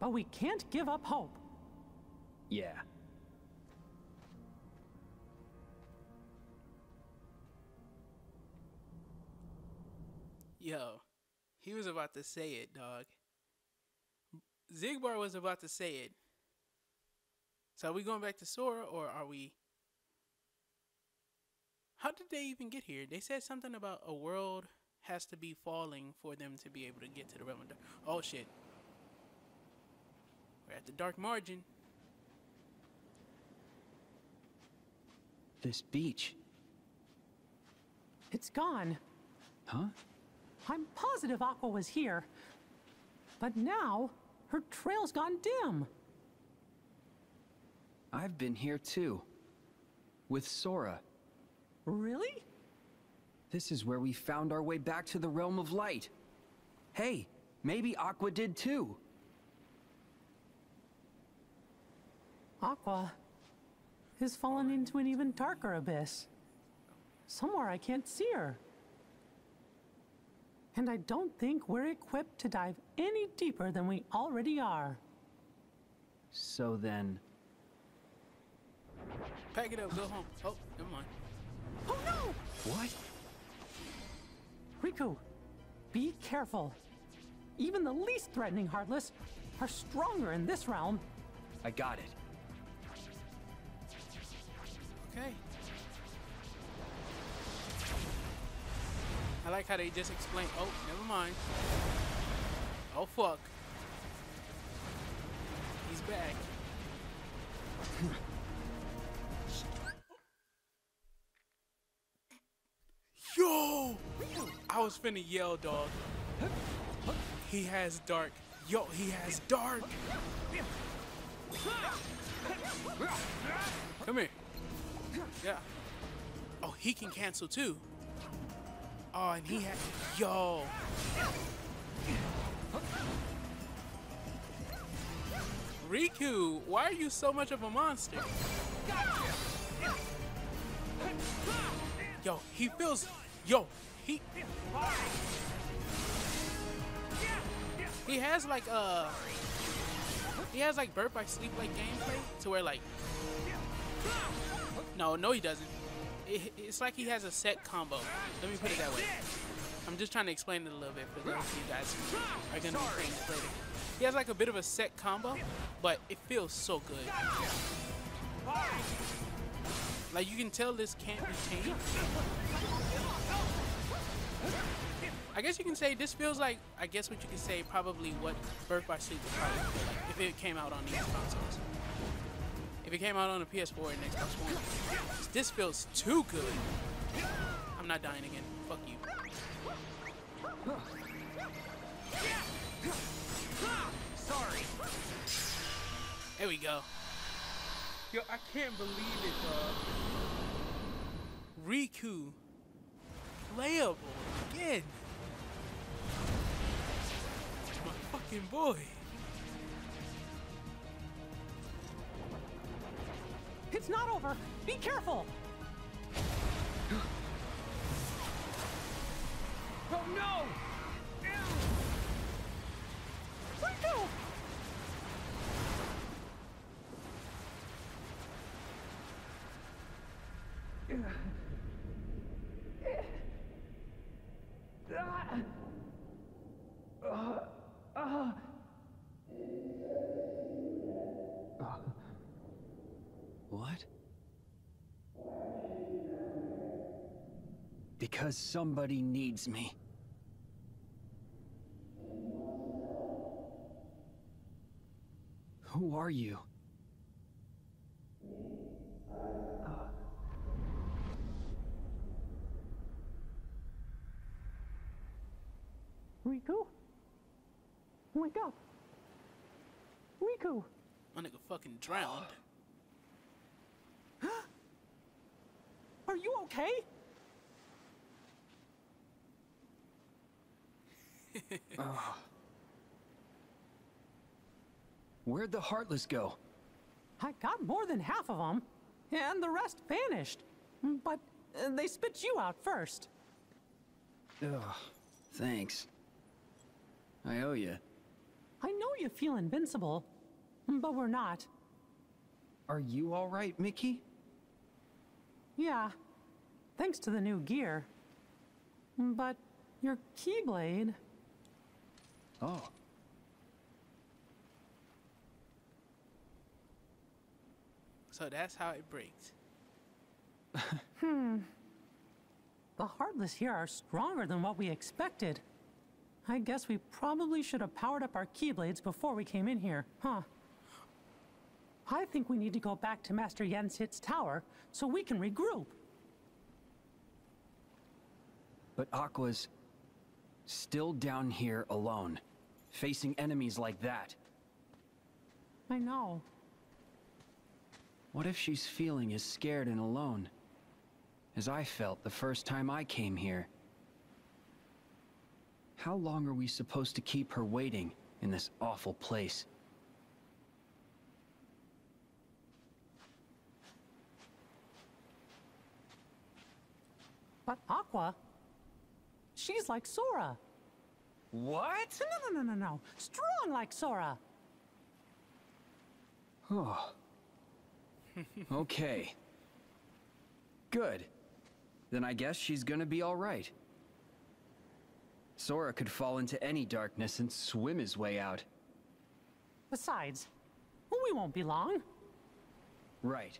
but we can't give up hope. Yeah. Yo, he was about to say it, dog. Zigbar was about to say it. So are we going back to Sora, or are we... How did they even get here? They said something about a world has to be falling for them to be able to get to the realm of dark. Oh, shit. We're at the dark margin. This beach. It's gone. Huh? I'm positive Aqua was here. But now, her trail's gone dim. I've been here too. With Sora. Really? This is where we found our way back to the Realm of Light. Hey, maybe Aqua did too. Aqua has fallen into an even darker abyss. Somewhere I can't see her. And I don't think we're equipped to dive any deeper than we already are. So then... Pack it up, go home. Oh, never mind. Oh no! What? Riku, be careful. Even the least threatening Heartless are stronger in this realm. I got it. Okay. I like how they just explain. Oh, never mind. Oh fuck. He's back. Yo! I was finna yell, dog. He has dark. Yo, he has dark. Come here. Yeah. Oh, he can cancel too. Oh, and he has. Yo. Riku, why are you so much of a monster? Yo, he feels. Yo, he he has like uh he has like Birth by Sleep like gameplay to where like no no he doesn't. It, it's like he has a set combo. Let me put it that way. I'm just trying to explain it a little bit for those of you guys who are gonna be playing this later. He has like a bit of a set combo, but it feels so good. Like you can tell this can't be changed. I guess you can say this feels like, I guess what you can say probably what Birth by Sleep would probably feel like if it came out on these consoles. If it came out on the P S four and Xbox One. This feels too good. I'm not dying again. Fuck you. Sorry. There we go. Yo, I can't believe it, dog. Riku. Playable again. My fucking boy. It's not over. Be careful. Oh no! Riku! What? Because somebody needs me. Who are you? Riku? Wake up! Riku! My nigga fucking drowned. Are you okay? Oh. Where'd the Heartless go? I got more than half of them, and the rest vanished. But uh, they spit you out first. Ugh, thanks. I owe you. I know you feel invincible, but we're not. Are you all right, Mickey? Yeah, thanks to the new gear. But Your Keyblade? Oh. So that's how it breaks. Hmm. The Heartless here are stronger than what we expected. I guess we probably should have powered up our Keyblades before we came in here, huh? I think we need to go back to Master Yen Sid's tower so we can regroup. But Aqua's still down here alone, facing enemies like that. I know. What if she's feeling as scared and alone as I felt the first time I came here? How long are we supposed to keep her waiting in this awful place? But Aqua, she's like Sora. What? No, no, no, no, no. Strong like Sora. Oh. Okay. Good. Then I guess she's gonna be all right. Sora could fall into any darkness and swim his way out. Besides, we won't be long. Right.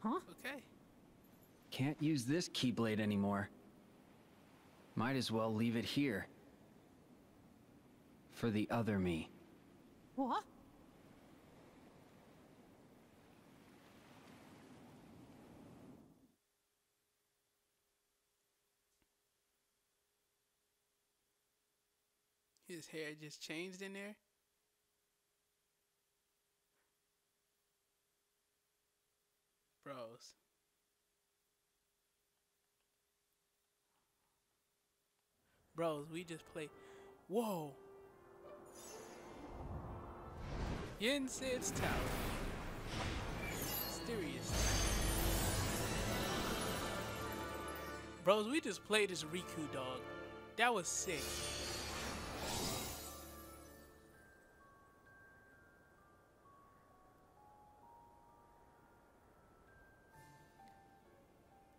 Huh? Okay. Can't use this Keyblade anymore. Might as well leave it here. For the other me. What? His hair just changed in there. Bros. Bros, we just play. Whoa. Yen Sid's tower. Mysterious. Bros, we just played as Riku, dog. That was sick.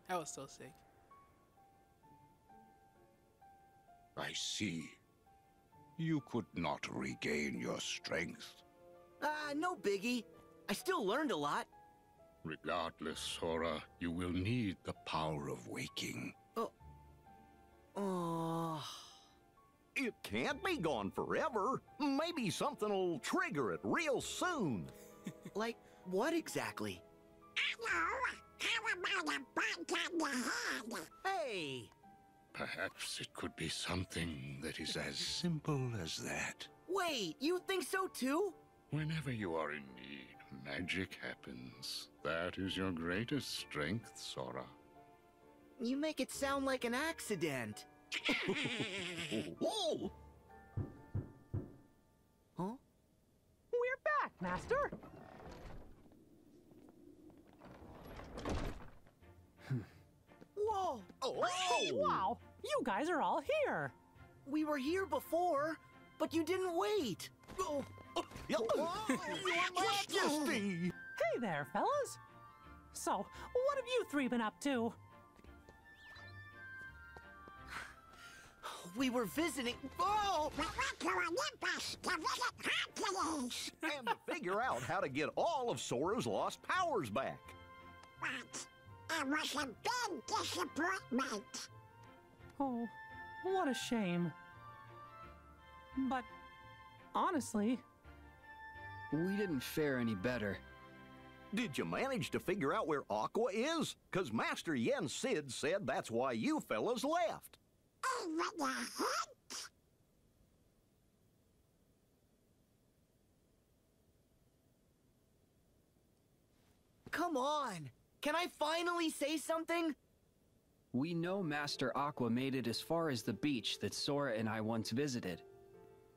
That was so sick. I see. You could not regain your strength. Ah, uh, no biggie. I still learned a lot. Regardless, Sora, you will need the power of waking. Oh. Oh. It can't be gone forever. Maybe something'll trigger it real soon. Like what exactly? Hello. How about a bite on the head? Hey! Perhaps it could be something that is as simple as that. Wait, you think so too? Whenever you are in need, magic happens. That is your greatest strength, Sora. You make it sound like an accident. Whoa! Huh? We're back, Master! Whoa! Oh. Hey, wow! You guys are all here! We were here before, but you didn't wait! Oh. Oh. Oh. Your Majesty! Hey there, fellas! So, what have you three been up to? We were visiting... Oh! We went to Olympus to visit Hercules! And to figure out how to get all of Sora's lost powers back. What? It was a big disappointment. Oh, what a shame. But, honestly... We didn't fare any better. Did you manage to figure out where Aqua is? Because Master Yen Sid said that's why you fellas left. Oh, what the heck? Come on! Can I finally say something? We know Master Aqua made it as far as the beach that Sora and I once visited,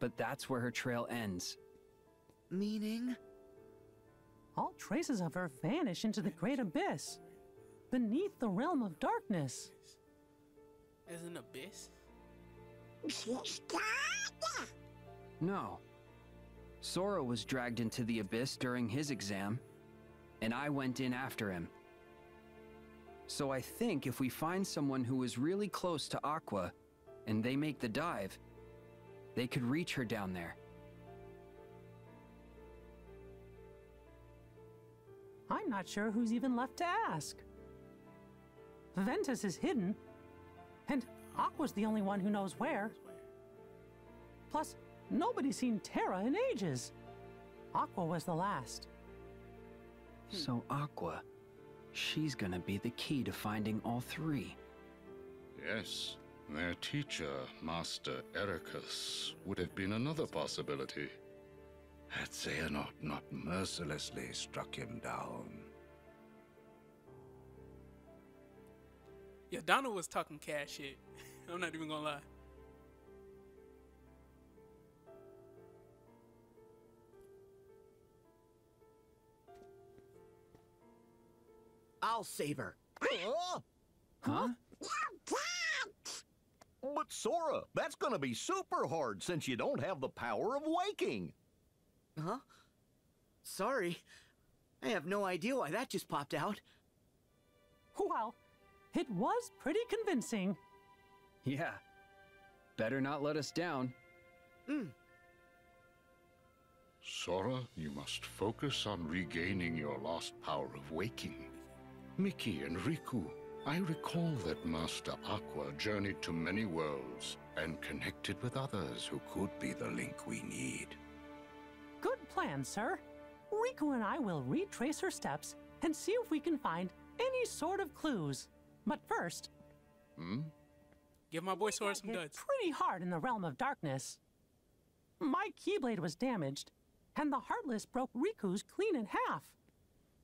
but that's where her trail ends. Meaning? All traces of her vanish into the great abyss, beneath the realm of darkness. As an abyss? No. Sora was dragged into the abyss during his exam, and I went in after him. So I think if we find someone who is really close to Aqua, and they make the dive, they could reach her down there. I'm not sure who's even left to ask. Ventus is hidden, and Aqua's the only one who knows where. Plus, nobody's seen Terra in ages. Aqua was the last. So Aqua, she's gonna be the key to finding all three. Yes, their teacher, Master Ericus, would have been another possibility. Had Xehanort not mercilessly struck him down. Yeah, Donald was talking cash shit. I'm not even gonna lie. I'll save her. Huh? Huh? But Sora, that's gonna be super hard since you don't have the power of waking. Huh? Sorry. I have no idea why that just popped out. Well, it was pretty convincing. Yeah. Better not let us down. Mm. Sora, you must focus on regaining your lost power of waking. Mickey and Riku, I recall that Master Aqua journeyed to many worlds and connected with others who could be the link we need. Good plan, sir. Riku and I will retrace her steps and see if we can find any sort of clues. But first... Hmm? Give my boy Sora some duds. Pretty hard in the realm of darkness. My Keyblade was damaged, and the Heartless broke Riku's clean in half.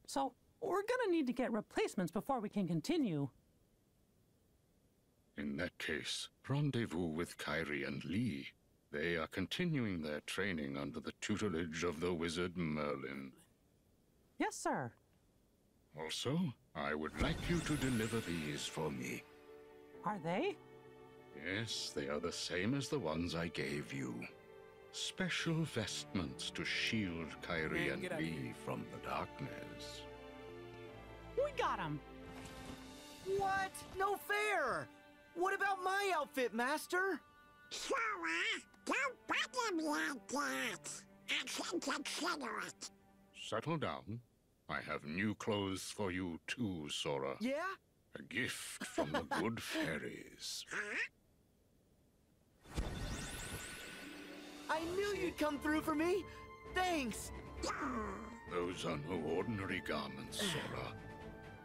So... we're gonna need to get replacements before we can continue. In that case, rendezvous with Kairi and Lee. They are continuing their training under the tutelage of the wizard Merlin. Yes, sir. Also, I would like you to deliver these for me. Are they? Yes, they are the same as the ones I gave you. Special vestments to shield Kairi Man, and Lee from the darkness. We got him! What? No fair! What about my outfit, Master? Sora, don't bother me like that. I can consider it. Settle down. I have new clothes for you too, Sora. Yeah? A gift from the good fairies. Huh? I knew you'd come through for me. Thanks. Those are no ordinary garments, Sora.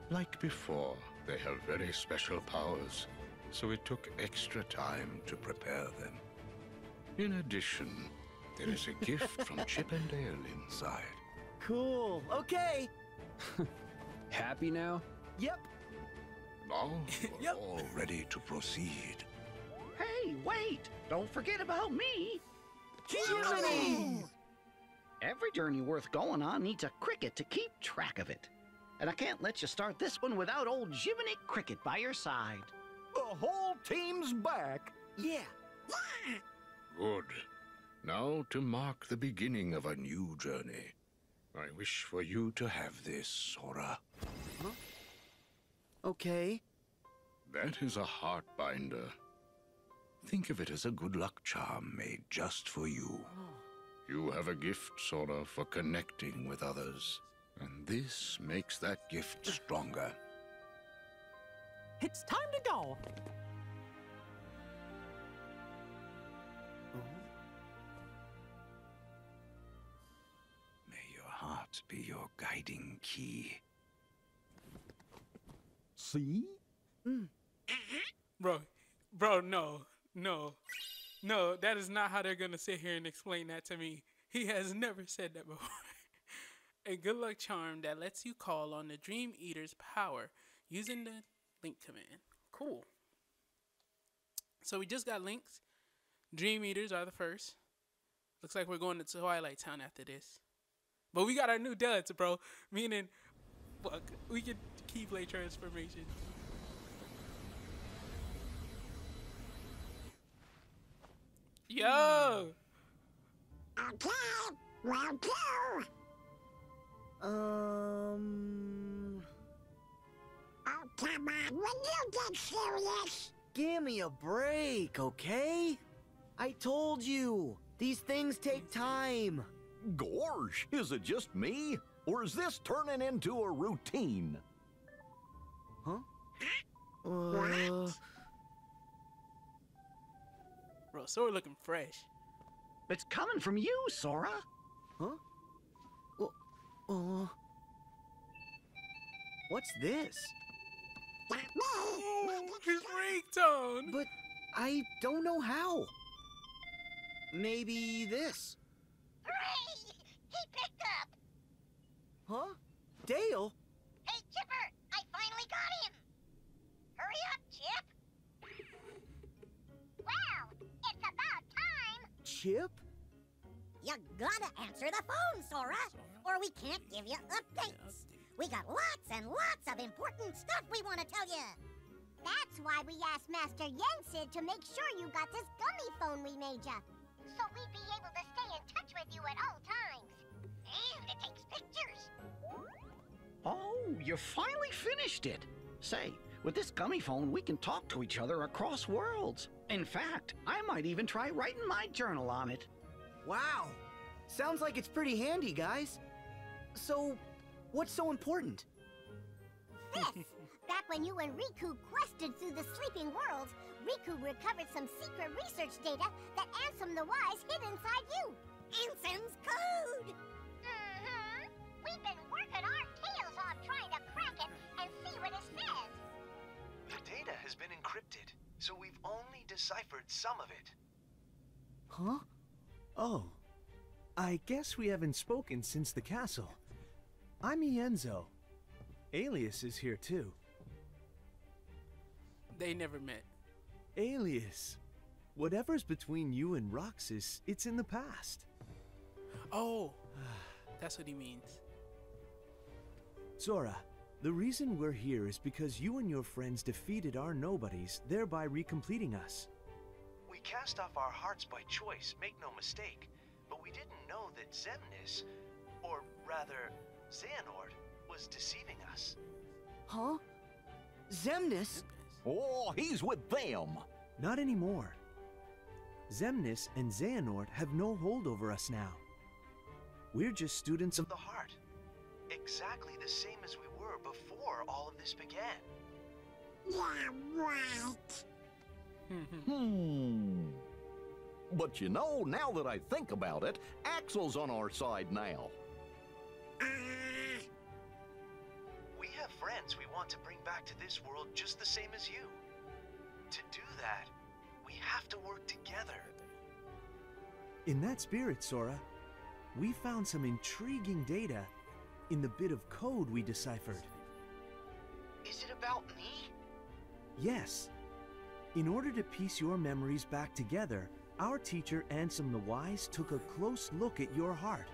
Like before, they have very special powers, so it took extra time to prepare them. In addition, there is a gift from Chip and Dale inside. Cool. Okay. Happy now? Yep. Now we're yep. all ready to proceed. Hey, wait! Don't forget about me! Jiminy! Every journey worth going on needs a cricket to keep track of it. And I can't let you start this one without old Jiminy Cricket by your side. The whole team's back. Yeah. Good. Now to mark the beginning of a new journey. I wish for you to have this, Sora. Huh? Okay. That is a heart binder. Think of it as a good luck charm made just for you. Oh. You have a gift, Sora, for connecting with others. And this makes that gift stronger. It's time to go! May your heart be your guiding key. See? Mm. Bro, bro, no, no, no, that is not how they're gonna sit here and explain that to me. He has never said that before. A good luck charm that lets you call on the Dream Eater's power using the link command. Cool. So we just got links. Dream Eaters are the first. Looks like we're going to Twilight Town after this. But we got our new duds, bro. Meaning, fuck, we can Keyblade transformation. Yo! Okay, round two. Um... Come on, when you get serious. Give me a break, okay? I told you, these things take time. Gorge, is it just me? Or is this turning into a routine? Huh? Huh? Uh... What? Bro, Sora looking fresh. It's coming from you, Sora. Huh? Oh. Uh... What's this? His ringtone. But I don't know how. Maybe this. Hooray! He picked up. Huh? Dale? Hey, Chipper! I finally got him. Hurry up, Chip. Wow, it's about time. Chip? You gotta answer the phone, Sora, or we can't give you updates. We got lots and lots of important stuff we want to tell you. That's why we asked Master Yen Sid to make sure you got this gummy phone we made you, so we'd be able to stay in touch with you at all times. And it takes pictures. Oh, you finally finished it. Say, with this gummy phone, we can talk to each other across worlds. In fact, I might even try writing my journal on it. Wow. Sounds like it's pretty handy, guys. So, what's so important? This! Back when you and Riku quested through the sleeping worlds, Riku recovered some secret research data that Ansem the Wise hid inside you. Ansem's code! Mm-hmm. We've been working our tails off trying to crack it and see what it says. The data has been encrypted, so we've only deciphered some of it. Huh? Oh. I guess we haven't spoken since the castle. I'm Ienzo. Alias is here too. They never met. Alias. Whatever's between you and Roxas, it's in the past. Oh, that's what he means. Sora, the reason we're here is because you and your friends defeated our nobodies, thereby recompleting us. We cast off our hearts by choice, make no mistake, but we didn't know that Xemnas, or rather, Xehanort, was deceiving us. Huh? Xemnas? Oh, he's with them! Not anymore. Xemnas and Xehanort have no hold over us now. We're just students of the heart. Exactly the same as we were before all of this began. Yeah, right. Hmm. But you know, now that I think about it, Axel's on our side now. Uh... We have friends we want to bring back to this world just the same as you. To do that, we have to work together. In that spirit, Sora, we found some intriguing data in the bit of code we deciphered. Is it about me? Yes. In order to piece your memories back together, our teacher, Ansem the Wise, took a close look at your heart.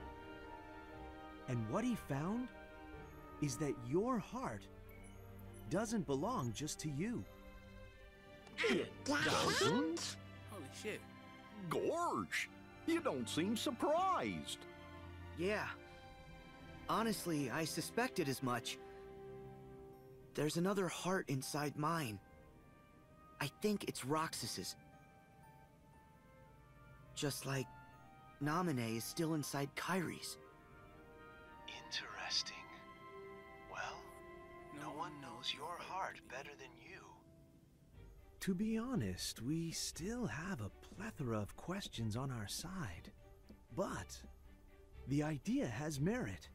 And what he found is that your heart doesn't belong just to you. It doesn't? Holy shit. Gorge, you don't seem surprised. Yeah. Honestly, I suspected as much. There's another heart inside mine. I think it's Roxas's. Just like Naminé is still inside Kairi's. Interesting. Well, no one knows your heart better than you. To be honest, we still have a plethora of questions on our side. But the idea has merit.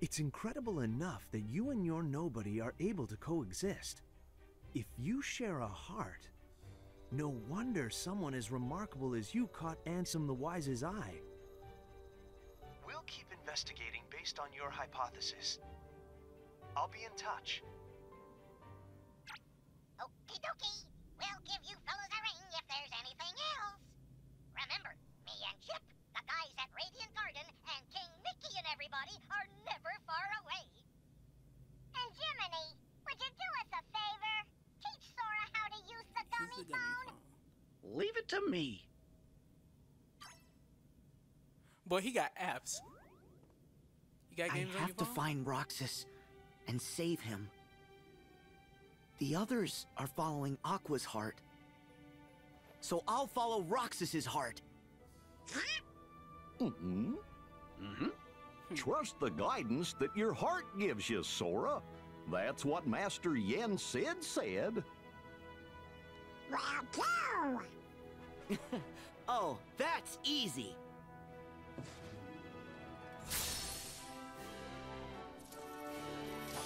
It's incredible enough that you and your nobody are able to coexist. If you share a heart, no wonder someone as remarkable as you caught Ansem the Wise's eye. We'll keep investigating based on your hypothesis. I'll be in touch. Okie dokie. We'll give you fellas a ring if there's anything else. Remember, me and Chip, the guys at Radiant Garden, and King Mickey and everybody are never far away. And Jiminy, would you do us a favor? Teach Sora how to use the gummy, the gummy phone. phone. Leave it to me. Boy, he got apps. You got games I on have your phone? To find Roxas and save him. The others are following Aqua's heart. So I'll follow Roxas's heart. Mm-hmm. Mm-hmm. Trust the guidance that your heart gives you, Sora. That's what Master Yen Sid said. Oh, that's easy.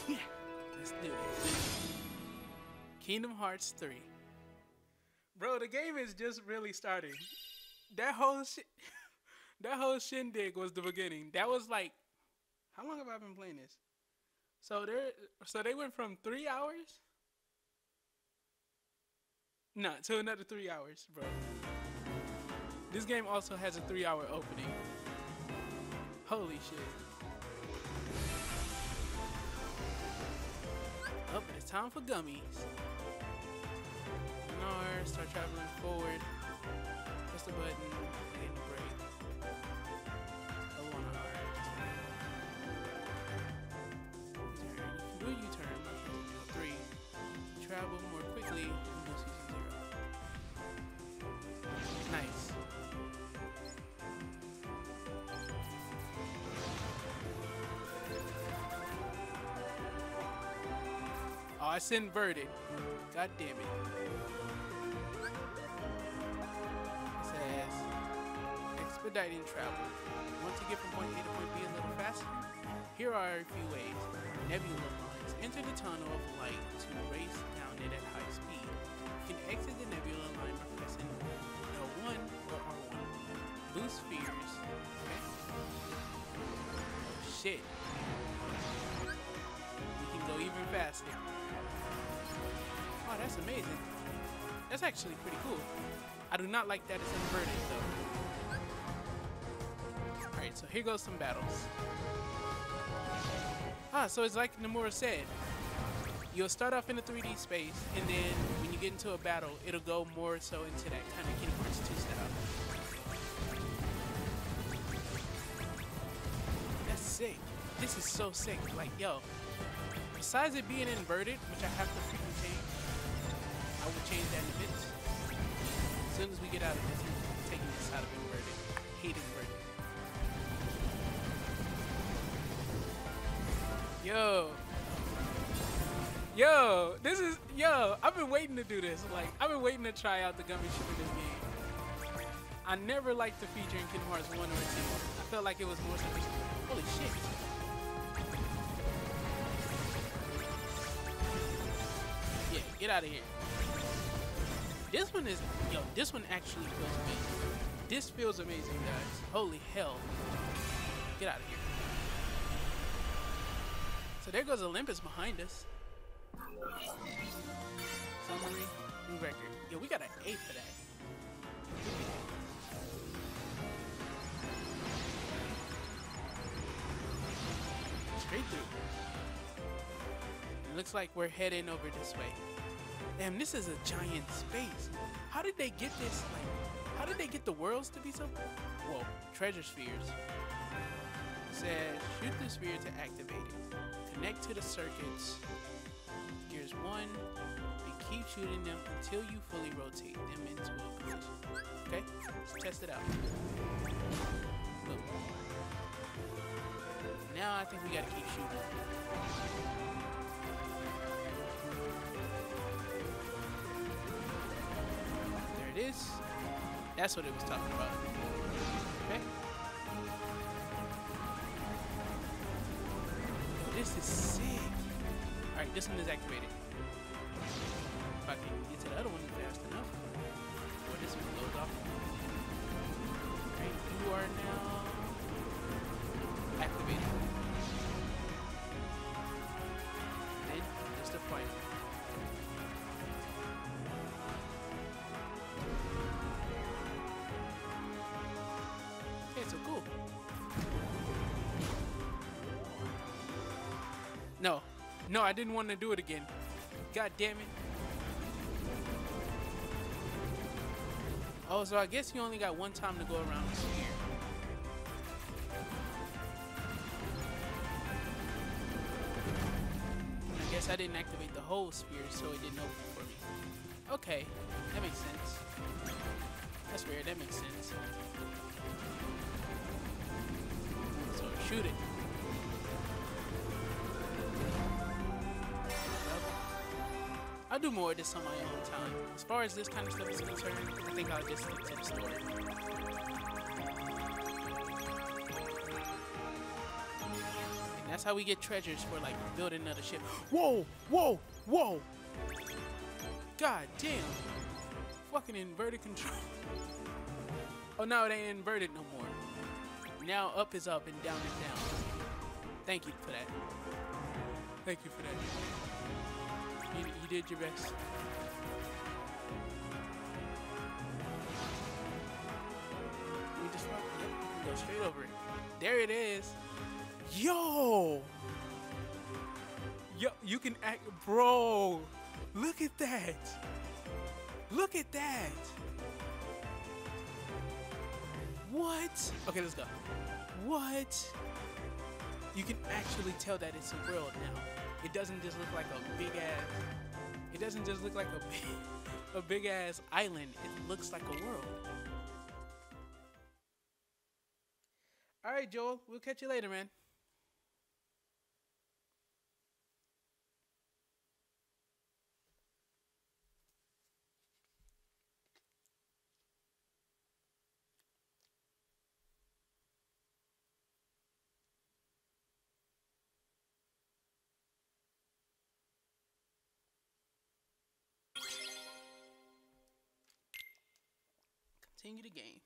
Yeah. Let's do this. Kingdom Hearts three. Bro, the game is just really starting. That whole shit, that whole shindig was the beginning. That was like, how long have I been playing this? So there, so they went from three hours. No, to another three hours, bro. This game also has a three-hour opening. Holy shit. Oh, it's time for gummies. Nars, start traveling forward. Press the button, hit the brake. Oh, Nars. Do a U-turn by pressing L three. Travel more quickly. Nice. Oh, it's inverted. God damn it. It says expediting travel. Want to get from point A to point B a little faster? Here are a few ways. Nebula lines. Enter the tunnel of light to race down it at high speed. You can exit the nebula line by pressing L one or R one. Boost spheres. Okay. Shit. We can go even faster. Oh, that's amazing. That's actually pretty cool. I do not like that it's inverted though. Alright, so here goes some battles. Ah, so it's like Nomura said. You'll start off in a three D space, and then when you get into a battle, it'll go more so into that kind of Kingdom Hearts two style. That's sick. This is so sick. Like, yo, besides it being inverted, which I have to freaking change, I will change that in a bit. As soon as we get out of this, we're taking this out of inverted. Hate inverted. Yo. Yo, this is, yo, I've been waiting to do this. Like, I've been waiting to try out the gummy ship in this game. I never liked the feature in Kingdom Hearts one or two. I felt like it was more something. Holy shit. Yeah, get out of here. This one is, yo, this one actually feels amazing. This feels amazing, guys. Holy hell. Get out of here. So there goes Olympus behind us. Summary, new record. Yo, we got an eight for that. Straight through. It looks like we're heading over this way. Damn, this is a giant space. How did they get this? Like, how did they get the worlds to be so cool? Whoa, treasure spheres. It says shoot the sphere to activate it. Connect to the circuits. Here's one, and keep shooting them until you fully rotate them into a position. Okay, let's test it out. Look. Now I think we gotta keep shooting. There it is. That's what it was talking about. Okay. This is sick. Alright, this one is activated. If I can get to the other one fast enough. Or this one blows off. Alright, you are now activated. Then, it's the fight. Okay, so cool. No. No, I didn't want to do it again. God damn it. Oh, so I guess you only got one time to go around the sphere. I guess I didn't activate the whole sphere, so it didn't open for me. Okay, that makes sense. That's weird, that makes sense. So shoot it. I'll do more of this on my own time. As far as this kind of stuff is concerned, I think I'll just stick to the story. And that's how we get treasures for, like, building another ship. Whoa! Whoa! Whoa! God damn! Fucking inverted control. Oh, no, it ain't inverted no more. Now up is up and down is down. Thank you for that. Thank you for that. You, you did your best. We just walk, yep, go straight over it. There it is. Yo! Yo, you can act, bro. Look at that. Look at that. What? Okay, let's go. What? You can actually tell that it's a world now. It doesn't just look like a big ass. It doesn't just look like a big, a big ass island. It looks like a world. All right, Joel. We'll catch you later, man. Continue the game.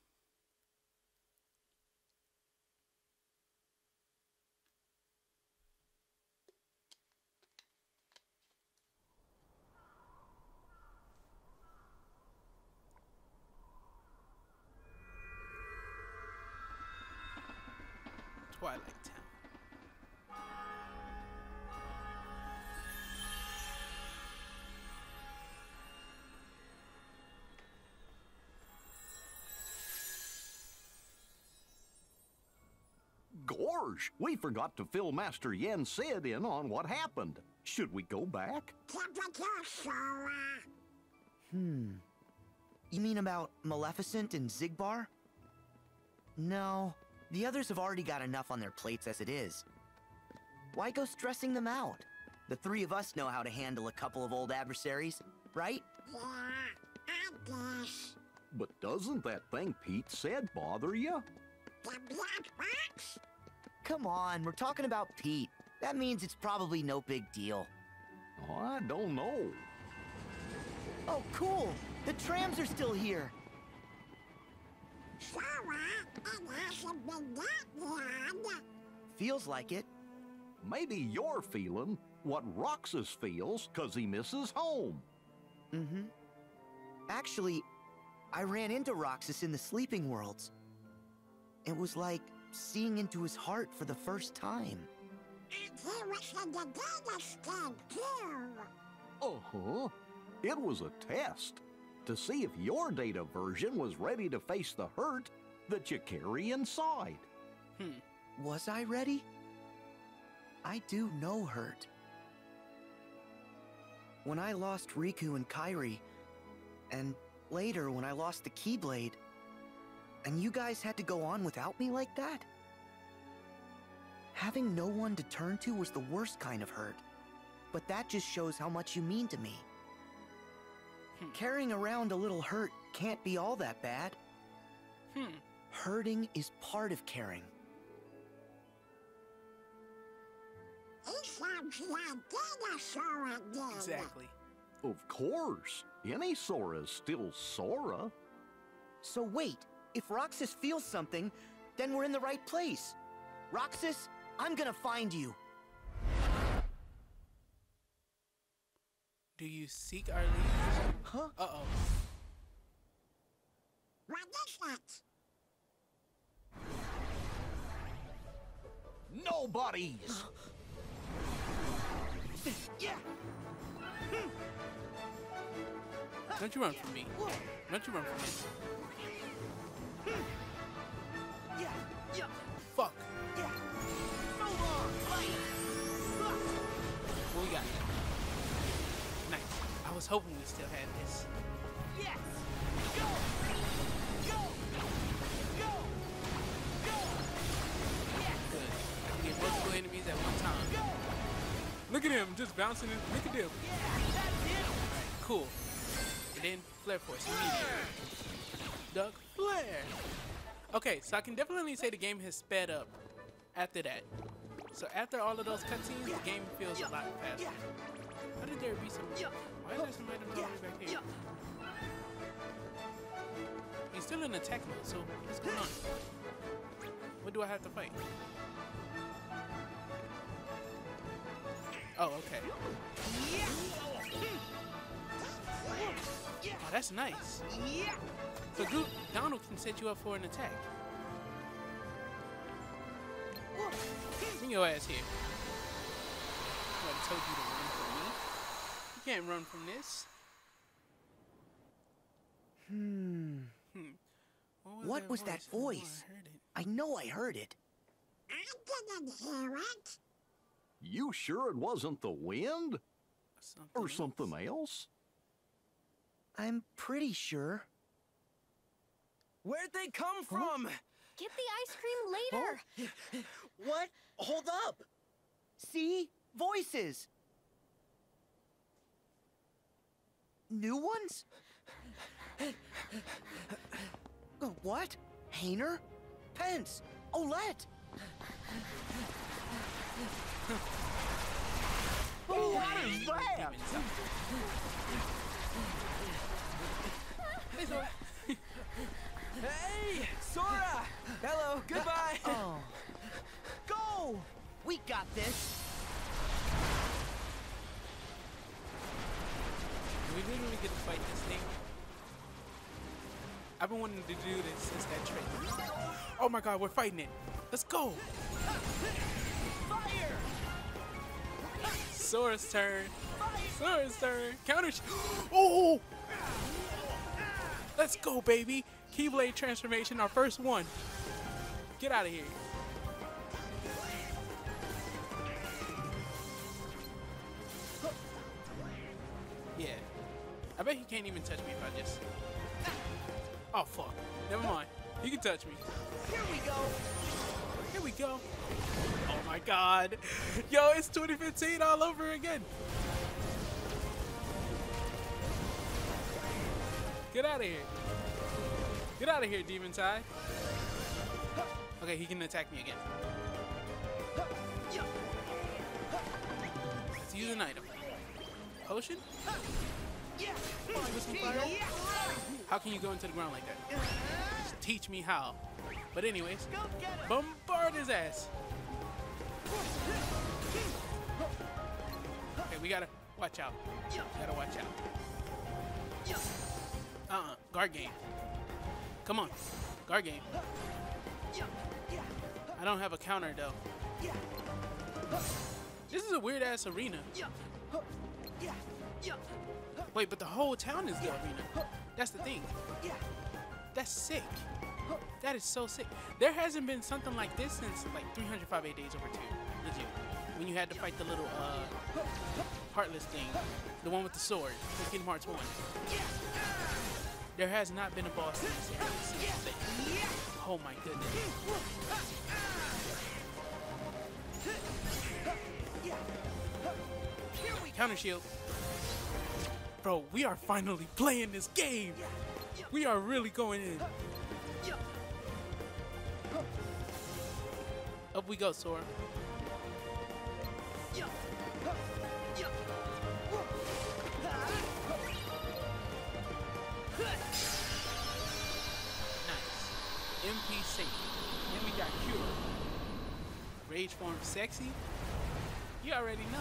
Twilight Town. Gorge, we forgot to fill Master Yen Sid in on what happened. Should we go back? Hmm. You mean about Maleficent and Zigbar? No, the others have already got enough on their plates as it is. Why go stressing them out? The three of us know how to handle a couple of old adversaries, right? Yeah, I guess. But doesn't that thing Pete said bother you? The black box? Come on, we're talking about Pete. That means it's probably no big deal. Oh, I don't know. Oh, cool! The trams are still here! So, uh, it hasn't been that long. Feels like it. Maybe you're feeling what Roxas feels because he misses home. Mm-hmm. Actually, I ran into Roxas in the Sleeping Worlds. It was like seeing into his heart for the first time. And he was in the data scan too. Uh-huh. It was a test to see if your data version was ready to face the hurt that you carry inside. Hmm. Was I ready? I do know hurt. When I lost Riku and Kairi, and later when I lost the Keyblade, and you guys had to go on without me like that? Having no one to turn to was the worst kind of hurt, but that just shows how much you mean to me. Hmm. Carrying around a little hurt can't be all that bad. Hmm. Hurting is part of caring. It sounds like dinosaur again. Exactly. Of course. Any Sora is still Sora. So wait. If Roxas feels something, then we're in the right place. Roxas, I'm gonna find you. Do you seek our lead? Huh? Uh-oh. What is that? Nobody's! Yeah! Don't you run from me. Don't you run from me. Yeah, yeah. Fuck. Yeah. So long. What we got? was hoping we still had this. Yes! Go! Go! Go! Go! Yes! Good. I can get multiple enemies at one time. Go! Look at him, just bouncing in. Look at him. Yeah, that's it! Alright, cool. And then Flare Force immediately. Duck Flare! Okay, so I can definitely say the game has sped up after that. So after all of those cutscenes, the game feels a lot faster. How did there be some... Why is there some random zombie back here? He's still in attack mode, so what's going on? What do I have to fight? Oh, okay. Oh, that's nice. So good, Donald can set you up for an attack. Bring your ass here. I told you to run from me. You can't run from this. Hmm. Hmm. What was, what that, was voice? that voice? I, I know I heard it. I didn't hear it. You sure it wasn't the wind? Something or something else? else? I'm pretty sure. Where'd they come from? Huh? Get the ice cream later. Oh. What? Hold up. See? Voices. New ones? What? Hainer? Pence? Olette? What is that? Hey, Sora! Hello, goodbye! Oh. Go! We got this! Do we literally get to fight this thing? I've been wanting to do this since that trick. Oh my god, we're fighting it! Let's go! Fire! Sora's turn! Sora's turn! Counter sh- Oh! Let's go, baby! Keyblade transformation, our first one. Get out of here. Yeah. I bet he can't even touch me if I just... Oh, fuck. Never mind. He can touch me. Here we go. Here we go. Oh, my God. Yo, it's twenty fifteen all over again. Get out of here. Get out of here, Demon Tide. Okay, he can attack me again. Let's use an item. Potion? With some fire? How can you go into the ground like that? Just teach me how. But anyways, bombard his ass. Okay, we gotta watch out. Gotta watch out. Uh-uh, guard game. Come on, guard game. I don't have a counter though. This is a weird ass arena. Wait, but the whole town is the arena. That's the thing. That's sick. That is so sick. There hasn't been something like this since like three hundred fifty-eight days over two. Legit. When you had to fight the little uh, Heartless thing, the one with the sword, the Kingdom Hearts one. There has not been a boss in this area since then. Oh my goodness. Counter shield. Bro, we are finally playing this game. We are really going in. Up we go, Sora. M P safe. Then we got Cure. Rage Form sexy? You already know.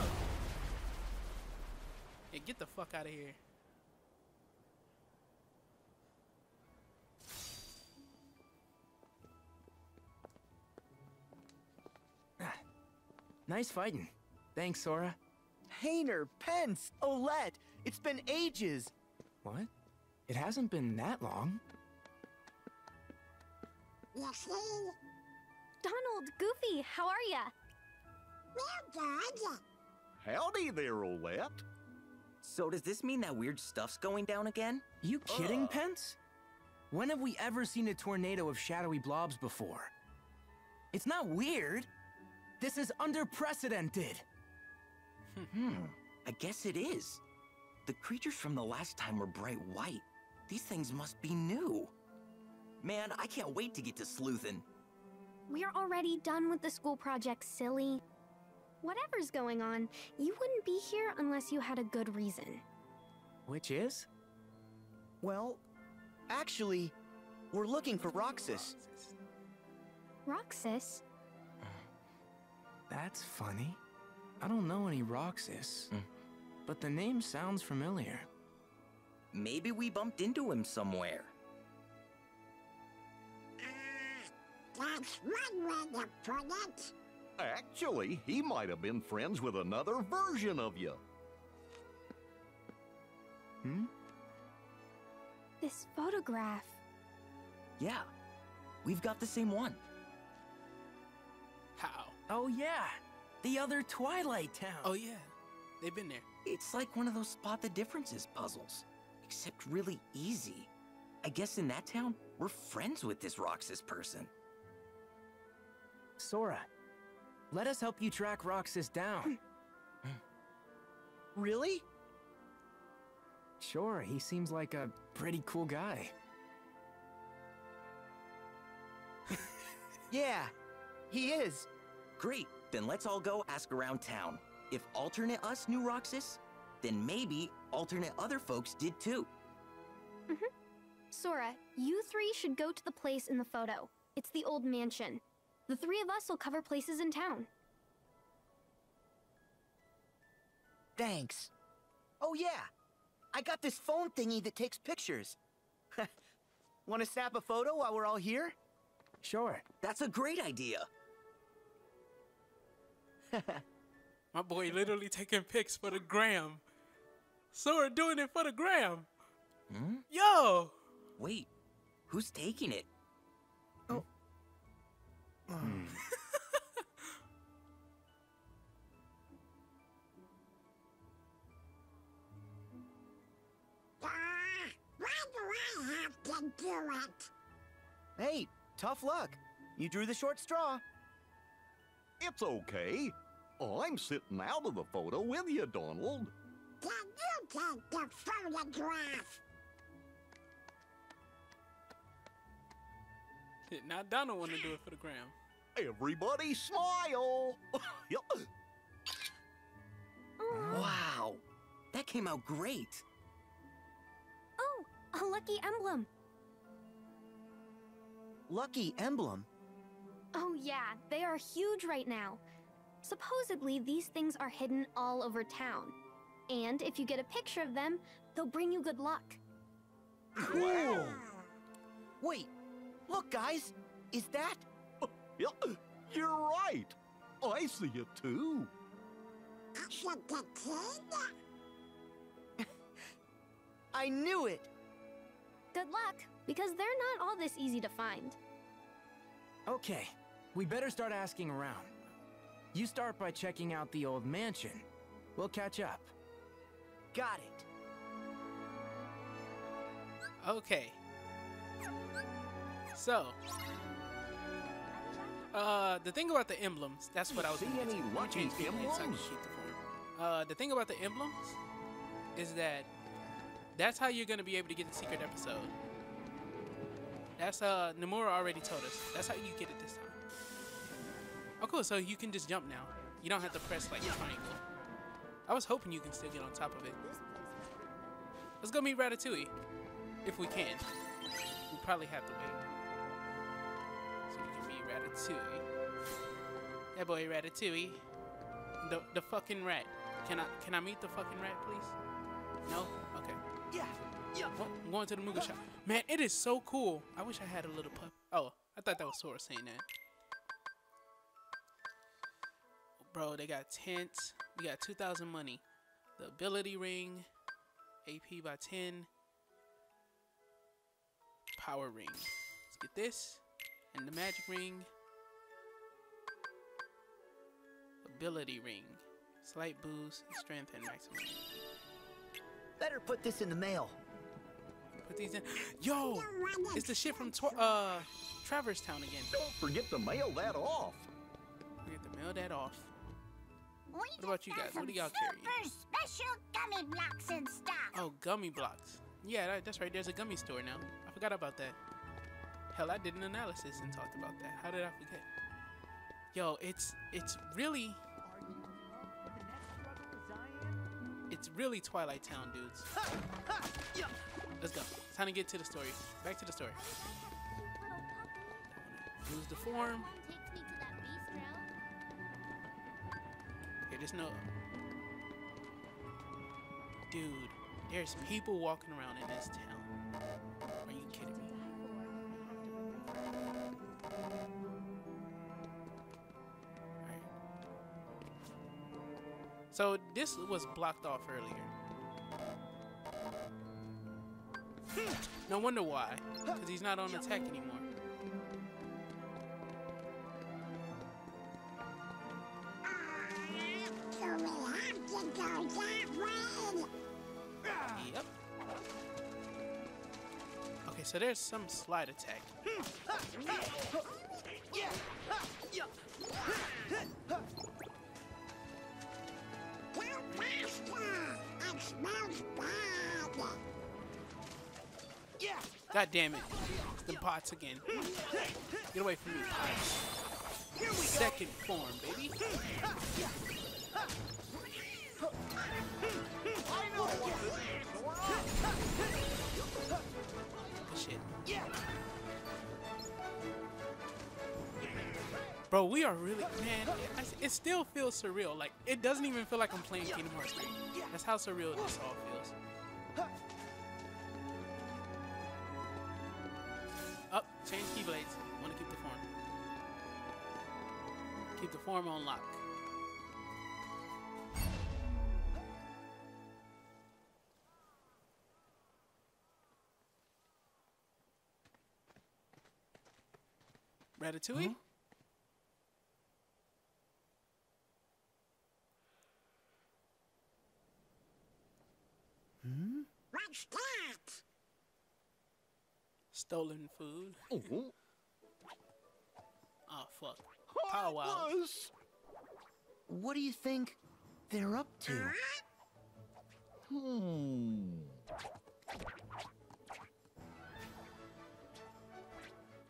Hey, get the fuck out of here. Ah, nice fighting. Thanks, Sora. Hainer, Pence, Olette. It's been ages. What? It hasn't been that long. Donald, Goofy, how are ya? Howdy there, Olette. So does this mean that weird stuff's going down again? You kidding, Ugh. Pence? When have we ever seen a tornado of shadowy blobs before? It's not weird. This is unprecedented. Hmm. I guess it is. The creatures from the last time were bright white. These things must be new. Man, I can't wait to get to sleuthin'. We're already done with the school project, silly. Whatever's going on, you wouldn't be here unless you had a good reason. Which is? Well, actually, we're looking for Roxas. Roxas? That's funny. I don't know any Roxas, mm. but the name sounds familiar. Maybe we bumped into him somewhere. Uh, that's one way to put it. Actually, he might have been friends with another version of you. Hmm? This photograph. Yeah, we've got the same one. How? Oh, yeah. The other Twilight Town. Oh, yeah. They've been there. It's like one of those spot the differences puzzles, except really easy. I guess in that town, we're friends with this Roxas person. Sora, let us help you track Roxas down. Really? Sure, he seems like a pretty cool guy. Yeah, he is. Great. Then let's all go ask around town. If alternate us knew Roxas, then maybe alternate other folks did too. Mm-hmm. Sora, you three should go to the place in the photo. It's the old mansion. The three of us will cover places in town. Thanks. Oh yeah, I got this phone thingy that takes pictures. Want to snap a photo while we're all here? Sure. That's a great idea. My boy literally taking pics for the gram. So we're doing it for the gram. Hmm? Yo! Wait, who's taking it? Oh. Hmm. uh, why do I have to do it? Hey, tough luck. You drew the short straw. It's okay. Oh, I'm sitting out of the photo with you, Donald. Can you take the photograph? Did not Donald want to do it for the gram? Everybody smile! Yep. Wow, that came out great. Oh, a lucky emblem. Lucky emblem? Oh yeah, they are huge right now. Supposedly, these things are hidden all over town. And if you get a picture of them, they'll bring you good luck. Wow! Wait, look guys, is that? You're right! I see it too. I knew it! Good luck, because they're not all this easy to find. Okay, we better start asking around. You start by checking out the old mansion. We'll catch up. Got it. Okay. So, uh, the thing about the emblems, that's what I was thinking. Any lucky emblems? Uh, the thing about the emblems is that that's how you're going to be able to get the secret episode. That's, uh, Nomura already told us. That's how you get it this time. Oh, cool, so you can just jump now. You don't have to press, like, triangle. I was hoping you can still get on top of it. Let's go meet Ratatouille. If we can. We probably have to wait. So we can meet Ratatouille. That boy Ratatouille. The, the fucking rat. Can I, can I meet the fucking rat, please? No? Okay. Yeah. Yeah. I'm going to the movie shop. Man, it is so cool. I wish I had a little pup. Oh, I thought that was Sora saying that. Bro, they got tents. We got two thousand money. The ability ring. A P by ten. Power ring. Let's get this. And the magic ring. Ability ring. Slight boost. Strength and maximum. Better put this in the mail. Put these in. Yo, it's the shit from Tw uh Traverse Town again. Don't forget to mail that off. Forget to mail that off. We what about you guys? What do y'all carry? Special gummy blocks and stuff. Oh, gummy blocks. Yeah, that, that's right. There's a gummy store now. I forgot about that. Hell, I did an analysis and talked about that. How did I forget? Yo, it's it's really it's really Twilight Town, dudes. Let's go. It's time to get to the story. Back to the story. Lose the form. Here, just know, dude. There's people walking around in this town. Are you kidding me? So this was blocked off earlier. No wonder why, because he's not on attack anymore. Yep. Okay, so there's some slide attack. God damn it. It's the bots again. Get away from me, bots. Second form, baby. Shit. Bro, we are really, man, it still feels surreal. Like, it doesn't even feel like I'm playing Kingdom Hearts three. That's how surreal this all feels. Up, oh, change Keyblades. Want to keep the form. Keep the form on lock. Ratatouille? Mm-hmm. What's that? Stolen food. Oh, oh fuck. Powwow. What do you think they're up to? Uh? Hmm.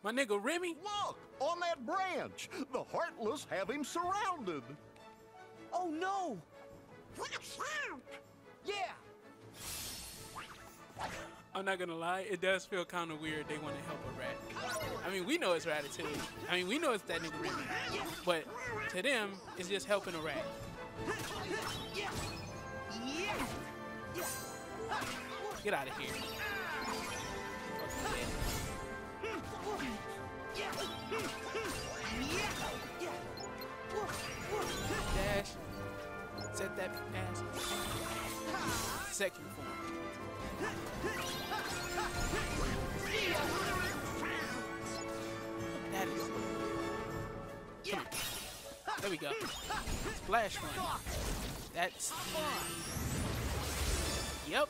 My nigga Remy? Look! On that branch! The Heartless have him surrounded! Oh no! What's up? Yeah! I'm not gonna lie, it does feel kind of weird they want to help a rat. I mean, we know it's Ratatouille. I mean, we know it's that nigga Remy. But to them, it's just helping a rat. Get out of here. Dash. Set that ass. Second form. That is. Yeah. There we go. Splash one. That's. Yep.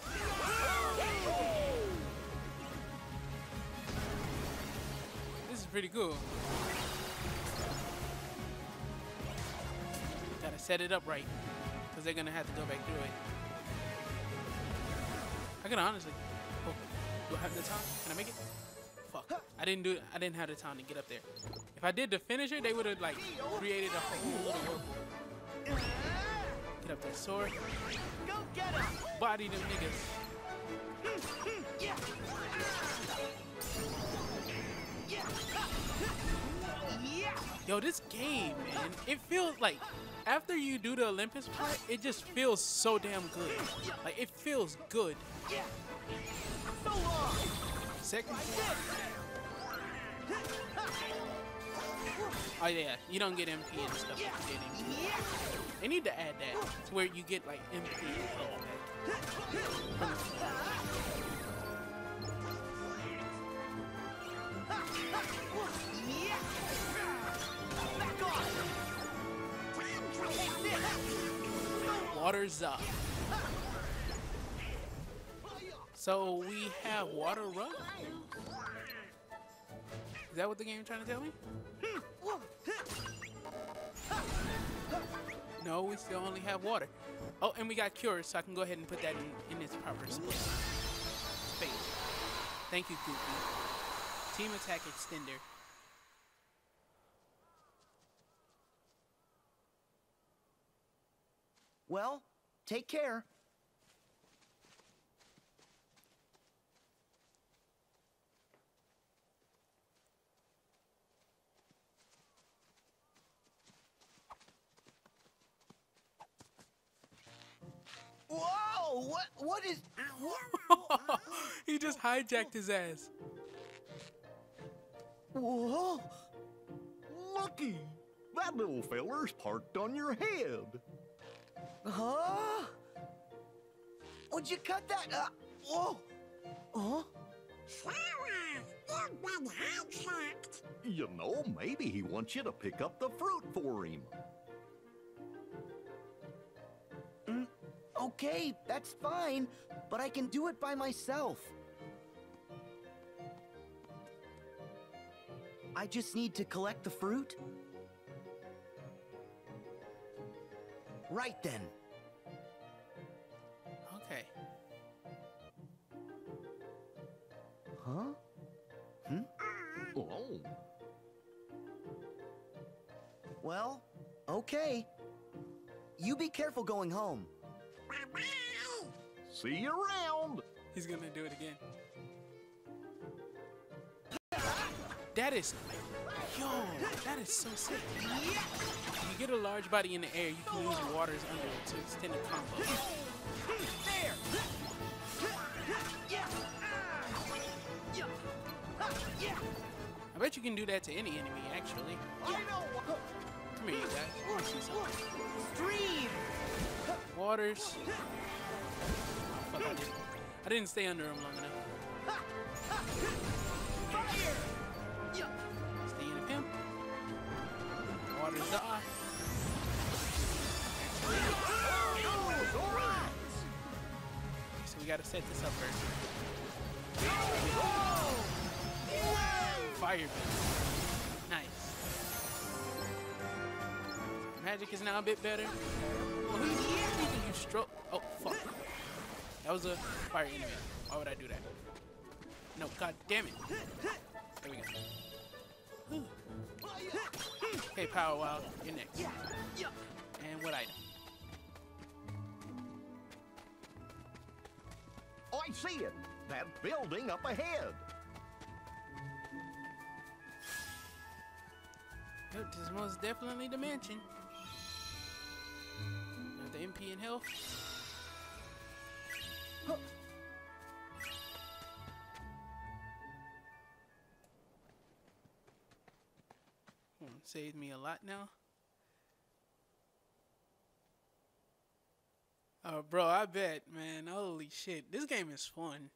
This is pretty cool. Gotta set it up right, cause they're gonna have to go back through it. I could honestly. Oh, do I have the time? Can I make it? Fuck. I didn't do it. I didn't have the time to get up there. If I did the finisher, they would have like created a whole little world. Get up that sword. Go get him. Body them niggas. Yeah. Yo, this game, man. It feels like after you do the Olympus part, it just feels so damn good. Like it feels good. Yeah. So long. Second. Oh yeah, you don't get M P and stuff. Like they, they need to add that to where you get like M P. Back off. Water's up. So we have water run. Is that what the game is trying to tell me? No, we still only have water. Oh, and we got cures, so I can go ahead and put that in, in its proper space. space. Thank you, Goofy. Team attack extender. Well, take care. Whoa! What? What is? What? He just hijacked his ass. Whoa! Lucky, that little feller's parked on your head. Huh? Would you cut that? Uh, whoa! Huh? You know, maybe he wants you to pick up the fruit for him. Okay, that's fine, but I can do it by myself. I just need to collect the fruit. Right then. Okay. Huh? Hmm? Oh. Well, okay. You be careful going home. See you around. He's gonna do it again. That is, yo, that is so sick. If you get a large body in the air, you can use the waters under it to extend the combo. There. I bet you can do that to any enemy, actually. Come here, you guys. Stream. Waters. Fuck, I, didn't. I didn't stay under him long enough. Fire! Stay in him. Waters off. Oh, so we gotta set this up first. Fire beam. Nice. Magic is now a bit better. You stroke. Oh, fuck. That was a fire enemy. Why would I do that? No, god damn it. There we go. Whew. Okay, Power Wild, you're next. And what item? Oh, I see it. That building up ahead. This is most definitely the mansion. The M P and health. Huh. Hmm, saved me a lot now. Oh, bro, I bet, man. Holy shit. This game is fun.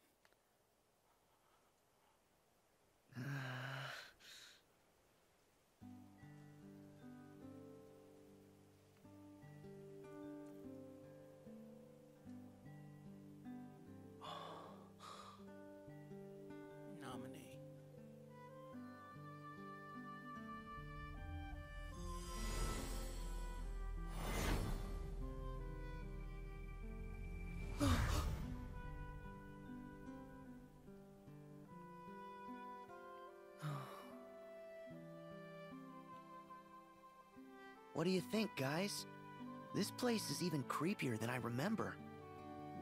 What do you think, guys? This place is even creepier than I remember.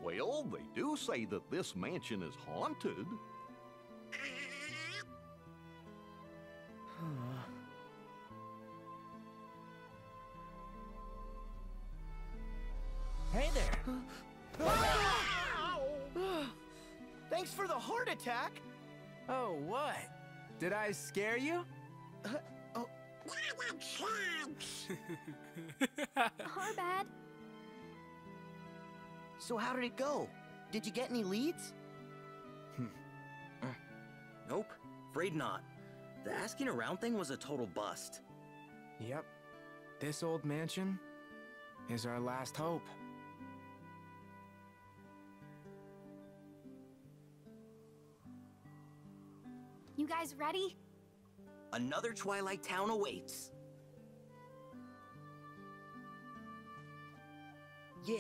Well, they do say that this mansion is haunted. Hey there. Thanks for the heart attack. Oh, what? Did I scare you? Uh, oh. Our bad. So how did it go? Did you get any leads? Hmm. Uh, nope, afraid not. The asking around thing was a total bust. Yep. This old mansion is our last hope. You guys ready? Another Twilight Town awaits. Yeah.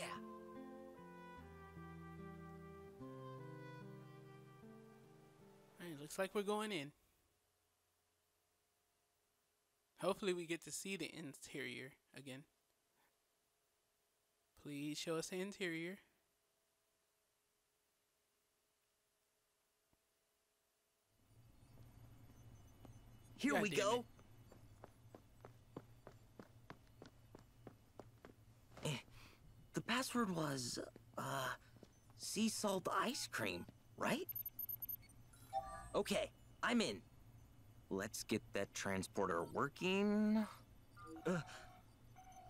Alright, looks like we're going in. Hopefully we get to see the interior again. Please show us the interior. Here God we go. Eh, the password was, uh, sea salt ice cream, right? Okay, I'm in. Let's get that transporter working. Uh,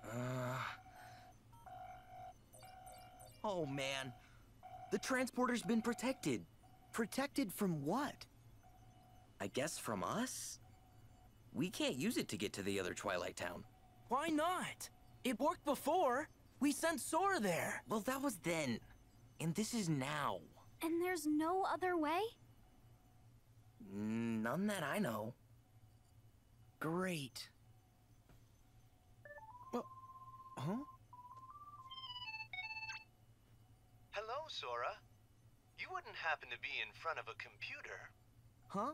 uh, oh man, the transporter's been protected. Protected from what? I guess from us? We can't use it to get to the other Twilight Town. Why not? It worked before. We sent Sora there. Well, that was then. And this is now. And there's no other way? None that I know. Great. Well, huh? Hello, Sora. You wouldn't happen to be in front of a computer. Huh?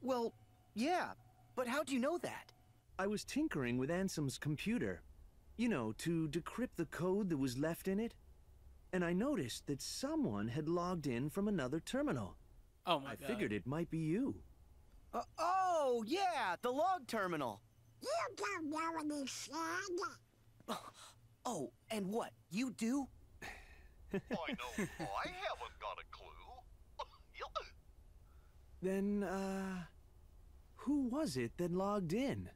Well, yeah. But how'd you know that? I was tinkering with Ansem's computer, you know, to decrypt the code that was left in it. And I noticed that someone had logged in from another terminal. Oh my I God. I figured it might be you. Uh, oh, yeah, the log terminal. You don't know any flag. Oh, and what, you do? I know, I haven't got a clue. Then, uh... who was it that logged in?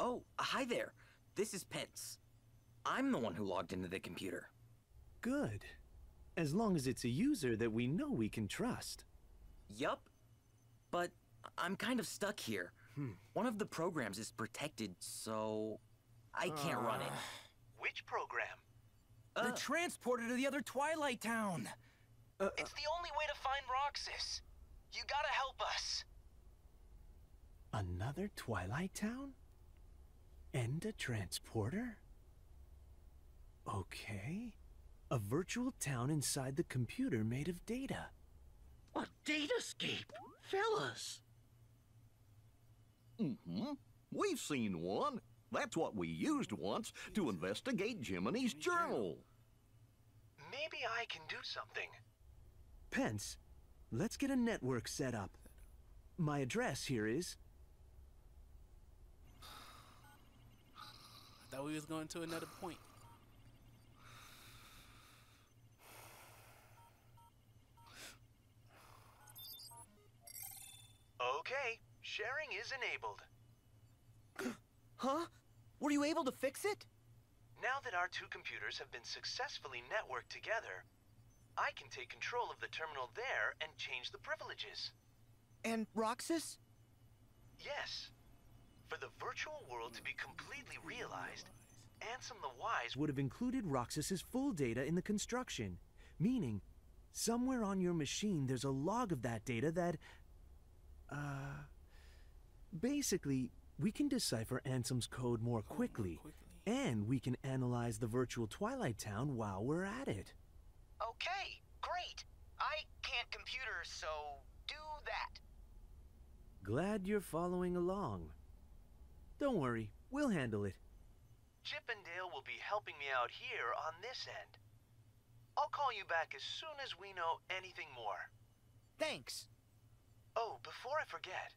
Oh, hi there. This is Pence. I'm the one who logged into the computer. Good. As long as it's a user that we know we can trust. Yup. But I'm kind of stuck here. Hmm. One of the programs is protected, so I can't uh... run it. Which program? Uh, the transporter to the other Twilight Town. Uh, it's the only way to find Roxas. You gotta help us. Another Twilight Town? And a transporter? Okay. A virtual town inside the computer made of data. A datascape? Fellas! Mm-hmm. We've seen one. That's what we used once to investigate Jiminy's journal. Maybe I can do something. Pence, let's get a network set up. My address here is... Thought we was going to another point. Okay, sharing is enabled. Huh? Were you able to fix it? Now that our two computers have been successfully networked together, I can take control of the terminal there and change the privileges. And Roxas? Yes. For the virtual world to be completely realized, Ansem the Wise would have included Roxas's full data in the construction, meaning somewhere on your machine there's a log of that data that, uh, basically we can decipher Ansem's code more quickly, and we can analyze the virtual Twilight Town while we're at it. Okay, great. I can't computer, so do that. Glad you're following along. Don't worry, we'll handle it. Chip and Dale will be helping me out here on this end. I'll call you back as soon as we know anything more. Thanks. Oh, before I forget,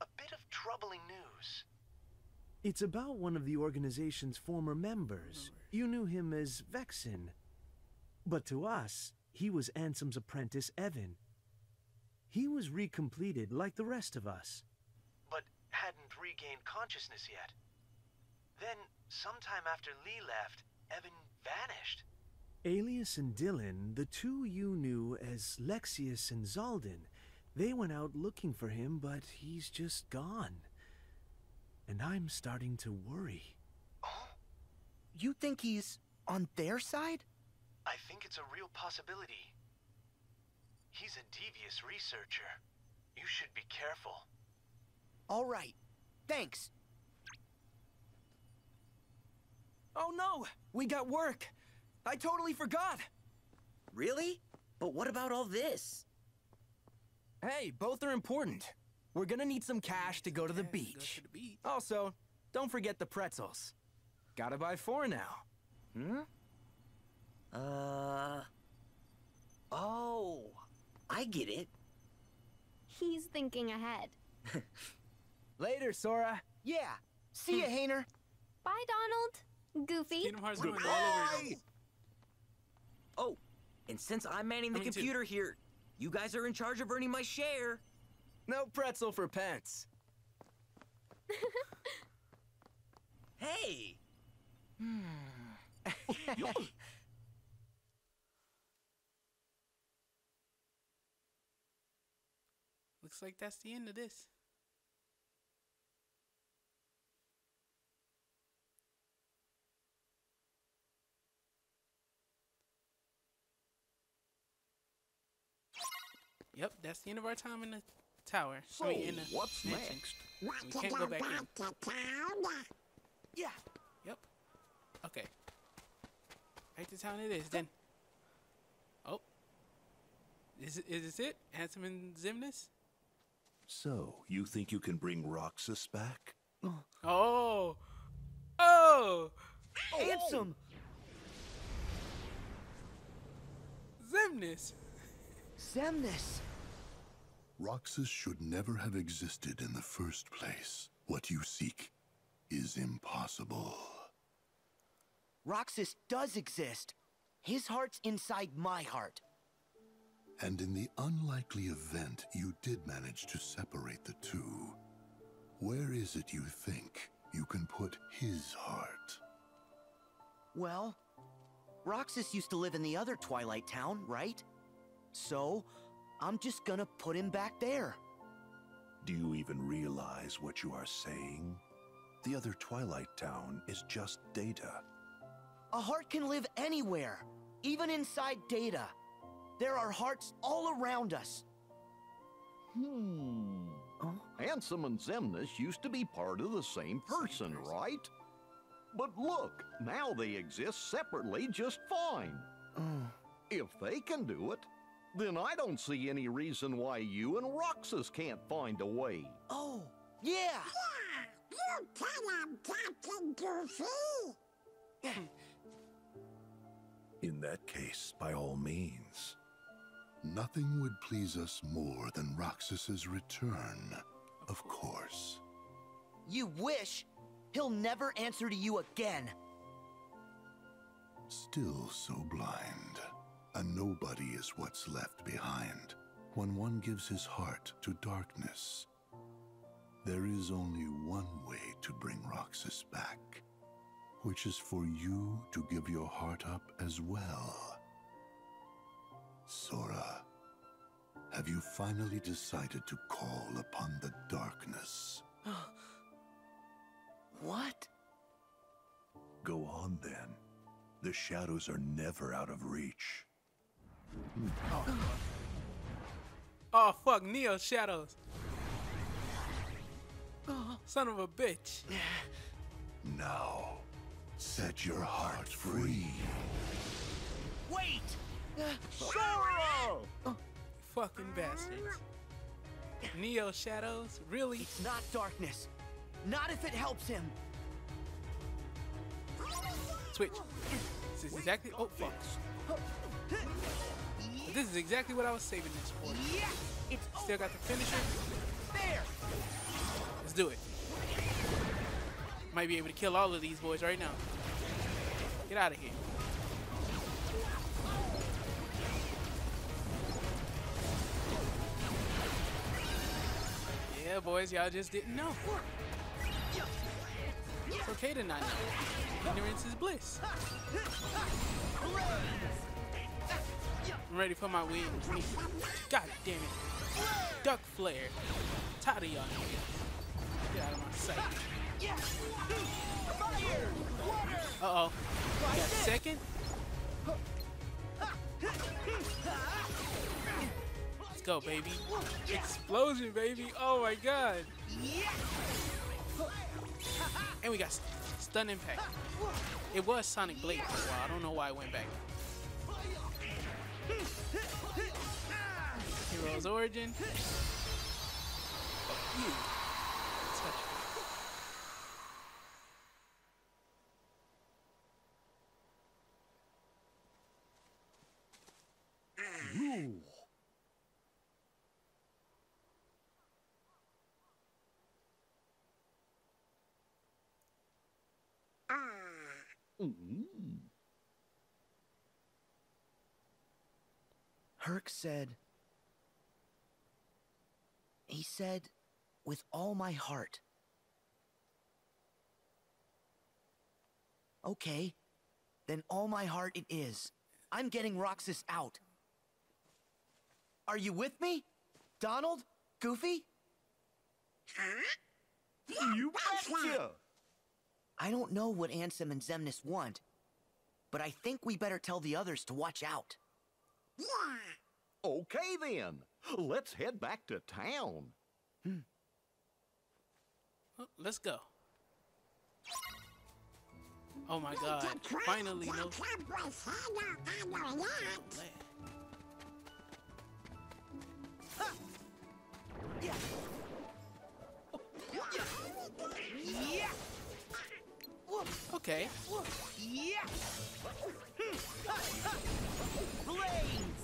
a bit of troubling news. It's about one of the organization's former members. You knew him as Vexen. But to us, he was Ansem's apprentice, Evan. He was recompleted like the rest of us. Hadn't regained consciousness yet. Then, sometime after Lee left, Evan vanished. Alias and Dylan, the two you knew as Lexius and Zaldin, they went out looking for him, but he's just gone. And I'm starting to worry. Oh? You think he's on their side? I think it's a real possibility. He's a devious researcher. You should be careful. All right. Thanks. Oh no! We got work! I totally forgot! Really? But what about all this? Hey, both are important. We're gonna need some cash to go to the beach. Also, don't forget the pretzels. Gotta buy four now. Hmm? Uh... Oh, I get it. He's thinking ahead. Later, Sora. Yeah, see ya, Hainer. Bye, Donald. Goofy. Kingdom Hearts Goofy. Goofy. Oh, and since I'm manning the computer here, you guys are in charge of earning my share. No pretzel for pence. Hey. Looks like that's the end of this. Yep, that's the end of our time in the tower. So, I mean, in the what's mansion. Next? We can't go back in. Yeah. Yep. Okay. Back to town it is then. Oh. Is, is this it? Ansem and Xemnas? So, you think you can bring Roxas back? Oh. Oh. Ansem. Xemnas. Xemnas! Roxas should never have existed in the first place. What you seek is impossible. Roxas does exist. His heart's inside my heart. And in the unlikely event you did manage to separate the two, where is it you think you can put his heart? Well, Roxas used to live in the other Twilight Town, right? So, I'm just gonna put him back there. Do you even realize what you are saying? The other Twilight Town is just data. A heart can live anywhere, even inside data. There are hearts all around us. Hmm. Oh. Ansem and Xemnas used to be part of the same person, same person, right? But look, now they exist separately just fine. Mm. If they can do it, then I don't see any reason why you and Roxas can't find a way. Oh, yeah! Yeah! You tell him, Captain Goofy! In that case, by all means. Nothing would please us more than Roxas's return, of course. You wish! He'll never answer to you again! Still so blind. A nobody is what's left behind when one gives his heart to darkness. There is only one way to bring Roxas back, which is for you to give your heart up as well. Sora, have you finally decided to call upon the darkness? What? Go on then. The shadows are never out of reach. Oh fuck. Oh fuck, Neo shadows. Oh. Son of a bitch. Now, set your heart free. Wait! Sorrow! Oh. Fucking bastards. Neo shadows, really? It's not darkness. Not if it helps him. Switch. This is exactly. Oh fuck. This is exactly what I was saving this for. Yeah, it's still got the finisher. There. Let's do it. Might be able to kill all of these boys right now. Get out of here. Yeah, boys, y'all just didn't know. It's okay to not know. Ignorance is bliss. I'm ready for my wings. God damn it. Duck Flare. Tired of y'all niggas. Get out of my sight. Uh-oh. Got a second? Let's go, baby. Explosion, baby. Oh my god. And we got Stun Impact. It was Sonic Blade for a while. I don't know why I went back. Hero's Origin. Touch. Mm. Herc said, he said, with all my heart. Okay, then all my heart it is. I'm getting Roxas out. Are you with me? Donald? Goofy? Huh? You betcha! I don't know what Ansem and Xemnas want, but I think we better tell the others to watch out. Okay then, let's head back to town. Hmm. Well, let's go. Oh my god, finally no... Yeah. Yeah. Okay. Yeah. Blades.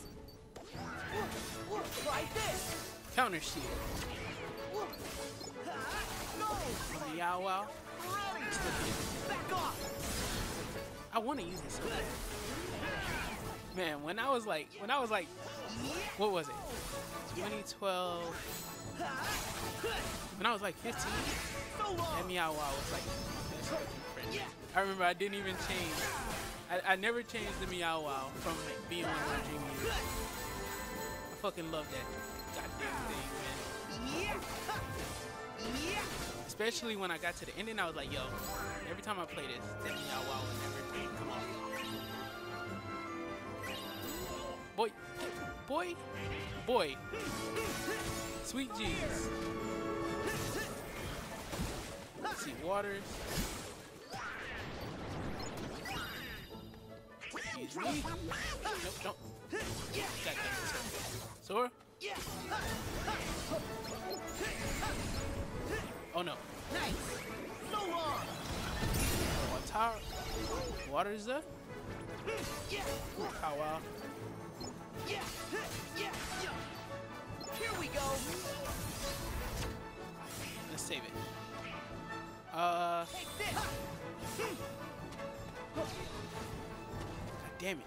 Like this. Counter shield. No. Yow wow. Back off. I want to use this. Man, when I was like, when I was like, what was it? twenty twelve. When I was like fifteen, that Meow Wow was like. I remember I didn't even change. I, I never changed the Meow Wow from being on Dream Drop. I fucking love that goddamn thing, man. Especially when I got to the ending, I was like, yo, every time I play this, that Meow Wow was never gonna come off. Boy, boy, boy. Sweet jeez. Let's see, waters. Jeez, me. Nope, don't. That Sora? Oh no. Nice. Waters up. How well. Yeah, yeah, yeah. Here we go. Let's save it. Uh. Take this. God damn it!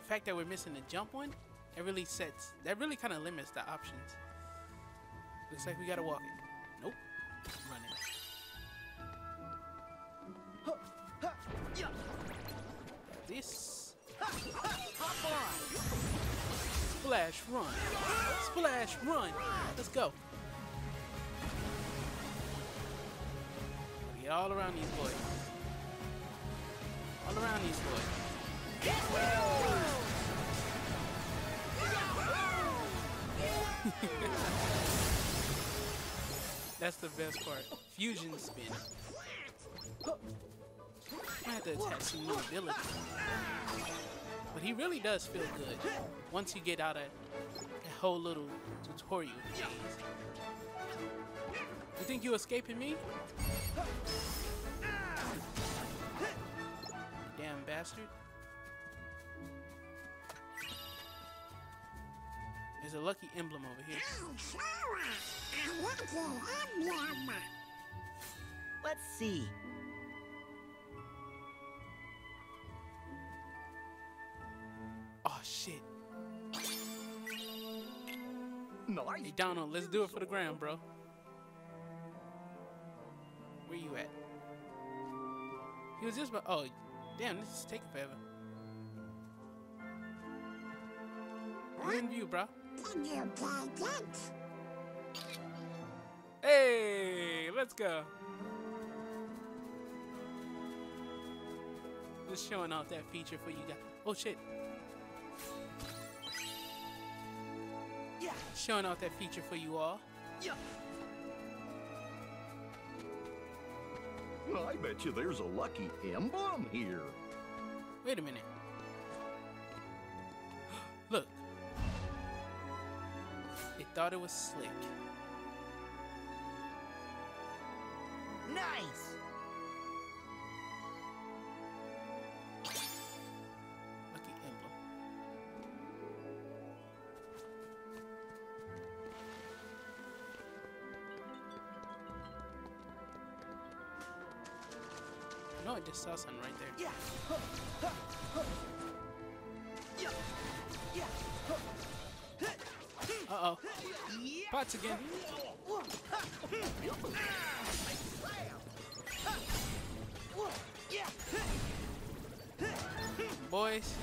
The fact that we're missing the jump one, that really sets, that really kind of limits the options. Looks like we gotta walk it. Nope. Run it. This. Hop on. Splash run, splash run. Let's go. Get all around these boys. All around these boys. That's the best part. Fusion spin. I had to attack some new ability. But he really does feel good once you get out of that whole little tutorial phase. You think you escaping me? Damn bastard. There's a lucky emblem over here. Let's see. Oh shit. Hey Donald, let's do it for the gram, bro. Where you at? He was just about, oh damn, this is taking forever. We're in view, bro. Hey, let's go. Just showing off that feature for you guys. Oh shit. showing off that feature for you all. Yeah. Well, I bet you there's a Lucky Emblem here. Wait a minute. Look. They thought it was slick. Nice! Lucky Emblem. No, I just saw something right there. Yeah! Huh. Huh. Huh. Uh oh. Pots again. Boys.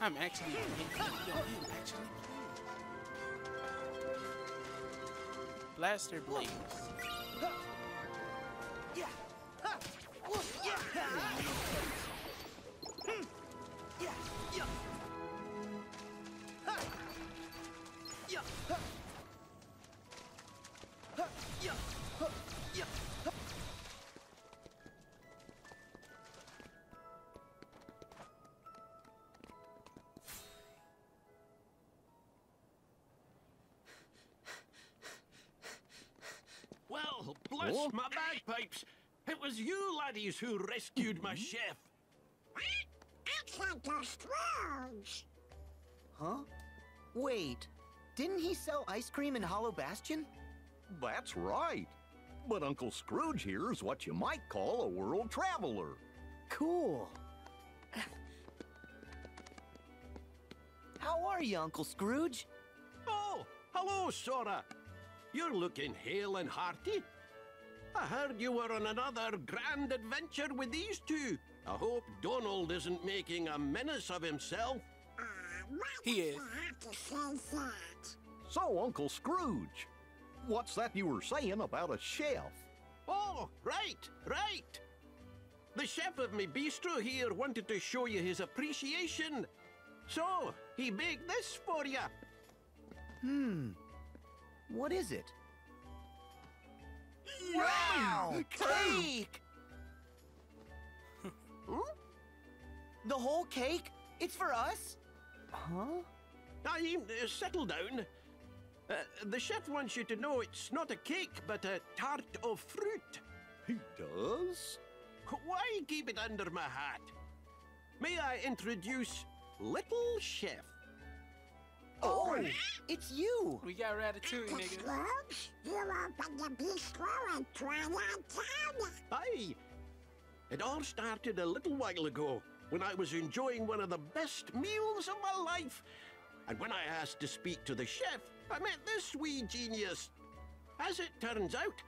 I'm actually. I'm actually. Blaster blades. Well, bless oh. my bagpipes! It was you laddies who rescued my chef. What? It's Uncle Scrooge! Huh? Wait, didn't he sell ice cream in Hollow Bastion? That's right. But Uncle Scrooge here is what you might call a world traveler. Cool. How are you, Uncle Scrooge? Oh, hello, Sora. You're looking hale and hearty. I heard you were on another grand adventure with these two. I hope Donald isn't making a menace of himself. Uh, he is. So, Uncle Scrooge, what's that you were saying about a chef? Oh, right, right. The chef of me bistro here wanted to show you his appreciation. So, he baked this for you. Hmm. What is it? Wow! Cake! Hmm? The whole cake? It's for us? Huh? I uh, settle down. Uh, the chef wants you to know it's not a cake, but a tart of fruit. He does? Why keep it under my hat? May I introduce Little Chef? Oh, oh, it's you! We got Ratatouille, Uncle nigga. Scrooge, you opened the bistro at Twilight Town. Aye. It all started a little while ago when I was enjoying one of the best meals of my life. And when I asked to speak to the chef, I met this wee genius. As it turns out,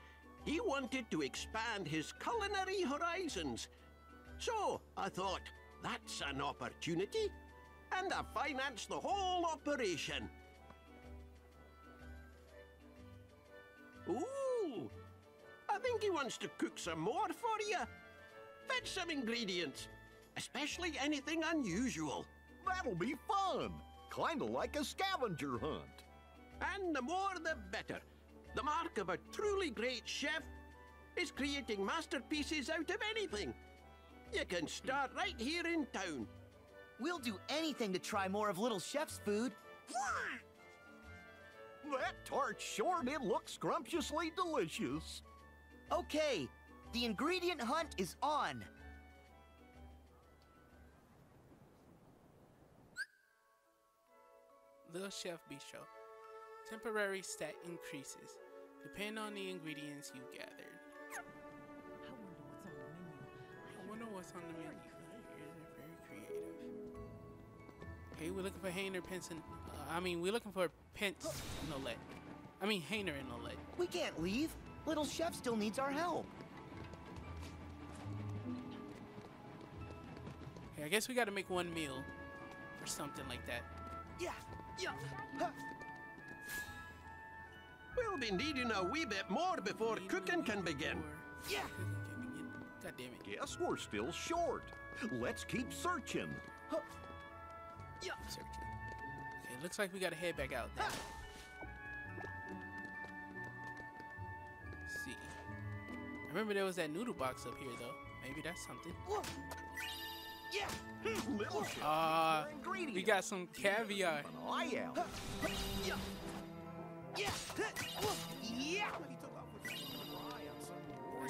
he wanted to expand his culinary horizons. So I thought, that's an opportunity. And I financed the whole operation. Ooh! I think he wants to cook some more for you. Fetch some ingredients, especially anything unusual. That'll be fun. Kinda like a scavenger hunt. And the more the better. The mark of a truly great chef is creating masterpieces out of anything. You can start right here in town. We'll do anything to try more of Little Chef's food. Yeah. That tart sure did look scrumptiously delicious. Okay, the ingredient hunt is on. Little Chef Bistro. Temporary stat increases, depending on the ingredients you gathered. I wonder what's on the menu. I wonder what's on the menu. Okay, we're looking for Hainer, Penson. Uh, I mean, we're looking for Pence and Olette. I mean, Hainer and Olette. We can't leave. Little Chef still needs our help. Okay, I guess we got to make one meal or something like that. Yeah, yeah. Huh. We'll be needing a wee bit more before cooking can begin. Yeah. God damn it. Guess we're still short. Let's keep searching. Huh. Yeah, searching. It looks like we gotta head back out then. Let's see. I remember there was that noodle box up here though. Maybe that's something. Yeah. Uh, we got some caviar. There's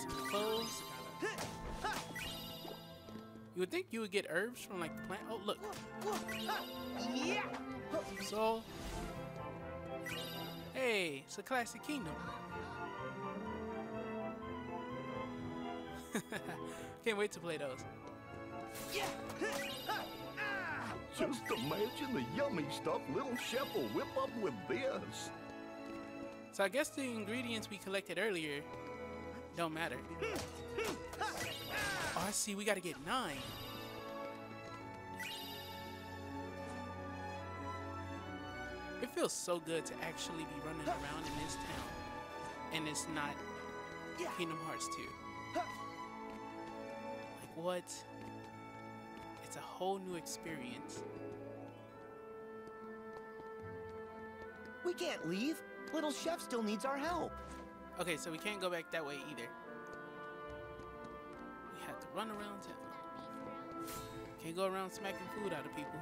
some clothes. You would think you would get herbs from like the plant. Oh, look. So, hey, it's a classic kingdom. Can't wait to play those. Just imagine the yummy stuff little chef will whip up with this. So I guess the ingredients we collected earlier don't matter. Oh, I see, we gotta get nine. It feels so good to actually be running around in this town. And it's not Kingdom Hearts two. Like, what? It's a whole new experience. We can't leave. Little Chef still needs our help. Okay, so we can't go back that way either. We have to run around town. Can't go around smacking food out of people.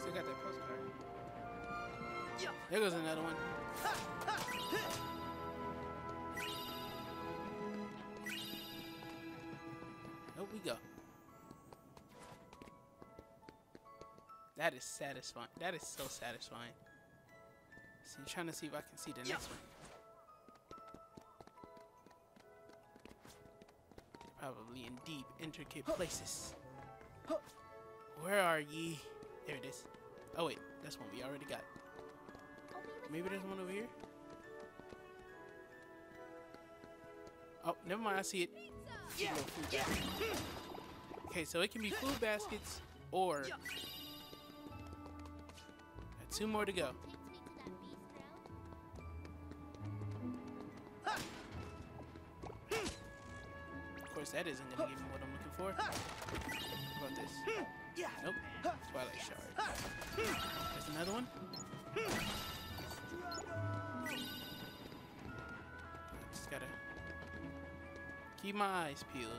Still got that postcard. There goes another one. There we go. That is satisfying. That is so satisfying. So I'm trying to see if I can see the next one. Probably in deep, intricate places. Where are ye? There it is. Oh wait, that's one we already got. Maybe there's one over here? Oh, never mind, I see it. Okay, so it can be food baskets or... Two more to go. Of course, that isn't gonna give me what I'm looking for. How about this? Nope. Twilight Shard. There's another one. I just gotta keep my eyes peeled.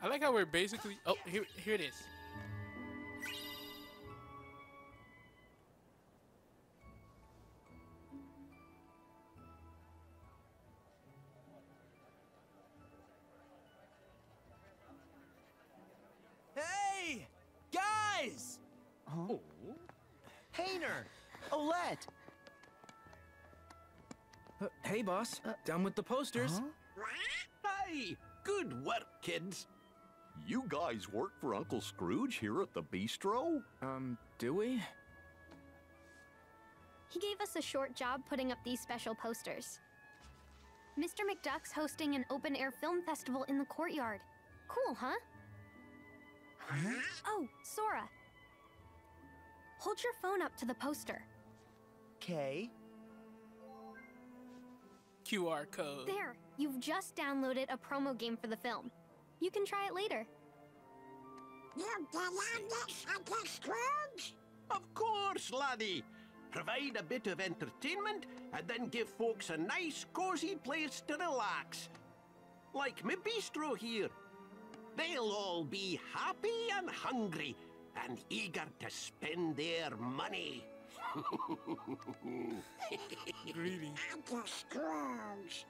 I like how we're basically... Oh, here, here it is. Hey! Guys! Oh. Painter! Olette! Uh, hey, boss. Uh, Done with the posters. Huh? Hey! Good work, kids. You guys work for Uncle Scrooge here at the bistro? Um, do we? He gave us a short job putting up these special posters. Mister McDuck's hosting an open-air film festival in the courtyard. Cool, huh? Huh? Oh, Sora. Hold your phone up to the poster. Okay. Q R code. There, you've just downloaded a promo game for the film. You can try it later. You belong to Uncle Scrooge? Of course, laddie. Provide a bit of entertainment and then give folks a nice, cozy place to relax. Like my bistro here. They'll all be happy and hungry and eager to spend their money. Greedy. Uncle Scrooge.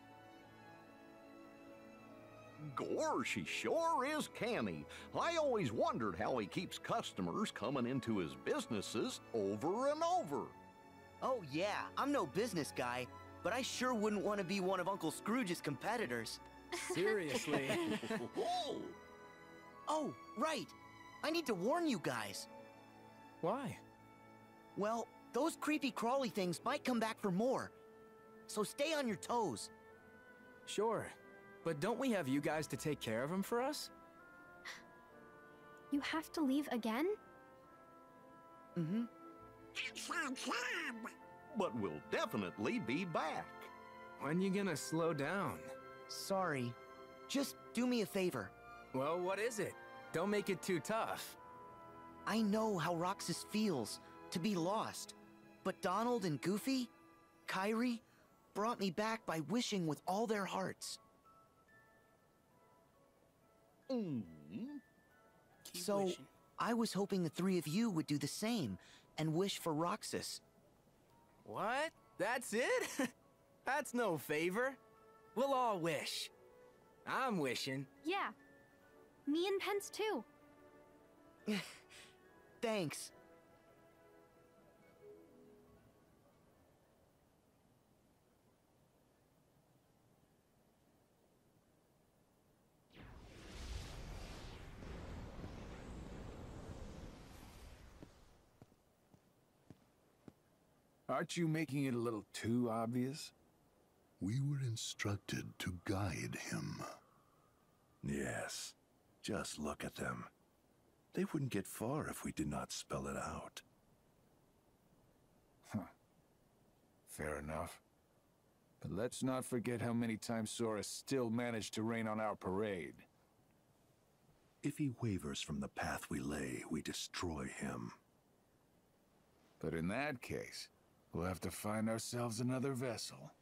Gore, she sure is canny. I always wondered how he keeps customers coming into his businesses over and over. Oh yeah, I'm no business guy, but I sure wouldn't want to be one of Uncle Scrooge's competitors. Seriously. Oh, right. I need to warn you guys. Why? Well, those creepy crawly things might come back for more. So stay on your toes. Sure. But don't we have you guys to take care of him for us? You have to leave again? Mm-hmm. It's our job. But we'll definitely be back. When you gonna slow down? Sorry. Just do me a favor. Well, what is it? Don't make it too tough. I know how Roxas feels to be lost, but Donald and Goofy, Kairi, brought me back by wishing with all their hearts. Mm. Keep so, wishing. I was hoping the three of you would do the same and wish for Roxas. What? That's it? That's no favor. We'll all wish. I'm wishing. Yeah. Me and Pence, too. Thanks. Aren't you making it a little too obvious? We were instructed to guide him. Yes. Just look at them. They wouldn't get far if we did not spell it out. Huh. Fair enough. But let's not forget how many times Sora still managed to rain on our parade. If he wavers from the path we lay, we destroy him. But in that case, we'll have to find ourselves another vessel.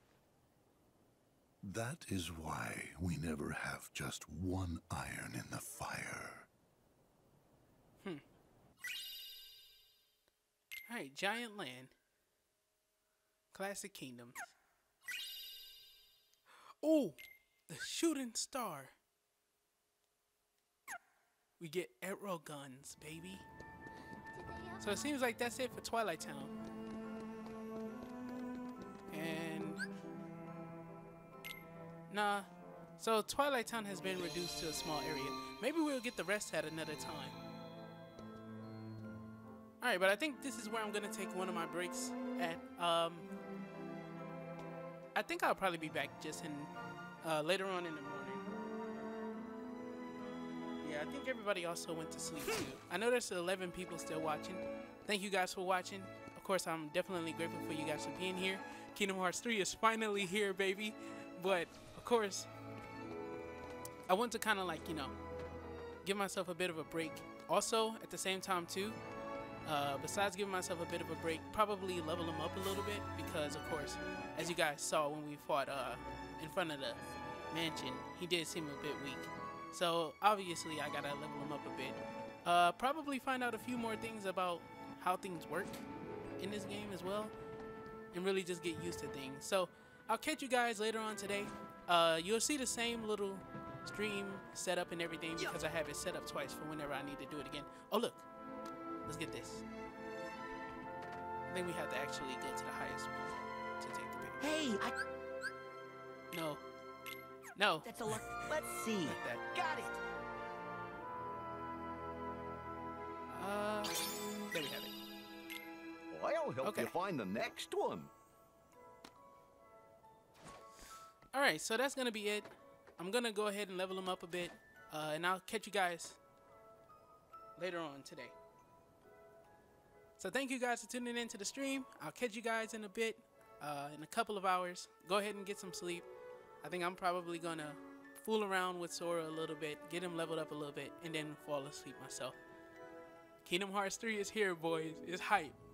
That is why we never have just one iron in the fire. Hmm. Alright, Giant Land. Classic Kingdoms. Oh! The Shooting Star! We get arrow guns, baby. So it seems like that's it for Twilight Town. And... Nah. So Twilight Town has been reduced to a small area. Maybe we'll get the rest at another time. Alright, but I think this is where I'm going to take one of my breaks at. Um, I think I'll probably be back just in uh, later on in the morning. I think everybody also went to sleep too. I know there's eleven people still watching. Thank you guys for watching. Of course, I'm definitely grateful for you guys for being here. Kingdom Hearts three is finally here, baby. But, of course, I want to kind of like, you know, give myself a bit of a break. Also, at the same time too, uh, besides giving myself a bit of a break, probably level them up a little bit. Because, of course, as you guys saw when we fought uh, in front of the mansion, he did seem a bit weak. So, obviously, I gotta level him up a bit. Uh, probably find out a few more things about how things work in this game as well. And really just get used to things. So, I'll catch you guys later on today. Uh, you'll see the same little stream setup and everything because I have it set up twice for whenever I need to do it again. Oh, look. Let's get this. I think we have to actually go to the highest one to take the picture. Hey, I... No. No. That's a look. Let's see. Like that. Got it. Uh, there we have it. I'll help okay. you find the next one. All right, so that's gonna be it. I'm gonna go ahead and level them up a bit, uh, and I'll catch you guys later on today. So thank you guys for tuning in to the stream. I'll catch you guys in a bit, uh, in a couple of hours. Go ahead and get some sleep. I think I'm probably going to fool around with Sora a little bit, get him leveled up a little bit, and then fall asleep myself. Kingdom Hearts three is here, boys. It's hype.